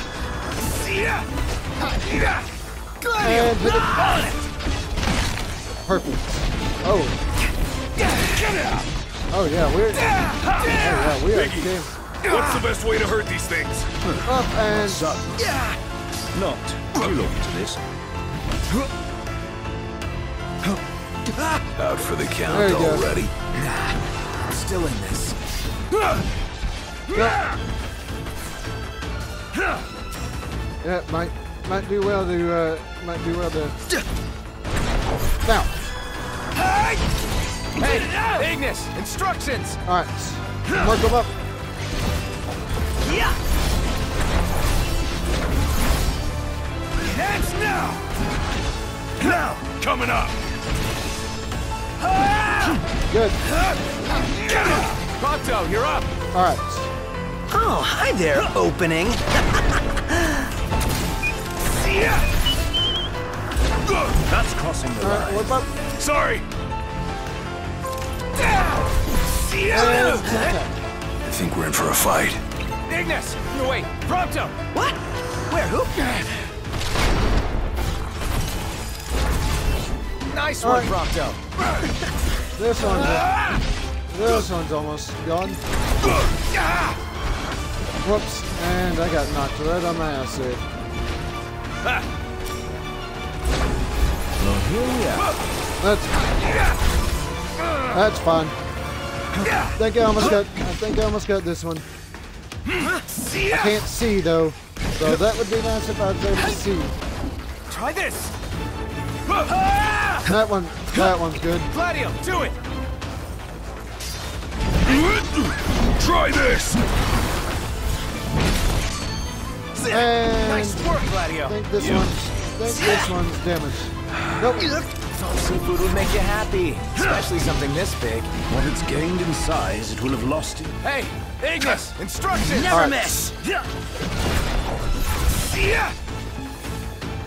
Gladio! And hit it. Ah. Perfect. Oh. Oh yeah, we're. Oh yeah, we are. Biggie, what's the best way to hurt these things? Up and up. Not. You look into this. Out for the count already. Nah, still in this. Yeah. Yeah, might might do well to uh, might do well to. Now. Hey, Ignis, instructions. All right, mark them up. Yeah. Hands now. Now, coming up. Good. Prompto, you're up. All right. Oh, hi there, opening. Yeah. That's crossing the line. All right, what about? Sorry. I think we're in for a fight. Ignis, you wait. Prompto. What? Where? Who? Nice one, right. Prompto. This one's uh, this one's almost gone. Whoops! And I got knocked right on my ass there. Ah. Yeah. That's, that's fine. I think I almost got I think I almost got this one. I can't see though. So that would be nice if I was able to see. Try this. That one that one's good. Gladio, do it! Try this! And nice work, Gladio. I think this one's I think this one's damaged. Nope. Thought seafood would make you happy, especially something this big. What it's gained in size, it will have lost it. Hey, Ignis, instructions. Never right. miss. Yeah.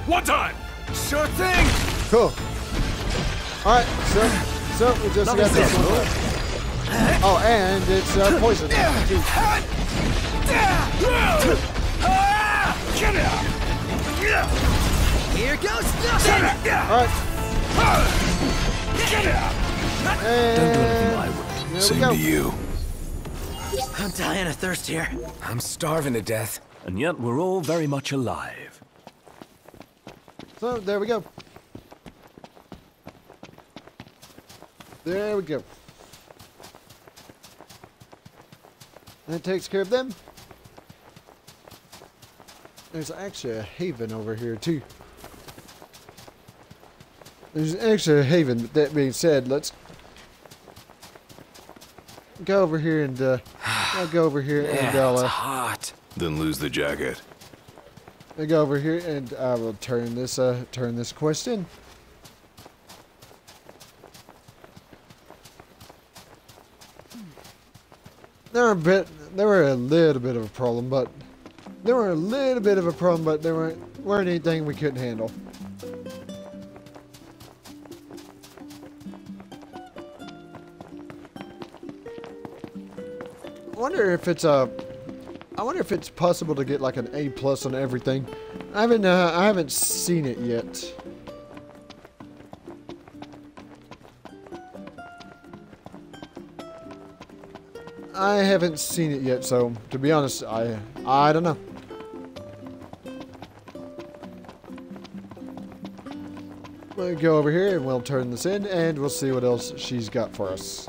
One time. Sure thing. Cool. All right, so so we just Not got this one. Cool. Oh, and it's uh, poison. Get it out. Here goes nothing! Alright. Don't do anything I would. Same to you. I'm dying of thirst here. I'm starving to death. And yet we're all very much alive. So, there we go. There we go. That takes care of them. There's actually a haven over here, too. There's actually a haven, but that being said, let's go over here and uh, I'll go over here yeah, and I'll, uh, it's hot. Then lose the jacket. I go over here and I will turn this uh, turn this quest in. There were a bit, there were a little bit of a problem, but there were a little bit of a problem, but there weren't weren't anything we couldn't handle. wonder if it's a. I wonder if it's possible to get like an A plus on everything. I haven't. Uh, I haven't seen it yet. I haven't seen it yet, so to be honest, I I don't know. We'll go over here and we'll turn this in and we'll see what else she's got for us.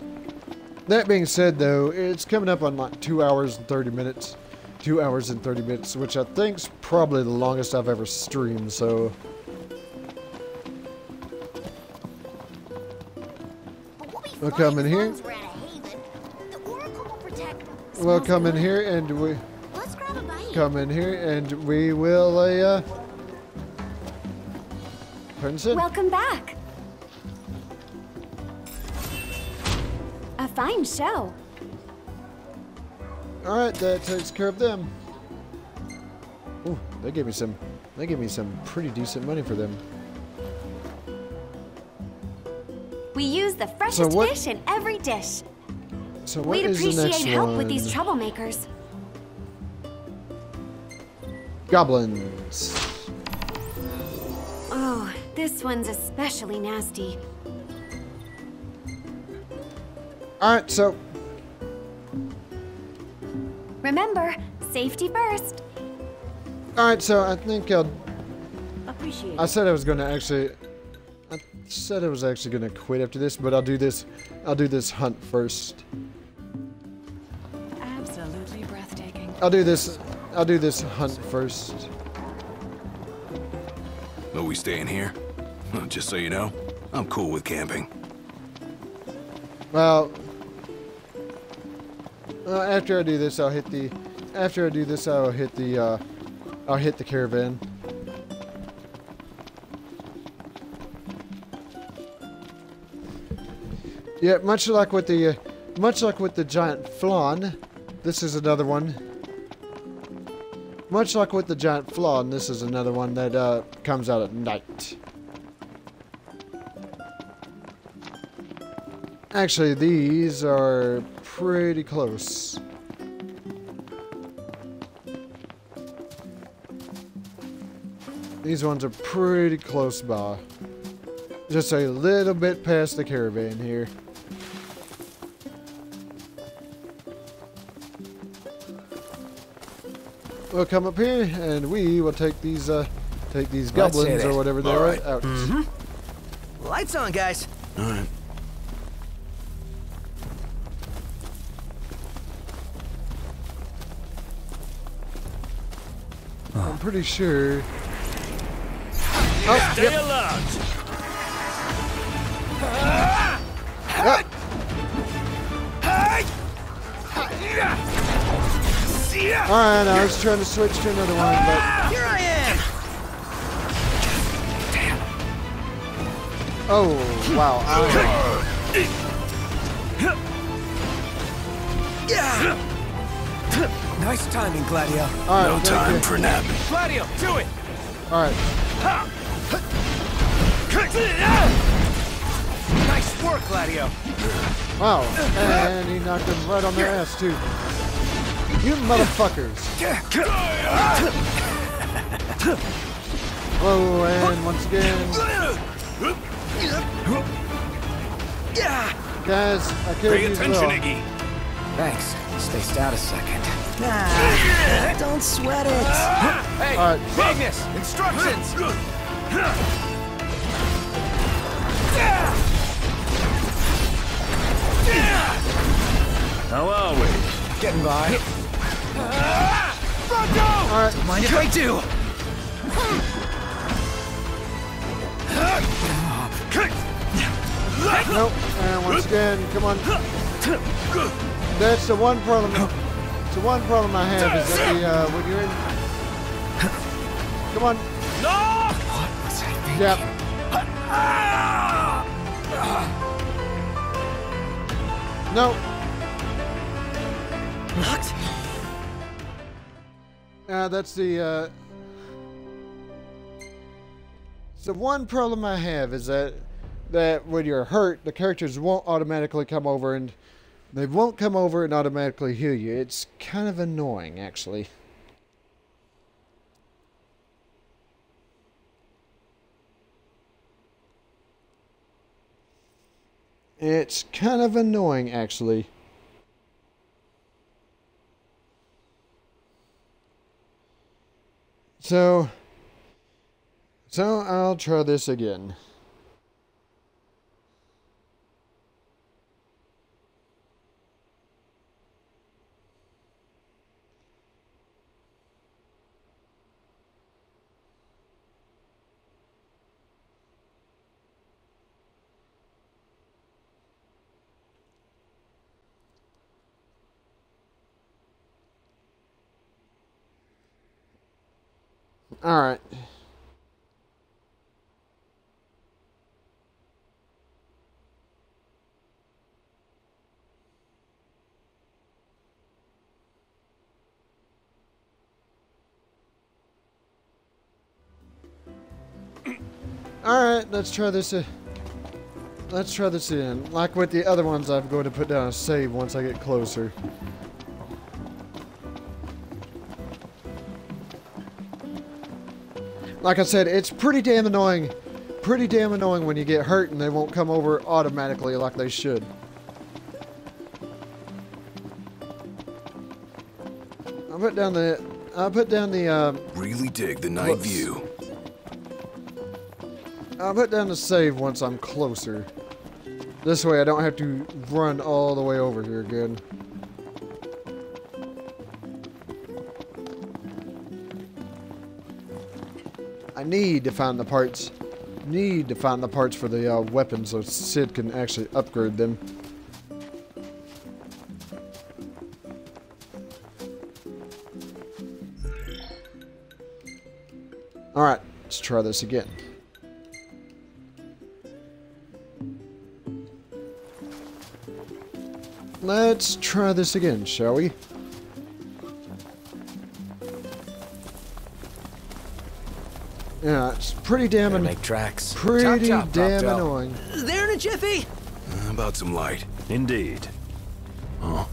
That being said though, it's coming up on like two hours and thirty minutes. two hours and thirty minutes, which I think's probably the longest I've ever streamed, so. We'll come in here. We'll come in here and we come in here and we will uh Princess. Welcome back. A fine show. Alright, that takes care of them. Ooh, they gave me some they gave me some pretty decent money for them. We use the freshest so fish in every dish. So what We'd is appreciate the next help one? with these troublemakers. Goblins. Oh, this one's especially nasty. Alright, so. Remember, safety first. Alright, so I think I'll. Appreciate I said I was going to actually. I said I was actually going to quit after this, but I'll do this. I'll do this hunt first. Absolutely breathtaking. I'll do this. I'll do this hunt first. Are we staying here? Just so you know, I'm cool with camping. Well, uh, after I do this, I'll hit the. After I do this, I'll hit the. Uh, I'll hit the caravan. Yeah, much like with the, uh, much like with the giant flan, this is another one. Much like with the giant flan, this is another one that uh, comes out at night. Actually, these are pretty close. These ones are pretty close by. Just a little bit past the caravan here. We'll come up here and we will take these uh take these goblins or whatever they're right out. Mm-hmm. Lights on, guys. All right. I'm pretty sure. Oh, yep. Ah. Alright, I was trying to switch to another one, but... Here I am! Damn. Oh, wow. I... Nice timing, Gladio. Right, no time for napping. Gladio, do it! Alright. Nice work, Gladio. Wow, and he knocked him right on their ass, too. You motherfuckers! Oh, and once again... Guys, I killed you as well. Thanks. Spaced out a second. Nah, don't sweat it. Hey, all right. Ignis, instructions! How are we? Getting by. Alright, mind if I do? Nope, and once again, come on. That's the one problem. It's the one problem I have is that the, uh, when you're in. Come on. No! What was I thinking? Yep. No. What? Uh, that's the, uh... So one problem I have is that that when you're hurt, the characters won't automatically come over and They won't come over and automatically heal you. It's kind of annoying, actually. It's kind of annoying, actually. So, so I'll try this again. All right. All right, let's try this. Uh, let's try this in. Like with the other ones, I'm going to put down a save once I get closer. Like I said, it's pretty damn annoying, pretty damn annoying when you get hurt and they won't come over automatically like they should. I'll put down the, I'll put down the, uh... Really dig the night whoops. view. I'll put down the save once I'm closer. This way I don't have to run all the way over here again. I need to find the parts. Need to find the parts for the uh, weapons so Cid can actually upgrade them. All right, let's try this again. Let's try this again, shall we? Yeah, it's pretty damn annoying. Make tracks. Pretty chop, chop, damn chop, annoying. There in a jiffy. Uh, about some light, indeed. Oh.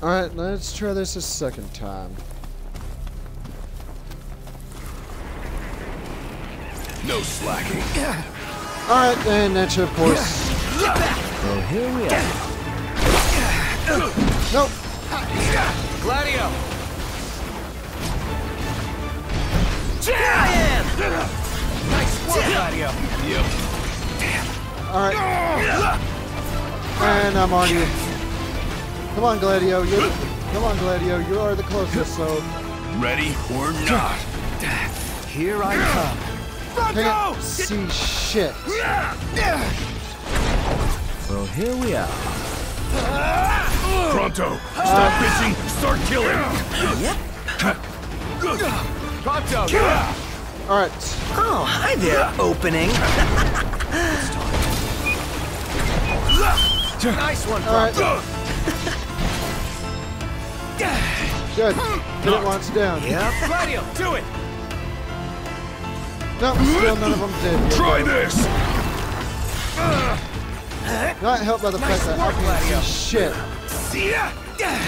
All right, let's try this a second time. No slacking. All right, and that's your course. Well, here we are. Nope. Gladio. Damn! Nice work, Gladio. Yep. All right. And I'm on you. Come on, Gladio. You're, come on, Gladio. You are the closest, so. Ready or not? Here I come. Can't see shit. Well, here we are. Prompto, stop bitching. Uh, start killing. Yep. Prompto, yeah. All right. Oh, hi there. Opening. Nice one, Prompto. Right. Good. Get it once down. Yeah. Gladio, do it. No, still none of them did. Try this. Not helped by the fact nice that I can see shit. See ya. Yeah.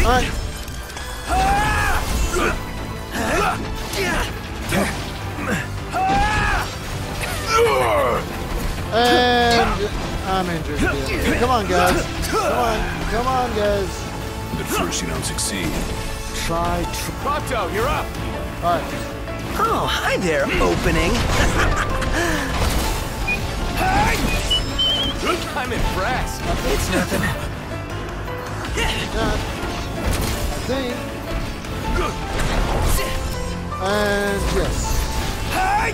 Alright. And I'm injured again. Come on, guys. Come on, come on, guys. But first you don't succeed. Try Prompto, you're up. Alright. Oh, hi there, opening. I'm impressed. It's nothing. Yeah. Thing. And yes. Hey!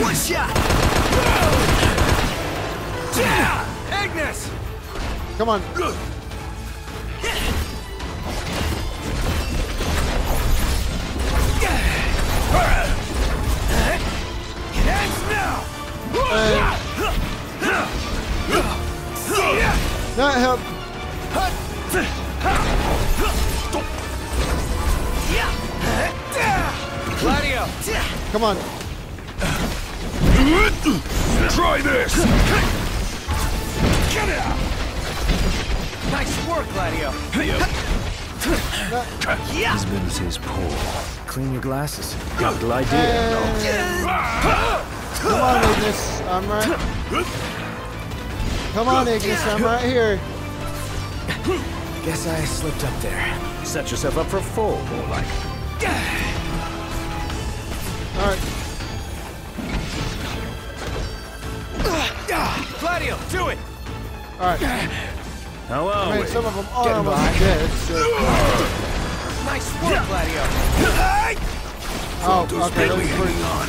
One shot! Yeah! Ignis! Come on. And not help. Gladio! Come on. Try this! Get out! Nice work, Gladio. Yep. His business is poor. Clean your glasses. Got the idea. Hey. No. Come on, Ignis. I'm right. Come on, Ignis. I'm right here. Guess I slipped up there. You set yourself up for full, more like. All right. Gladio, do it! Alright. How are I mean, we? Some of them are almost dead, so... Nice work, Gladio! Oh, okay, that was pretty on.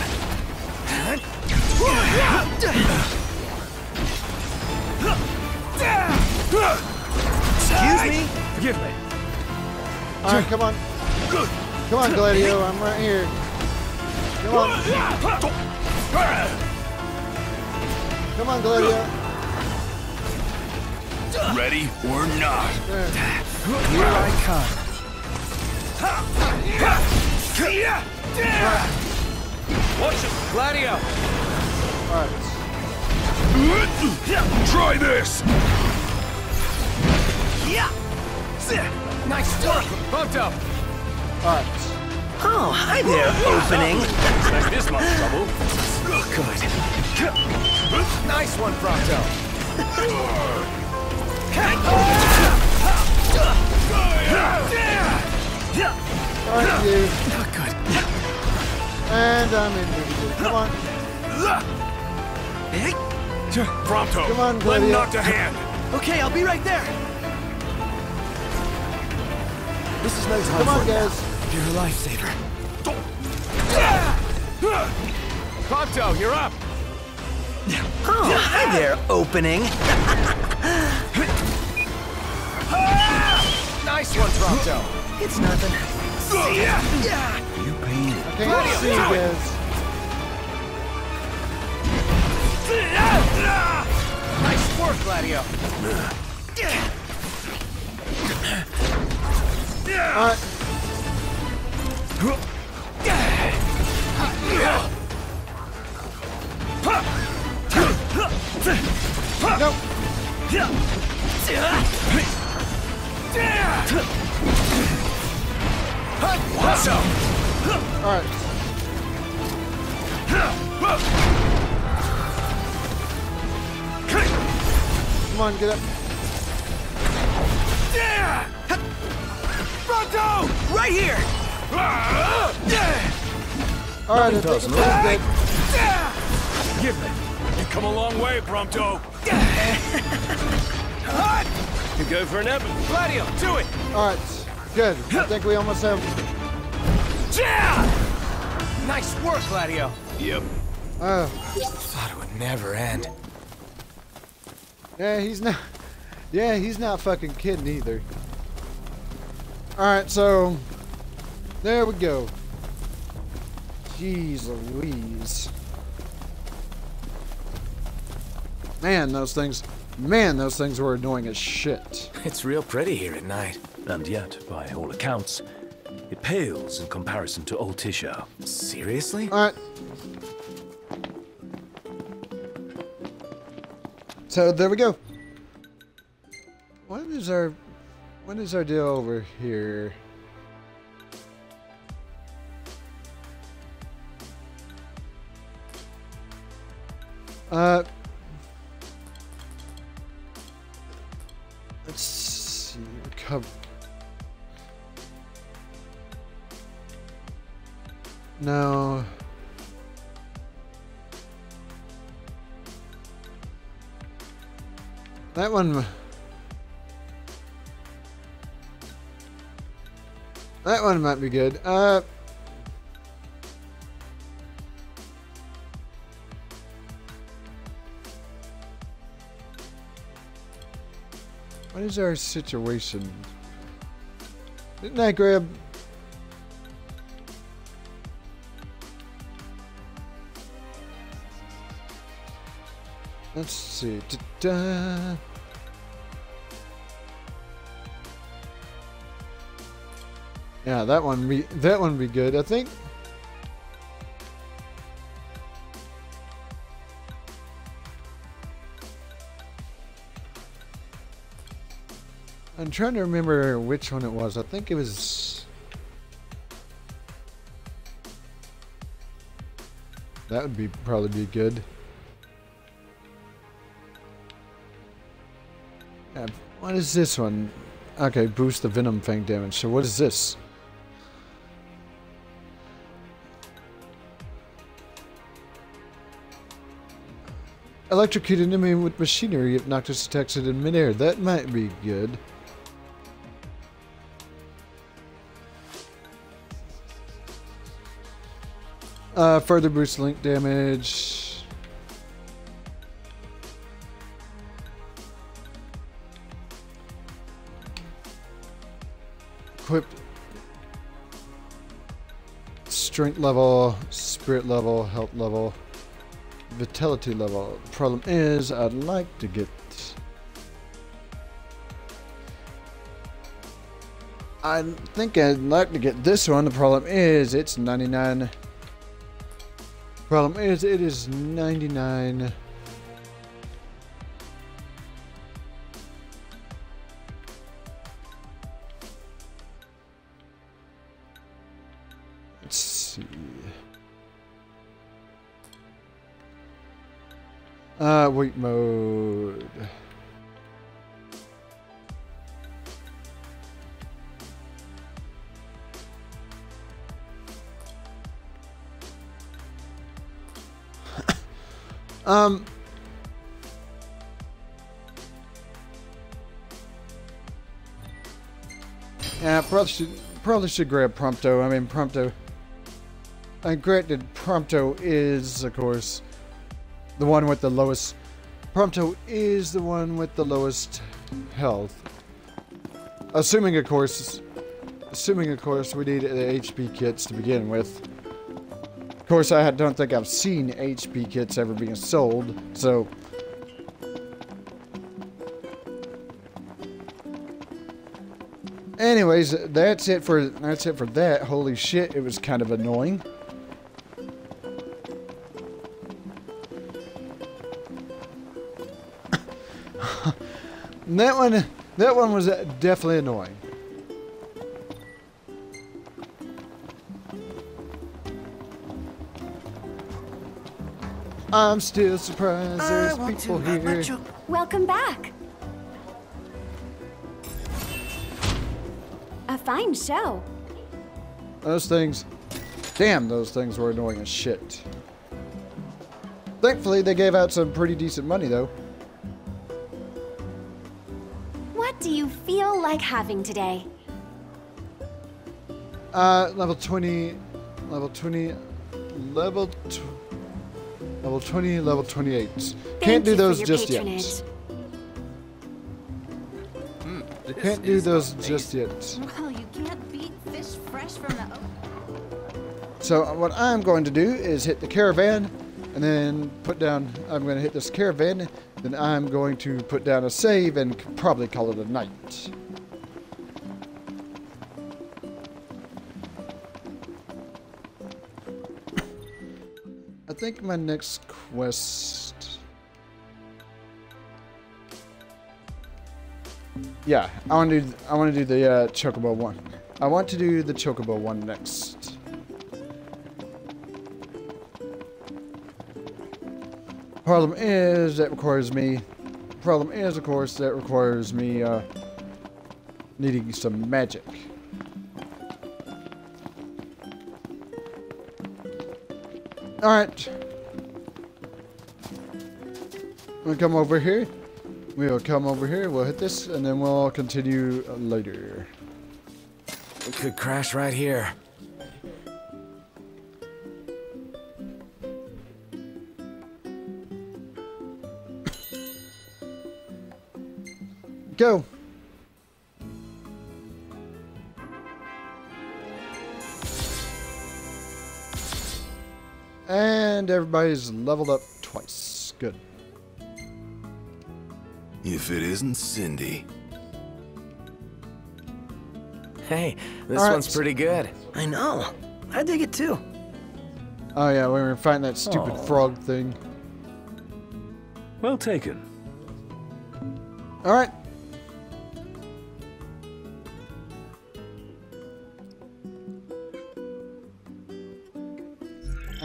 Excuse me? Forgive me. Alright, come on. Come on, Gladio, I'm right here. Come on. Come on, Gladio. Ready or not. There. Here I come. Right. Watch it, Gladio. Alright. Try this. Nice work, Prompto. Alright. Oh, hi there, opening. Looks like this much trouble. Good. Nice one, Prompto. Alright, dude. Not good. And I'm in there. Come on. Prompto. Come on, let him knock the hand. Okay, I'll be right there. This is no time. Come on, guys. You're a lifesaver. Prompto, you're up. Oh, hi there, opening. Nice one, Prompto. It's nothing. See ya. You pain. Okay, let's see you guys. Nice work, Gladio. Alright. No. What's up? All right. Come on, get up. Yeah. Prompto, right here. All right, it doesn't look good. Give me. Come a long way, Prompto. You go for an epic. Gladio, do it. All right, good. I think we almost have. Yeah! Nice work, Gladio. Yep. Oh, thought it would never end. Yeah, he's not. Yeah, he's not fucking kidding either. All right, so there we go. Jeez Louise. Man, those things, man, those things were annoying as shit. It's real pretty here at night. And yet, by all accounts, it pales in comparison to old Tisha. Seriously? All right. So there we go. What is our, what is our deal over here? Uh. Let's see, recover. No. That one. That one might be good. Uh. What is our situation? Didn't I grab... Let's see... Da-da. Yeah, that one be, that one be good, I think. I'm trying to remember which one it was. I think it was... That would be probably be good. Yeah, what is this one? Okay, boost the venom fang damage. So what is this? Electrocute an enemy with machinery if Noctis attacks it in midair. That might be good. Uh, further boost link damage. Equipped. Strength level, spirit level, health level. Vitality level. Problem is, I'd like to get... I think I'd like to get this one. The problem is, it's ninety-nine. Problem is, it is ninety-nine. Let's see. Uh, wait mode. um. Yeah, probably should, probably should grab Prompto. I mean, Prompto. And granted, Prompto is, of course, the one with the lowest... Prompto is the one with the lowest health. Assuming, of course... Assuming, of course, we need the H P kits to begin with. Of course, I don't think I've seen H P kits ever being sold, so... Anyways, that's it for... That's it for that. Holy shit, it was kind of annoying. And that one, that one was definitely annoying. I'm still surprised there's people here. Welcome back. A fine show. Those things, damn, those things were annoying as shit. Thankfully, they gave out some pretty decent money though. Do you feel like having today? Uh, level twenty, level twenty, level tw level twenty, level twenty-eight. Thank Can't do those just patronage. yet. Mm, Can't do those amazing. just yet. Well, you can't beat fish fresh from the ocean. So what I'm going to do is hit the caravan, and then put down. I'm going to hit this caravan. Then I'm going to put down a save and probably call it a night. I think my next quest... Yeah, I want to do, I want to do the uh, Chocobo one. I want to do the Chocobo one next. Problem is, that requires me, problem is, of course, that requires me, uh, needing some magic. Alright. We'll come over here. We'll come over here, we'll hit this, and then we'll continue later. We could crash right here. Go. And everybody's leveled up twice. Good. If it isn't Cindy. Hey, this right. one's pretty good. I know. I dig it too. Oh yeah, we were fighting that stupid Aww. frog thing. Well taken. All right.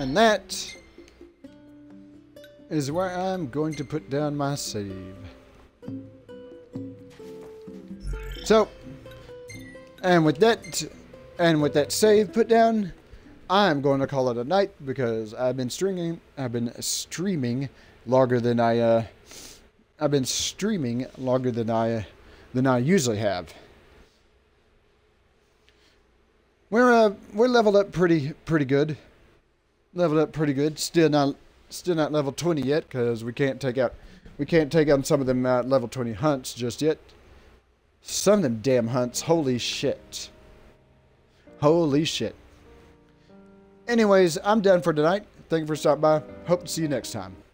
And that is where I'm going to put down my save. So, and with that, and with that save put down, I'm going to call it a night because I've been streaming. I've been streaming longer than I. Uh, I've been streaming longer than I than I usually have. We're uh, we're leveled up pretty pretty good. Leveled up pretty good. Still not still not level twenty yet because we can't take out we can't take out some of them uh, level twenty hunts just yet. Some of them damn hunts. Holy shit. Holy shit. Anyways, I'm done for tonight. Thank you for stopping by. Hope to see you next time.